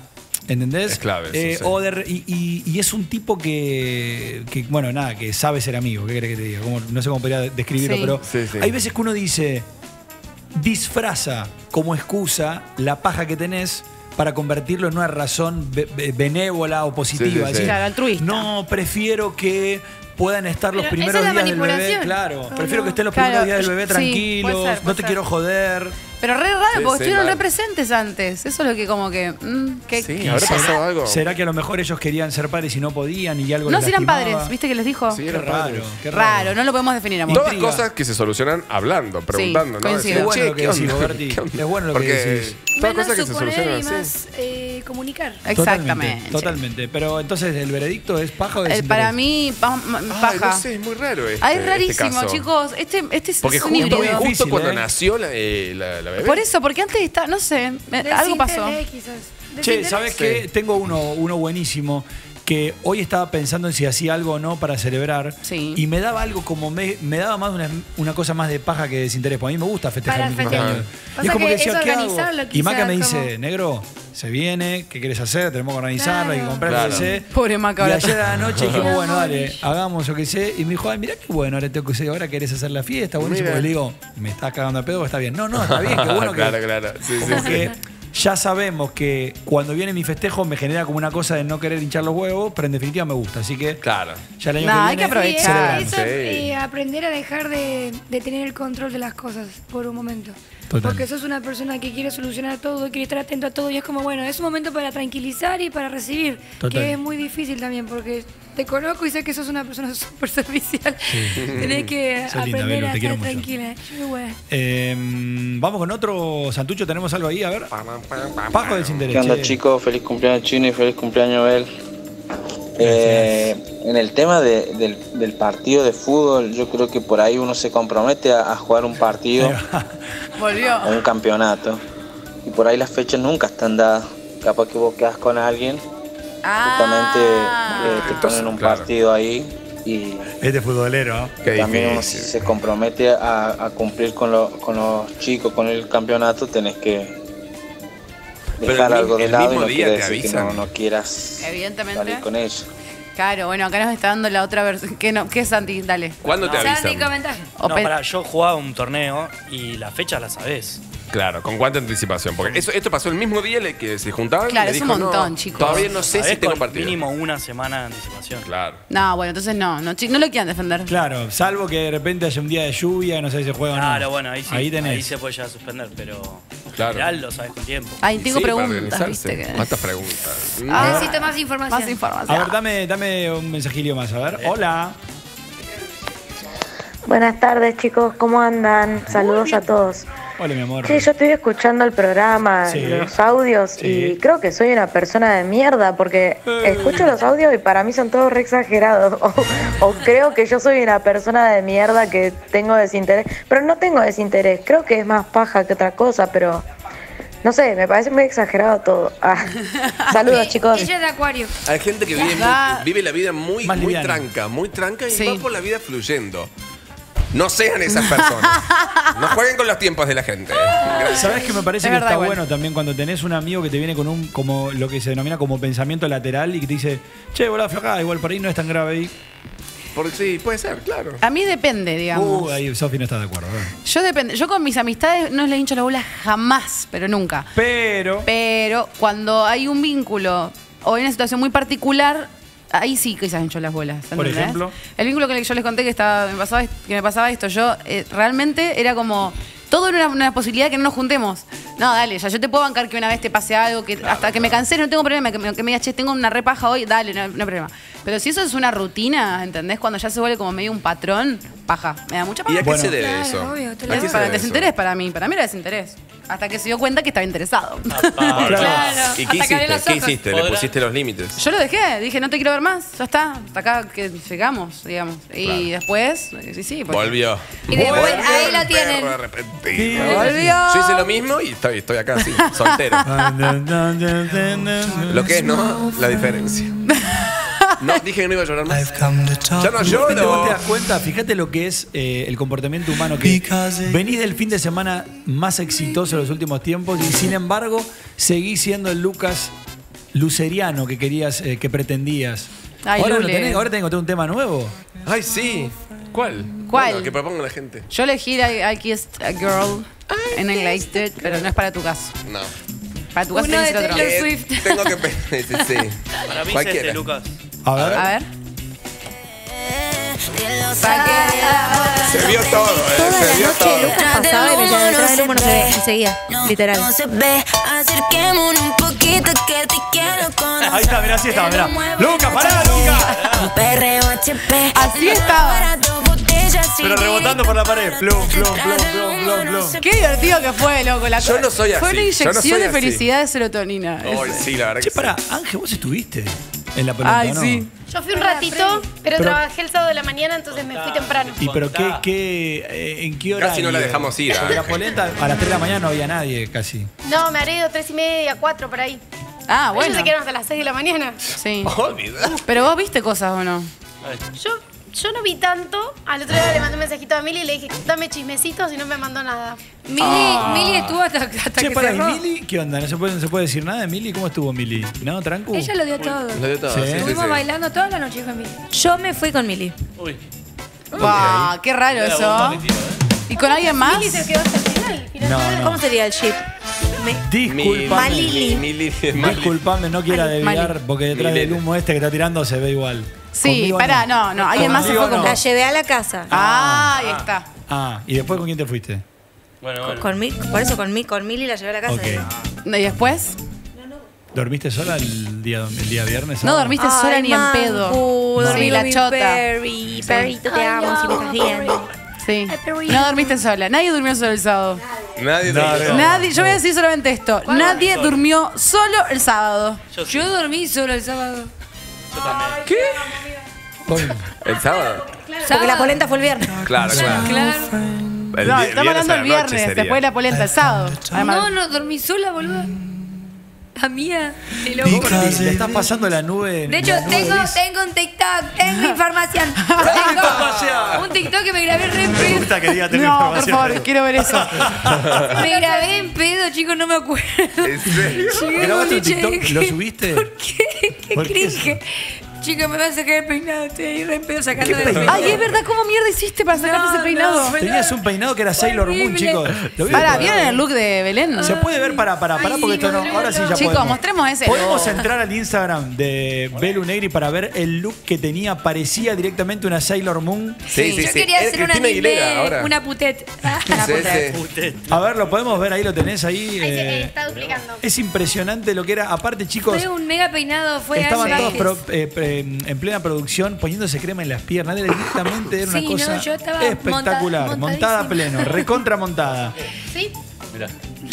¿Entendés? Es clave. O de, y es un tipo que, bueno, nada, que sabe ser amigo. ¿Qué querés que te diga? Como, no sé cómo podría describirlo, pero hay veces que uno dice, disfraza como excusa la paja que tenés para convertirlo en una razón benévola o positiva. Sí. Claro, altruista. No, prefiero que... puedan estar los primeros días del bebé, claro. Prefiero que estén los primeros días del bebé tranquilos, no te quiero joder. Pero re raro, porque estuvieron re presentes antes. Eso es lo que como que... sí, habrá pasado algo. ¿Será que a lo mejor ellos querían ser padres y no podían y algo? No, si eran padres, ¿viste que les dijo? Sí, eran padres. Raro, no lo podemos definir, amor. Todas cosas que se solucionan hablando, preguntando, ¿no? Es bueno lo que decís, Goberti. Es bueno lo que decís. Todas cosas que se solucionan así. Comunicar. Exactamente. Totalmente. Pero entonces, ¿el veredicto es paja o desinterés? Para mí... paja. No sé, es muy raro este. Es rarísimo, este caso, chicos. Este es un híbrido. Porque justo cuando nació la bebé. Por eso, porque antes está, no sé, algo pasó. Che, ¿sabes qué? Tengo uno buenísimo que hoy estaba pensando en si hacía algo o no para celebrar. Sí. Y me daba algo como... Me daba más una cosa más de paja que de desinterés. Porque a mí me gusta festejar mis cumpleaños. Y es como que decía, ¿qué hago? Y Maca me dice, negro... se viene, ¿qué querés hacer? Tenemos que organizarla, hay que comprarse. Pobre Maca. Y ayer a la noche dijimos, bueno, dale, hagamos, yo qué sé. Y me dijo, ay, mirá qué bueno, ahora tengo que sé, ahora querés hacer la fiesta. Buenísimo. Y le digo, me estás cagando a pedo, está bien. No, está bien, qué bueno que... Claro. Sí. Ya sabemos que cuando viene mi festejo me genera como una cosa de no querer hinchar los huevos, pero en definitiva me gusta. Así que... Claro. Ya el año que viene, hay que aprovechar. Eso, aprender a dejar de tener el control de las cosas por un momento. Total. Porque sos una persona que quiere solucionar todo, quiere estar atento a todo y es como, bueno, es un momento para tranquilizar y para recibir. Total. Que es muy difícil también porque te conozco y sé que sos una persona súper servicial. Sí. Tenés que aprender a estar tranquila. Vamos con otro, Santucho, tenemos algo ahí, a ver. Paco del Cinderés. ¿Qué onda, chicos? Feliz cumpleaños, Chino, y feliz cumpleaños, Bel. En el tema del partido de fútbol, yo creo que por ahí uno se compromete a jugar un partido, o un campeonato, y por ahí las fechas nunca están dadas. Capaz que vos quedás con alguien, justamente te ponen un partido ahí y este futbolero también uno se compromete a cumplir con los chicos, con el campeonato, tenés que dejar algo de lado y no quiere decir que no quieras salir con ellos. Claro, bueno, acá nos está dando la otra versión. ¿Qué es, Santi? Dale. ¿Cuándo te avisan? Santi, comentaje. No, pará, yo jugaba un torneo y la fecha la sabés. Claro, ¿con cuánta anticipación? Porque esto pasó el mismo día que se juntaban. Claro, es un montón, chicos. Todavía no sé si tengo partido. Mínimo una semana de anticipación. Claro. No, bueno, entonces no lo quieran defender. Claro, salvo que de repente haya un día de lluvia y no sé si se juega o no. Claro, bueno, ahí sí. Ahí se puede ya suspender, pero... Claro. General, lo sabes con tiempo. Ahí tengo preguntas, ¿viste? ¿Cuántas preguntas? Necesito más información. A ver, dame un mensajillo más, a ver. Hola. Buenas tardes, chicos. ¿Cómo andan? Saludos a todos. Hola, mi amor. Sí, yo estoy escuchando el programa, los audios, y creo que soy una persona de mierda porque escucho los audios y para mí son todos re exagerados. O creo que yo soy una persona de mierda que tengo desinterés. Pero no tengo desinterés, creo que es más paja que otra cosa, pero... No sé, me parece muy exagerado todo. Ah. Saludos, chicos. Ella es de Acuario. Hay gente que vive la vida muy tranca, y sí, va por la vida fluyendo. No sean esas personas. No jueguen con los tiempos de la gente. Gracias. Sabes que me parece que está bueno también cuando tenés un amigo que te viene con un, como lo que se denomina como pensamiento lateral y que te dice, che, volá aflojá, igual por ahí no es tan grave ahí. Porque sí, puede ser, claro. A mí depende, digamos. Ahí Sofi no está de acuerdo. Yo depende. Yo con mis amistades no les hincho la bola jamás, pero nunca. Pero cuando hay un vínculo o hay una situación muy particular, ahí sí quizás hincho las bolas. ¿Entendés? Por ejemplo. El vínculo que yo les conté que, me pasaba esto. Yo realmente era como... Todo era una posibilidad de que no nos juntemos. No, dale, ya yo te puedo bancar que una vez te pase algo, que claro, hasta que me cansé, no tengo problema, que me digas, che, tengo una repaja hoy, dale, no hay problema. Pero si eso es una rutina, ¿entendés? Cuando ya se vuelve como medio un patrón, paja. Me da mucha paja. ¿Y a qué se debe eso? Desinterés para mí era desinterés. Hasta que se dio cuenta que estaba interesado. Claro. ¿Y qué hiciste? ¿Le pusiste los límites? Yo lo dejé, dije, no te quiero ver más, ya está. Hasta acá que llegamos, digamos. Y después, sí. Volvió. Y después, ahí la tienen. Sí, yo hice lo mismo y estoy acá, sí, soltero. Lo que es, ¿no? La diferencia. No, dije que no iba a llorar más. Ya no lloro. ¿Te das cuenta? Fíjate lo que es el comportamiento humano. Que venís del fin de semana más exitoso de los últimos tiempos y sin embargo seguís siendo el Lucas luceriano que querías, que pretendías. Ay, ahora te encontré un tema nuevo. Ay, sí. ¿Cuál? Bueno, que proponga la gente. Yo elegí I Kissed a Girl en el Liked, pero no es para tu caso. No. Para tu caso es otro. Tengo que pensar. Sí. Para mí es este, Lucas. A ver. Se vio todo, se vio todo. Lucas pasaba y me llamó detrás del humo, no se ve, seguía, literal. Acerquémonos un poquito que te quiero conocer. Ahí está, mirá, así estaba, mirá. Lucas, pará, Lucas. Así estaba. Pero rebotando por la pared. Plum, plum, plum, plum, plum, plum. Qué divertido que fue, loco. Yo no soy así. Fue una inyección de felicidad de serotonina. Ay, sí, la verdad que sí. Che, pará, Ángel, vos estuviste en La Polenta, ¿no? Sí. Yo fui un ratito, pero trabajé el sábado de la mañana, entonces me fui temprano. ¿Y pero en qué hora? Casi no la dejamos ir. La Polenta a las 3 de la mañana no había nadie, casi. No, me habré ido 3:30, 4 por ahí. Ah, bueno. Ellos se quedaron hasta las 6 de la mañana. Sí. Pero vos viste cosas, ¿o no? Yo no vi tanto. Al otro día le mandé un mensajito a Mili y le dije, dame chismecitos y no me mandó nada. Mili estuvo hasta che, que para, cerró. ¿Y Mili qué onda? ¿No se puede decir nada de Mili? ¿Cómo estuvo Mili? ¿No, tranco? Ella lo dio todo. Estuvimos bailando toda la noche con Mili. Yo me fui con Mili. Uy. Bah, qué raro eso. ¿Y con alguien más? Mili se quedó hasta el final. No. ¿Cómo sería el ship? Disculpame, no quiera desviar porque detrás del humo este que está tirando se ve igual. Sí, pará, no, alguien más se fue con... La llevé a la casa. Ah, ahí está. Ah, ¿y después con quién te fuiste? Bueno. Con Mili la llevé a la casa. Okay. ¿Y después? ¿Dormiste sola el día viernes? No dormiste sola ni en pedo. Dormí la chota. Perrito, te amo, si me estás viendo. Sí. No dormiste sola. Nadie durmió solo el sábado. Nadie. Yo voy a decir solamente esto. Nadie durmió solo el sábado. Yo dormí solo el sábado. ¿Qué? ¿El sábado? Porque La Polenta fue el viernes. Claro. No, estamos hablando el viernes, después de La Polenta, el sábado. No, dormí sola, boludo. Amiga, te lo juro. Te estás pasando la nube. De hecho, tengo un TikTok, tengo información. Un TikTok que me grabé en pedo. Me gusta que diga tengo información. No, por favor, quiero ver eso. Me grabé en pedo, chicos, no me acuerdo. ¿En serio? ¿Grabaste un TikTok? ¿Lo subiste? ¿Por qué? ¿Qué cringe? Chica, me vas a sacar el peinado, estoy ahí re en pedo sacando el peinado. Ay, es verdad, ¿cómo mierda hiciste para sacarte ese peinado? Tenías un peinado que era Sailor Moon, chicos. Para, ¿vieron el look de Belén? Se puede ver, para, porque esto no. Ahora sí ya podemos. Chicos, mostremos ese. Podemos entrar al Instagram de Belu Negri para ver el look que tenía. Parecía directamente una Sailor Moon. Sí. Yo quería hacer una putet. A ver, lo podemos ver ahí, lo tenés ahí. Está duplicando. Es impresionante lo que era. Aparte, chicos. Fue un mega peinado, fue estaban todos en plena producción, poniéndose crema en las piernas. Directamente era una cosa espectacular. Montada a pleno, recontra montada. ¿Sí? Mirá.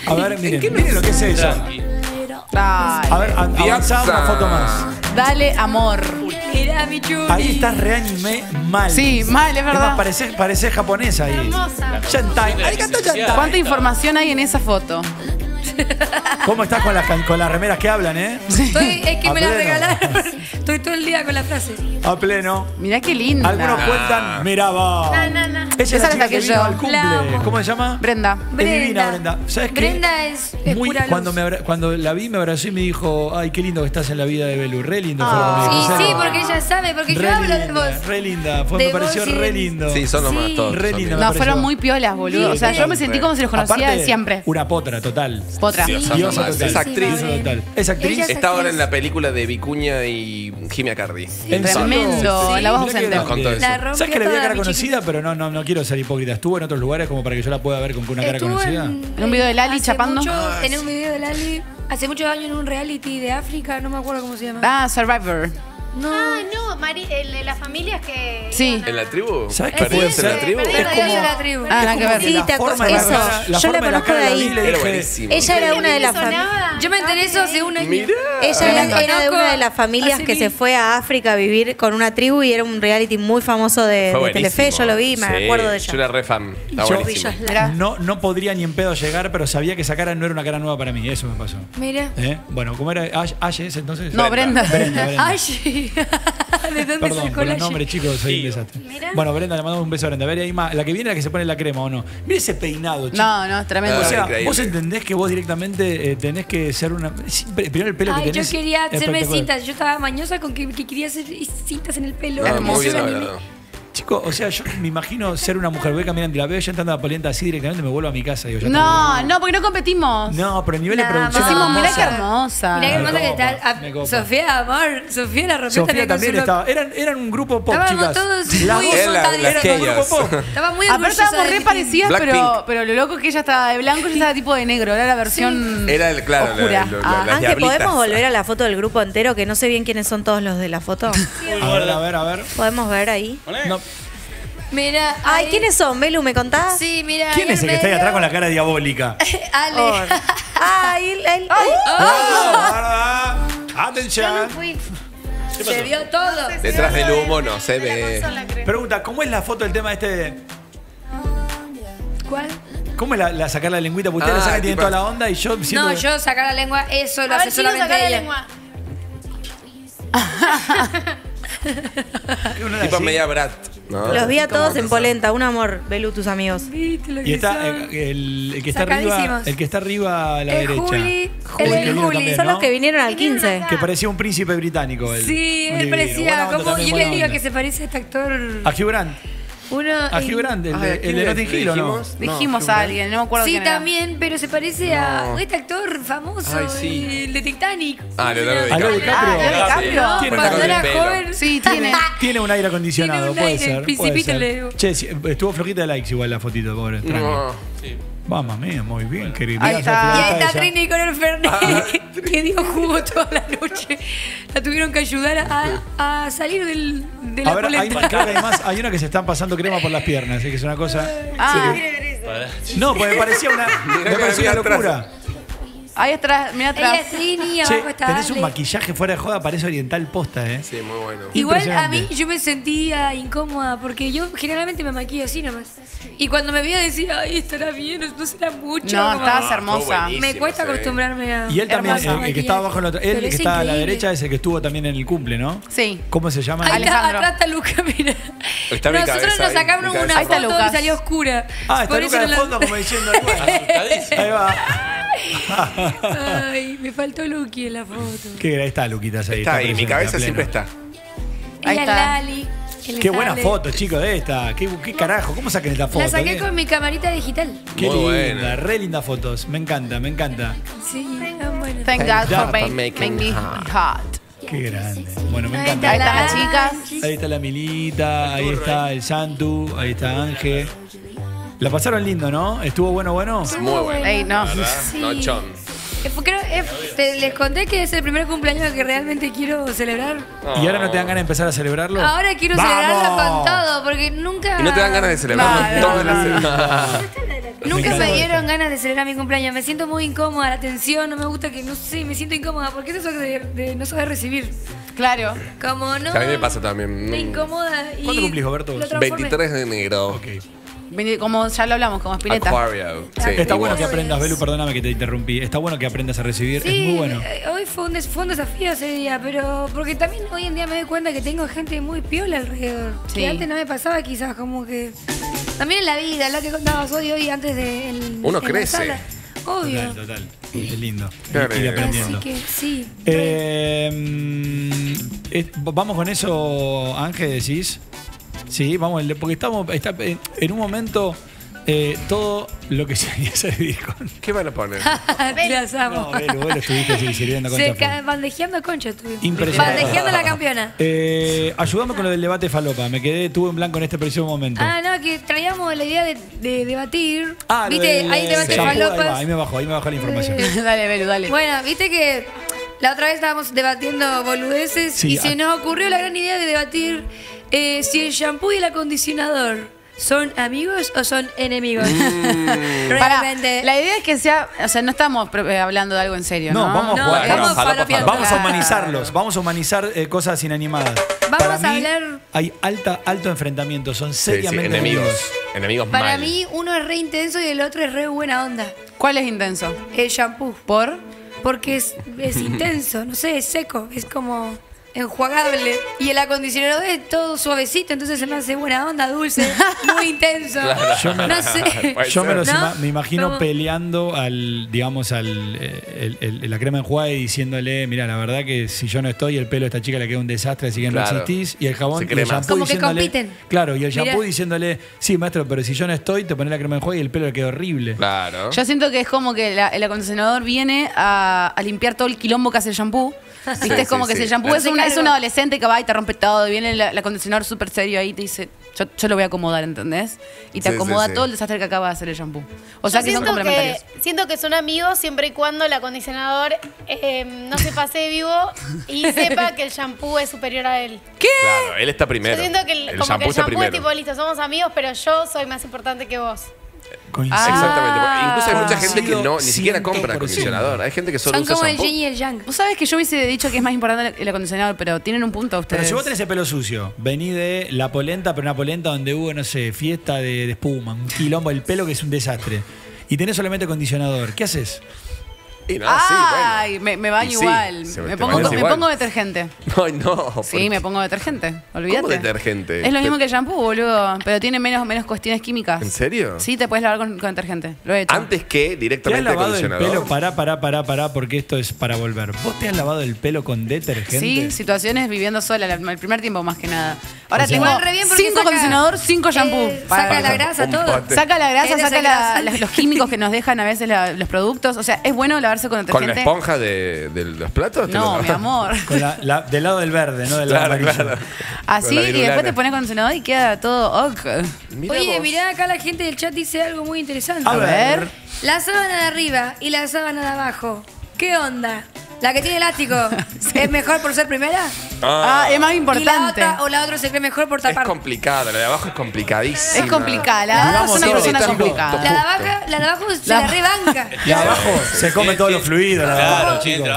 A ver, miren lo que es eso. A ver, avanzá una foto más. Dale, amor. Mirá, mi chuli. Ahí estás reanimé mal. Sí, mal, es verdad. Parecés japonesa ahí. Hermosa. Yantai. ¿Cuánta información hay en esa foto? ¿Cómo estás con las remeras que hablan, eh? Estoy, es que me las regalaron. Estoy todo el día con la frase. A pleno. Mirá qué linda. Algunos cuentan, mirá va. Esa es la chica que vino al cumple. ¿Cómo se llama? Brenda. Es divina, Brenda. ¿Sabes qué? Brenda es muy, pura cuando la vi, me abrazó y me dijo, ay, qué lindo que estás en la vida de Belu. Re lindo. Oh. Sí, sí, porque ella sabe, porque yo hablo de vos. Re linda. Me pareció re lindo. Sí, son los más todos. Re linda. No, fueron muy piolas, boludo. O sea, yo me sentí como si los conocía de siempre. Una potra, total. Potra. Es actriz. Es actriz. Está ahora en la película de Vicuña y Jimmy Cardi. Tremendo. La voz ausente. ¿Sabes que le vi a cara conocida? Pero no quiero ser hipócrita. ¿Estuvo en otros lugares como para que yo la pueda ver con una cara conocida? En un video de Lali chapando. En un video de Lali hace muchos años, en un reality de África. No me acuerdo cómo se llama. Ah, Survivor. No. Ah, no, las familias que... Sí. ¿En la tribu? ¿Sabes qué puede ser? ¿En la tribu? Es como... la tribu. Ah, nada que ver. Sí, te acuerdas. Eso. Yo la conozco de ahí. Era buenísimo. Ella era una de las familias. Yo me enteré eso hace un año. Mirá. Ella era de una de las familias que se fue a África a vivir con una tribu y era un reality muy famoso de Telefe. Yo lo vi, me acuerdo de ella. Yo era re fan. Está buenísimo. No podría ni en pedo llegar, pero sabía que esa cara no era una cara nueva para mí. Eso me pasó. Mira. Bueno, ¿cómo era? ¿Ayes entonces? No, Brenda. Ayes. ¿De dónde Perdón, sacó por el nombre, chicos, soy un desastre. Mirá. Bueno, Brenda, le mandamos un beso a Brenda. A ver, ahí más. La que viene es la que se pone la crema, ¿o no? Mira ese peinado, chicos. No, no, es tremendo. O sea, increíble. Vos entendés que vos directamente tenés que ser una... Primero el pelo que tenés. Yo quería hacerme citas. Yo estaba mañosa con que quería hacer citas en el pelo. No, hermoso. Muy bien, chicos, o sea, yo me imagino ser una mujer. Voy caminando y la veo ya entrando a la polenta así directamente, me vuelvo a mi casa. Digo, ya no, porque no competimos. No, pero el nivel de producción. Decimos, mirá qué hermosa. Mirá qué hermosa que está. Sofía, amor. Sofía la rompiste. Sofía también estaba. Eran un grupo pop, chicas. Estábamos todos muy pop. Estábamos muy orgullosas. Estábamos re parecidas, pero lo loco es que ella estaba de blanco y yo estaba tipo de negro. Era la versión. Era el claro. Ángel, ¿podemos volver a la foto del grupo entero? Que no sé bien quiénes son todos los de la foto. A ver. ¿Podemos ver ahí? Mira, ay, ¿quiénes son, Belu? ¿Me contás? Sí, mira. ¿Quién es el que está ahí atrás con la cara diabólica? Ale. Oh. Ay, atención. Se vio todo. Detrás del humo no se ve. Pregunta, ¿cómo es la foto del tema este? ¿Cuál? ¿Cómo es la sacar la lengüita? Porque ustedes la sacan, tienen toda la onda y yo siempre... No, yo sacar la lengua, eso lo hace solamente ella. Tipo media brat. No. Los vi a todos en polenta, un amor, Belu, tus amigos. Y está el que está arriba, el que está arriba a la derecha. Juli. También, son los que vinieron al 15. Que parecía un príncipe británico. Sí, él parecía. Yo les digo que se parece a este actor. A Hugh Grant. A Hugh Grant, el de Notting Hill, ¿o no? Dijimos a alguien, no me acuerdo quién era. Sí, también, pero se parece a este actor famoso, el de Titanic. Ah, Leonardo DiCaprio. Cuando era joven. Sí, tiene un aire acondicionado, puede ser. Che, estuvo flojita de likes igual la fotito, pobre. Vamos, mía, muy bien, querida. Ahí está Trini con el Fernet, que dio jugo toda la noche. La tuvieron que ayudar a salir de la polenta. Además, hay una que se están pasando crema por las piernas, que es una cosa... No, porque me parecía una locura. Ahí atrás, mira atrás. Tenés un maquillaje fuera de joda, parece oriental posta, ¿eh? Sí, muy bueno. Igual a mí yo me sentía incómoda porque yo generalmente me maquillo así nomás. Y cuando me veía decía, ay, estará bien, no será mucho. No, estabas hermosa. Me cuesta acostumbrarme a... Y él también, el que estaba abajo en el otro. Él, el que está a la derecha, es el que estuvo también en el cumple, ¿no? Sí. ¿Cómo se llama? Alejandro. Atrás está Lucas, mira. Nosotros nos sacaron una foto y salió oscura. Ah, está Lucas de fondo como diciendo... Ahí va. Ay, me faltó Luqui en la foto. Qué ahí está Luquitas ahí. Está ahí, mi cabeza siempre está. Ahí está Lali. Qué buena foto, chicos, de esta. Qué carajo, ¿cómo saquen esta foto? La saqué con mi camarita digital. Qué linda, re lindas fotos. Me encanta, me encanta. Sí, bueno. Thank God for making me hot. Qué grande. Bueno, me encanta. Ahí están las chicas. Ahí está la Milita, ahí está el Santu, ahí está Ángel. La pasaron lindo, ¿no? ¿Estuvo bueno? Muy bueno. Ey, no. Sí. Creo, les conté que es el primer cumpleaños que realmente quiero celebrar. ¿Y ahora no te dan ganas de empezar a celebrarlo? Ahora quiero celebrarlo con todo, porque nunca... ¿Y no te dan ganas de celebrarlo? Nunca me dieron ganas de celebrar mi cumpleaños. Me siento muy incómoda, la tensión, no me gusta que... No sé, me siento incómoda, porque eso es de no saber recibir. Claro. Como no... A mí me pasa también. Me incomoda. ¿Cuándo cumplís, Roberto? 23 de enero. Ok. Como ya lo hablamos, como espineta. Sí, está bueno que aprendas, Belu, perdóname que te interrumpí. Está bueno que aprendas a recibir, sí, es muy bueno. Hoy fue un desafío ese día, pero porque también hoy en día me doy cuenta que tengo gente muy piola alrededor. Sí. Que antes no me pasaba quizás, como que... También en la vida, la que contabas hoy antes de... Uno crece. Obvio. Total. Es lindo. Claro, ir aprendiendo. Así que sí. Vamos con eso, Ángel, decís. Sí, vamos, porque está en un momento todo lo que se había servido con... ¿Qué van a poner? Las amo. No, Belu, estuviste sirviendo concha. Bandejeando concha estuve. Impresionante. Bandejeando la campeona. Ayudame con lo del debate falopa. Me quedé, tuve en blanco en este preciso momento. Ah, no, que traíamos la idea de debatir. Ah, viste, hay debate falopas. Ahí me bajó la información. Dale, Belu, dale. Bueno, viste que la otra vez estábamos debatiendo boludeces, sí, y se nos ocurrió la gran idea de debatir... si el shampoo y el acondicionador son amigos o son enemigos. Realmente. La idea es que sea, o sea, no estamos hablando de algo en serio. No, vamos a jugar. Vamos a humanizarlos, vamos a humanizar cosas inanimadas. Vamos para a mí, hablar. Hay alto enfrentamiento, son seriamente enemigos. Para mí uno es re intenso y el otro es re buena onda. ¿Cuál es intenso? El shampoo. ¿Por? Porque es intenso, no sé, es seco, es como... enjuagable. Y el acondicionador es todo suavecito, entonces se me hace buena onda, dulce, muy intenso. Claro. Yo me imagino peleando al, digamos, la crema enjuague y diciéndole, mira, la verdad que si yo no estoy, el pelo a esta chica le queda un desastre, así que no existís. Y el jabón, y el shampoo como que compiten. Claro, y el shampoo diciéndole, sí, maestro, pero si yo no estoy, te pones la crema enjuague y el pelo le queda horrible. Claro. Yo siento que es como que el acondicionador viene a limpiar todo el quilombo que hace el shampoo. ¿Viste? Sí, es como que se shampoo es un adolescente que va y te rompe todo. Y viene el acondicionador súper serio ahí y te dice, yo lo voy a acomodar, ¿entendés? Y te acomoda todo el desastre que acaba de hacer el shampoo. O sea, yo que son complementarios. Siento que son amigos siempre y cuando el acondicionador no se pase de vivo y sepa que el shampoo es superior a él. ¿Qué? Claro, él está primero. Yo siento que el shampoo es tipo, listo, somos amigos, pero yo soy más importante que vos. Exactamente. Incluso hay mucha gente que no, ni siquiera compra acondicionador. Hay gente que solo usa shampoo. Son como el yin y el yang. Vos sabés que yo hubiese dicho que es más importante el acondicionador, pero tienen un punto ustedes. Pero si vos tenés el pelo sucio, vení de La Polenta, pero una polenta donde hubo, no sé, fiesta de espuma, un quilombo, el pelo que es un desastre, y tenés solamente acondicionador, ¿qué haces? Me baño igual. Me pongo detergente. Ay, no. Sí, me pongo detergente. Olvídate. ¿Cómo detergente? Es lo mismo que el shampoo, boludo. Pero tiene menos cuestiones químicas. ¿En serio? Sí, te puedes lavar con detergente. Lo he hecho. Antes que directamente acondicionador. ¿Te has lavado el pelo? Pará, porque esto es para volver. ¿Vos te has lavado el pelo con detergente? Sí, situaciones viviendo sola, el primer tiempo más que nada. Ahora tengo 5 acondicionador, 5 shampoo. Saca la grasa, todo. Saca la grasa, saca los químicos que nos dejan a veces los productos. O sea, es bueno lavar con la esponja de los platos. No, mi amor. Con del lado del verde, no del lado amarillo. Claro. Así, y después te pones acondicionador y queda todo. Oye, mirá, acá la gente del chat dice algo muy interesante. A ver. La sábana de arriba y la sábana de abajo. ¿Qué onda? La que tiene elástico, ¿es mejor por ser primera? Es más importante. ¿Y la otra se cree mejor por tapar? Es complicada, la de abajo es complicadísima. Es complicada, la de abajo es una persona complicada. La de abajo se la rebanca. La de abajo se come todos los fluidos. Claro, chicos.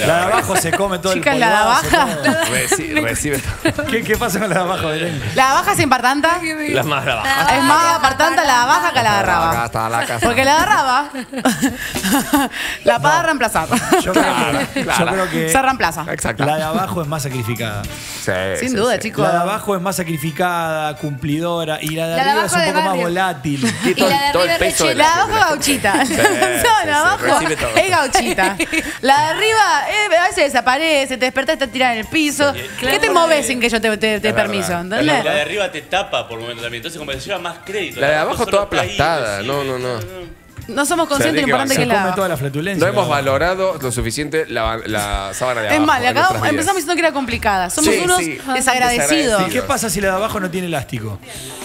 La de abajo se come todo el fluido. Chicas, la de abajo recibe todo. ¿Qué pasa con la de abajo, Belén? ¿La de abajo es impartanta? La más de abajo. Es más apartanta la de abajo que la de arraba. Porque la de arraba la para reemplazar. Yo creo que se reemplaza. Exacto. La de abajo es más sacrificada. Sin duda, chicos. La de abajo es más sacrificada, cumplidora. Y la de arriba es un poco más volátil. Y todo el peso de la de abajo es gauchita. No, la abajo es gauchita. La de arriba a veces desaparece, te despertás, estás tirada en el piso. ¿Qué te moves sin que yo te permiso? ¿Entendés? La de arriba te tapa por el momento también. Entonces, como que se lleva más crédito. La de abajo toda aplastada. No. No somos conscientes de lo importante que la... Toda la flatulencia, no hemos valorado lo suficiente la sábana de abajo. Es más, empezamos diciendo que era complicada. Somos unos desagradecidos. ¿Qué pasa si la de abajo no tiene elástico?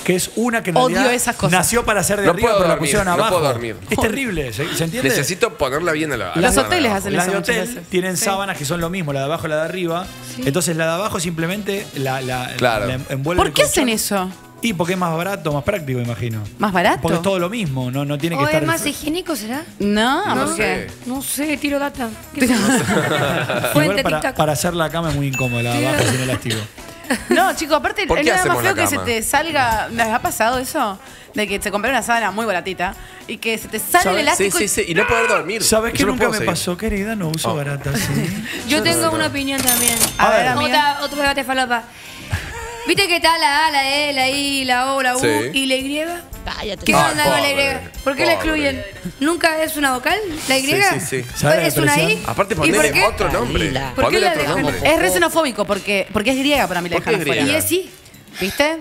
Que es una que en realidad esas cosas. Nació para ser de arriba, pero la pusieron abajo. No puedo dormir. Es terrible, ¿se entiende? Necesito ponerla bien a la abajo. Los hoteles hacen eso. Las de hotel tienen sábanas que son lo mismo, la de abajo y la de arriba. Entonces la de abajo simplemente la envuelve. ¿Por qué hacen eso? Y porque es más barato, más práctico, imagino. ¿Más barato? Porque es todo lo mismo, no tiene que estar... ¿O es más higiénico, será? No sé, tiro data. Igual para hacer la cama es muy incómoda, abajo sin elástico. No, chico, aparte, no es nada más feo que se te salga. ¿Les ha pasado eso? De que se compré una sábana muy baratita y que se te sale el elástico. Sí, sí, sí. Y no poder dormir. ¿Sabes qué nunca me pasó, querida? No uso barata, ¿sí? Yo tengo una opinión también. A ver, amiga. Otro debate falopa. ¿Viste que está la A, la E, la I, la O, la U y la Y? Cállate. ¿Qué onda con la Y? ¿Por qué la excluyen? ¿Nunca es una vocal? ¿La Y? Sí, sí, sí. ¿Es una I? Aparte ponerle otro nombre. ¿Por qué la dejan? Es re xenofóbico porque es griega para mí la dejan afuera. Y es sí. ¿Viste?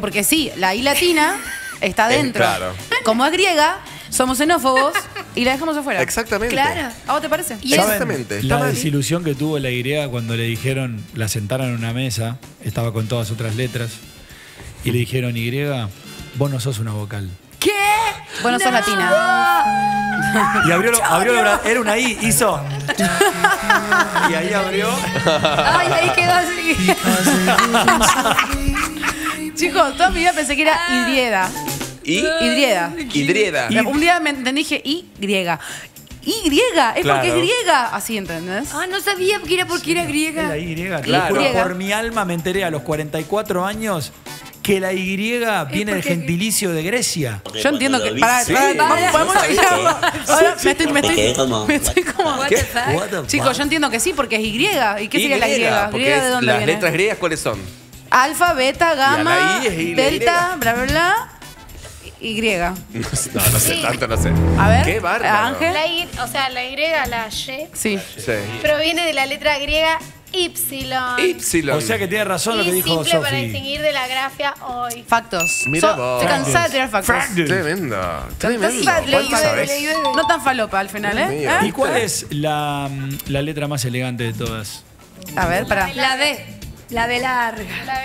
Porque sí, la I latina está dentro. Claro. Como es griega, somos xenófobos y la dejamos afuera. Exactamente. Claro. ¿A vos te parece? Exactamente. La desilusión que tuvo la Y cuando le dijeron, la sentaron en una mesa, estaba con todas otras letras, y le dijeron, Y, vos no sos una vocal. ¿Qué? Vos no sos latina. Y abrió, era una I, hizo. Y ahí abrió. Ay, ahí quedó así. Chicos, toda mi vida pensé que era Hidrieda. ¿Y? Hidrieda. Hidrieda. Un día me dije Y griega, es porque es griega. Así, ¿entendés? Ah, no sabía que era porque era griega. La Y, claro. Por mi alma me enteré a los 44 años que la Y viene del gentilicio de Grecia. Yo entiendo que... Me estoy como... Chicos, yo entiendo que sí, porque es Y. ¿Y qué sería la Y? ¿Griega de dónde viene? ¿Las letras griegas cuáles son? Alfa, beta, gamma, delta, bla, bla, bla. Y. No sé, tanto no sé. A ver. Qué bárbaro. Ángel. O sea, la Y, la Y. Sí. Proviene de la letra griega Ypsilon. Ypsilon. O sea que tiene razón lo que dijo Sofía. Simple para distinguir de la grafia hoy. Factos. Mira vos. Te cansás de tirar factos. Tremendo. Tremendo. No tan falopa al final, ¿eh? ¿Y cuál es la letra más elegante de todas? A ver, para. La D. La B larga.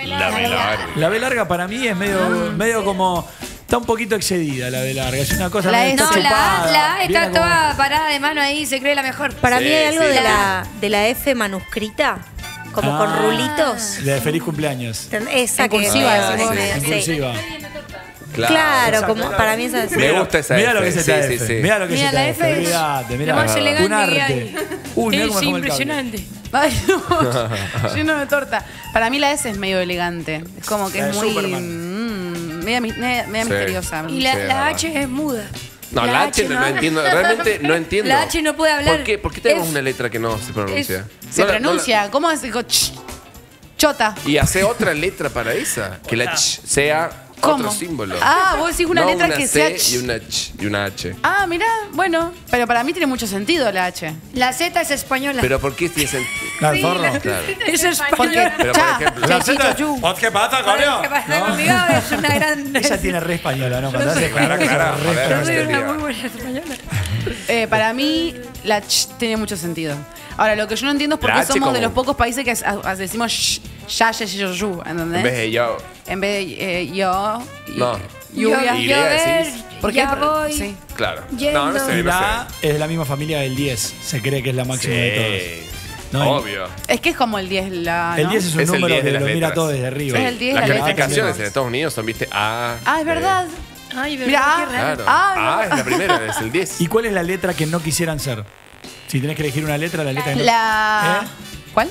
La B larga para mí es medio como... Está un poquito excedida la de larga, es una cosa... La A está como... toda parada de mano ahí, se cree la mejor. Para mí hay algo de la F manuscrita, como con rulitos. La de feliz cumpleaños. Esa incursiva, incursiva. Claro, como para mí esa es... Me gusta esa F. Mirá lo que es esa F. Mirá lo que es esa F. Mirá la F. Un arte. Es impresionante. Ay, no, lleno de torta. Para mí la S es medio elegante, es como que es muy... Media misteriosa. Y la H es muda. No, la H no entiendo. Realmente no entiendo. La H no puede hablar. ¿Por qué tenemos una letra que no se pronuncia? Se pronuncia. ¿Cómo es? Chota. Y hace otra letra para esa. Que la Ch sea otro símbolo. Ah, vos decís una letra que sea Ch. Y una H. Ah, mirá. Bueno. Pero para mí tiene mucho sentido la H. La Z es española. ¿Pero por qué tiene sentido? Claro. Es española. Pero por ejemplo... ¿Qué pasa, coño? ¿Qué pasa conmigo? Es una gran... Ella tiene re española, ¿no? Claro. Yo soy una muy buena española. Para mí, la Ch tiene mucho sentido. Ahora, lo que yo no entiendo es por qué somos de los pocos países que decimos ya, ¿entendés? En vez de yo. En vez de yo. No. Porque ya voy. Sí. Claro. No sé. La es de la misma familia del 10. Se cree que es la máxima de todos. No, obvio. Es que es como el 10. El 10 es un número que lo mira todo desde arriba. Las calificaciones en Estados Unidos son, viste, A. Ah, es verdad. Mira, A es la primera, es el 10. ¿Y cuál es la letra que no quisieran ser? Si tenés que elegir una letra, la letra que no... ¿Cuál?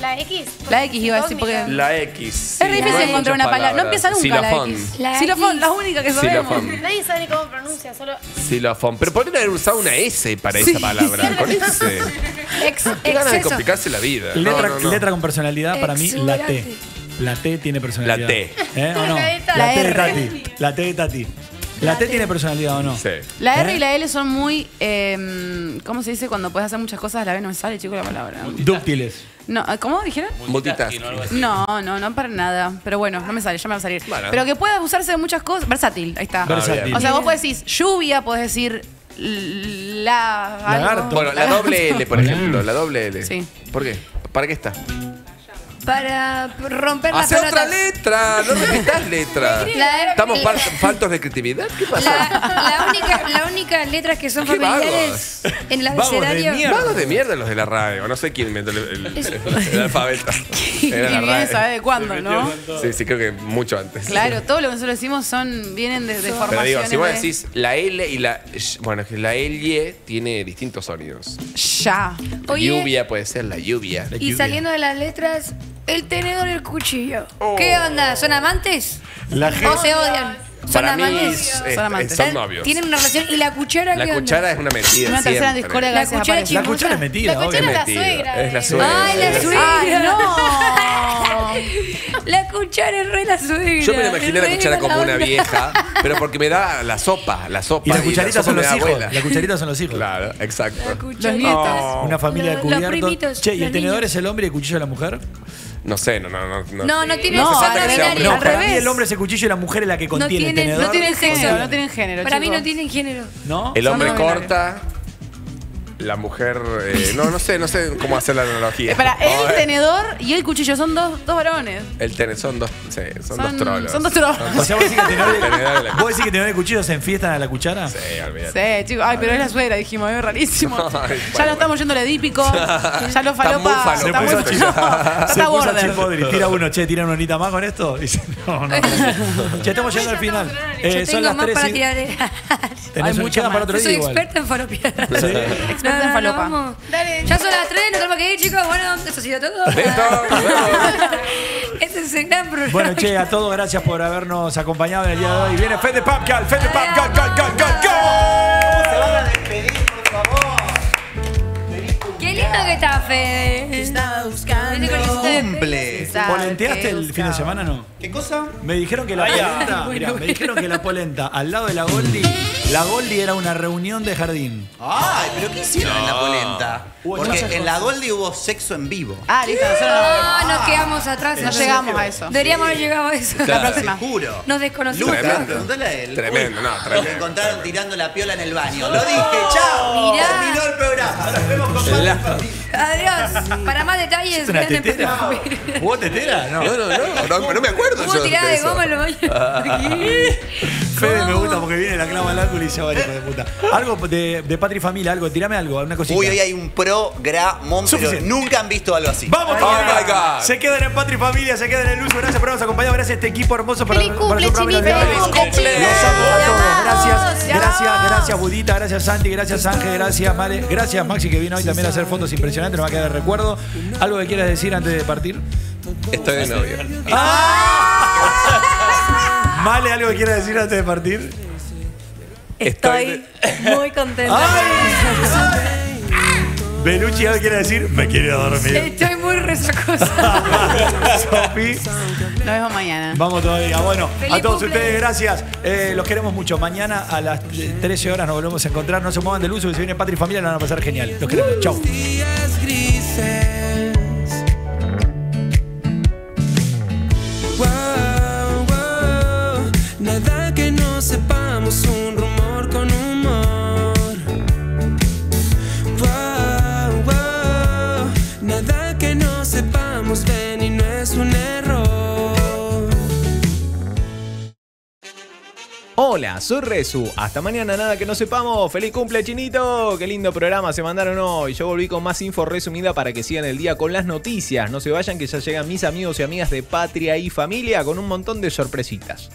La X. La X iba a decir porque... La X. Sí. Es difícil encontrar una palabra. No empieza nunca la X. Xilofón, la única que sabemos. Nadie sabe ni cómo pronuncia, solo... Xilofón. Pero podrían haber usado una S para esa palabra. Con S. Qué ganas de complicarse la vida. Letra con personalidad, para mí, la T. La T tiene personalidad. La T. ¿O no? La T de Tati. La T de Tati. ¿La T tiene personalidad o no? Sí. La R y la L son muy... ¿Cómo se dice? Cuando puedes hacer muchas cosas, la B no me sale, chico, la palabra. Dúctiles. No, ¿cómo dijeron? Multitasking. No, para nada. Pero bueno, no me sale, ya me va a salir. Bueno. Pero que pueda usarse de muchas cosas. Versátil, ahí está. Versátil. O sea, vos podés decir lluvia, podés decir lagarto. Bueno, la doble L, por ejemplo. La doble L. Sí. ¿Por qué? ¿Para qué está? Para romper las pelotas. ¡Hace otra letra! No repitas letra. Estamos faltos de creatividad. ¿Qué pasa? La única letras que son familiares en el abecedario. Vagos de mierda los de la radio. No sé quién inventó el alfabeto. ¿Quién sabe de cuándo, no? Sí, creo que mucho antes. Claro, todo lo que nosotros decimos vienen de formaciones. Pero digo, si vos decís la L y la... Bueno, la L tiene distintos sonidos. Ya. Lluvia puede ser la lluvia. Y saliendo de las letras... El tenedor y el cuchillo. Oh. ¿Qué onda? ¿Son amantes? La gente... ¿O se odian? Para mí son amantes. Son novios. Tienen una relación. ¿Y la cuchara qué onda? La cuchara es una mentira. Una tercera discordia. La cuchara chimosa. La cuchara es mentira. La cuchara es la suegra. Es la suegra. Ay, la suegra. No. La cuchara es re la suegra. Yo me imaginé la cuchara como una vieja, pero porque me da la sopa, la sopa. Y las cucharitas son los hijos. Las cucharitas son los hijos. Claro, exacto. Los nietos. Una familia de cubiertos. Che, ¿y el tenedor es el hombre y el cuchillo es la mujer? No sé, no tiene no, al revés. Mí el hombre es el cuchillo y la mujer es la que contiene el tenedor. No tienen sexo, no tienen género. Para mí no tienen género. ¿No? El hombre corta, la mujer... no sé cómo hacer la analogía. Para el tenedor y el cuchillo son dos varones. El tenedor son dos trolos. Son dos trolos. O sea, ¿vos decís que tenedor y cuchillo se enfiestan a la cuchara? Sí, olvídate. Sí, chicos. Ay, pero es la suegra, dijimos. Es rarísimo. Ya lo estamos yendo al edípico. Ya lo falopa. Se puso chipodri. Tira uno, che, tira una unita más con esto. Dice, no. Che, estamos llegando al final. Son las 3. Hay muchas más para otro día. Soy experta en falopear. Experta en falopa. Dale. Ya son las 3, nos tenemos que ir, chicos. Bueno, eso ha sido todo. Este es el gran programa. Bueno, che, a todos gracias por habernos acompañado en el día de hoy. Viene Fede Papcal, Fede Papcal, ¡gol! Se van a despedir, por favor. Qué lindo que está, Fede. Te estaba buscando. Cumple. ¿Polenteaste el fin de semana, no? ¿Qué cosa? Me dijeron que la polenta. Mirá, me dijeron que la polenta al lado de la Goldi. La Goldi era una reunión de jardín. ¡Ay! ¿Pero qué hicieron en la polenta? Porque en la Goldi hubo sexo en vivo. Ah, listo. No, nos quedamos atrás. No llegamos a eso. Deberíamos haber llegado a eso. La próxima. Juro. Nos desconocimos. Pregúntale a él. Tremendo, no, tremendo. Nos encontraron tirando la piola en el baño. Lo dije, chao. Terminó el programa. Nos vemos con más familia. Adiós. Para más detalles, vean en Patria. ¿Hubo tetera? No me acuerdo. ¿Hubo tirada de goma en los baños? Fede me gusta porque viene la clava al ángulo. Algo de Patria y Familia, algo, tirame algo, una cosita. Uy, hoy hay un programón, pero nunca han visto algo así. ¡Vamos! Se quedan en Patria y Familia, se quedan en el Luzu. Gracias por habernos acompañado, gracias a este equipo hermoso para su programa. ¡Feliz cumple, los amo a todos! Gracias, gracias Budita, gracias Santi, gracias Ángel, gracias Male, gracias Maxi que vino hoy también a hacer fotos impresionantes, nos va a quedar de recuerdo. ¿Algo que quieras decir antes de partir? Estoy de novio. Male, ¿algo que quieras decir antes de partir? Estoy muy contenta. Belucci quiere decir, me quiero dormir. Estoy muy resacosa. Sofi. Nos vemos mañana. Vamos todavía. Bueno, feliz a todos cumpleaños. Ustedes, gracias. Los queremos mucho. Mañana a las 13 horas nos volvemos a encontrar. No se muevan del Uso, que se viene Patria y Familia, la van a pasar genial. Los queremos. Chau. Nada que no sepamos un rumbo. Con humor, wow, wow. Nada que no sepamos ven y no es un error. Hola, soy Rezu. Hasta mañana, nada que no sepamos. ¡Feliz cumple, Chinito! ¡Qué lindo programa se mandaron hoy! Yo volví con más info resumida para que sigan el día con las noticias. No se vayan, que ya llegan mis amigos y amigas de Patria y Familia con un montón de sorpresitas.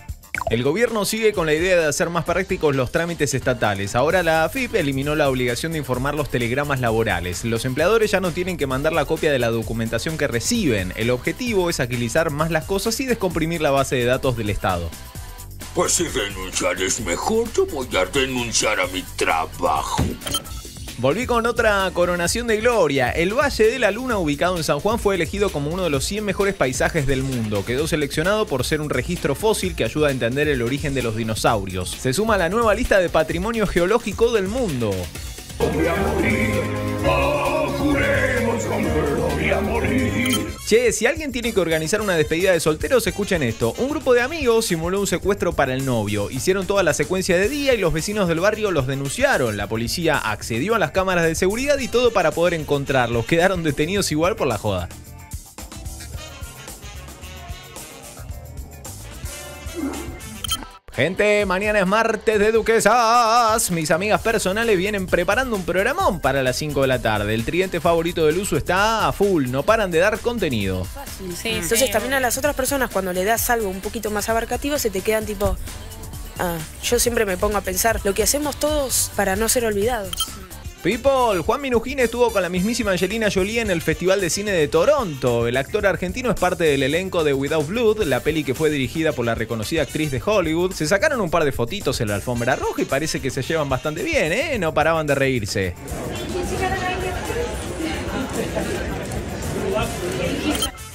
El gobierno sigue con la idea de hacer más prácticos los trámites estatales. Ahora la AFIP eliminó la obligación de informar los telegramas laborales. Los empleadores ya no tienen que mandar la copia de la documentación que reciben. El objetivo es agilizar más las cosas y descomprimir la base de datos del Estado. Pues si renunciar es mejor, yo voy a renunciar a mi trabajo. Volví con otra coronación de gloria. El Valle de la Luna, ubicado en San Juan, fue elegido como uno de los 100 mejores paisajes del mundo. Quedó seleccionado por ser un registro fósil que ayuda a entender el origen de los dinosaurios. Se suma a la nueva lista de patrimonio geológico del mundo. Voy a morir. Oh, juremos, voy a morir. Che, si alguien tiene que organizar una despedida de solteros, escuchen esto. Un grupo de amigos simuló un secuestro para el novio. Hicieron toda la secuencia de día y los vecinos del barrio los denunciaron. La policía accedió a las cámaras de seguridad y todo para poder encontrarlos. Quedaron detenidos igual por la joda. Gente, mañana es martes de Duquesas. Mis amigas personales vienen preparando un programón para las 5 de la tarde. El tridente favorito del Uso está a full, no paran de dar contenido. Fácil, sí. Entonces también a las otras personas cuando le das algo un poquito más abarcativo se te quedan tipo... Ah, yo siempre me pongo a pensar lo que hacemos todos para no ser olvidados. People, Juan Minujín estuvo con la mismísima Angelina Jolie en el Festival de Cine de Toronto. El actor argentino es parte del elenco de Without Blood, la peli que fue dirigida por la reconocida actriz de Hollywood. Se sacaron un par de fotitos en la alfombra roja y parece que se llevan bastante bien, ¿eh? No paraban de reírse.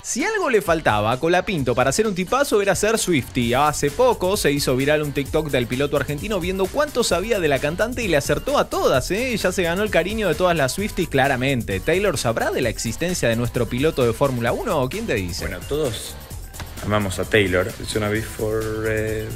Si algo le faltaba a Colapinto para ser un tipazo era ser Swiftie. Hace poco se hizo viral un TikTok del piloto argentino viendo cuánto sabía de la cantante y le acertó a todas, ¿eh? Ya se ganó el cariño de todas las Swifties claramente. ¿Taylor sabrá de la existencia de nuestro piloto de Fórmula 1 o quién te dice? Bueno, todos amamos a Taylor. It's gonna be forever.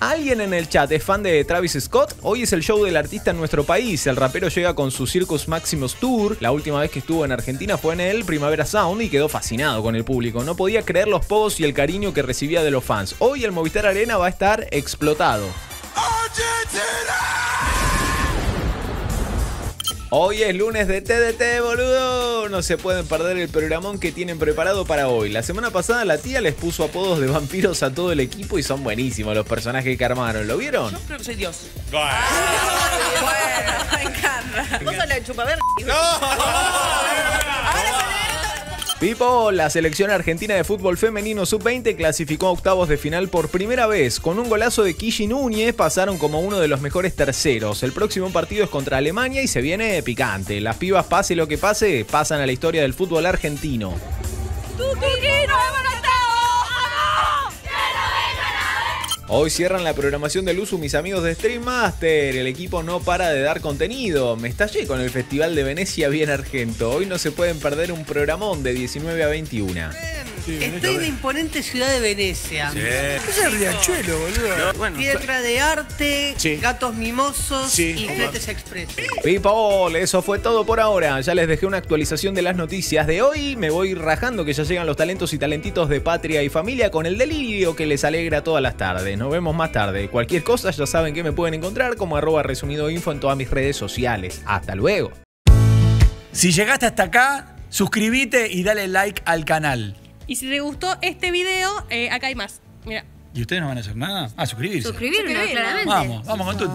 ¿Alguien en el chat es fan de Travis Scott? Hoy es el show del artista en nuestro país. El rapero llega con su Circus Maximus Tour. La última vez que estuvo en Argentina fue en el Primavera Sound y quedó fascinado con el público. No podía creer los pogos y el cariño que recibía de los fans. Hoy el Movistar Arena va a estar explotado. Hoy es lunes de TDT, boludo. No se pueden perder el programón que tienen preparado para hoy. La semana pasada la tía les puso apodos de vampiros a todo el equipo y son buenísimos los personajes que armaron. ¿Lo vieron? Yo creo que soy Dios. Bueno, me encanta. Vos sos la chupaverga. Pipo, la selección argentina de fútbol femenino sub-20 clasificó a octavos de final por primera vez. Con un golazo de Kishi Núñez pasaron como uno de los mejores terceros. El próximo partido es contra Alemania y se viene picante. Las pibas, pase lo que pase, pasan a la historia del fútbol argentino. Hoy cierran la programación de Luzu mis amigos de Stream Master. El equipo no para de dar contenido. Me estallé con el Festival de Venecia bien argento. Hoy no se pueden perder un programón de 19 a 21. Sí, estoy en la imponente ciudad de Venecia. Sí. Es el riachuelo, boludo. Bueno, piedra de arte, sí, gatos mimosos, sí, y fletes express. People, eso fue todo por ahora. Ya les dejé una actualización de las noticias de hoy. Me voy rajando que ya llegan los talentos y talentitos de Patria y Familia con el delirio que les alegra todas las tardes. Nos vemos más tarde. Cualquier cosa ya saben que me pueden encontrar como @resumidoinfo en todas mis redes sociales. Hasta luego. Si llegaste hasta acá, suscríbete y dale like al canal. Y si te gustó este video, acá hay más. Mira. ¿Y ustedes no van a hacer nada? Ah, suscribirse. Suscribirnos, claramente. Vamos, vamos con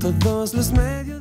Tutti.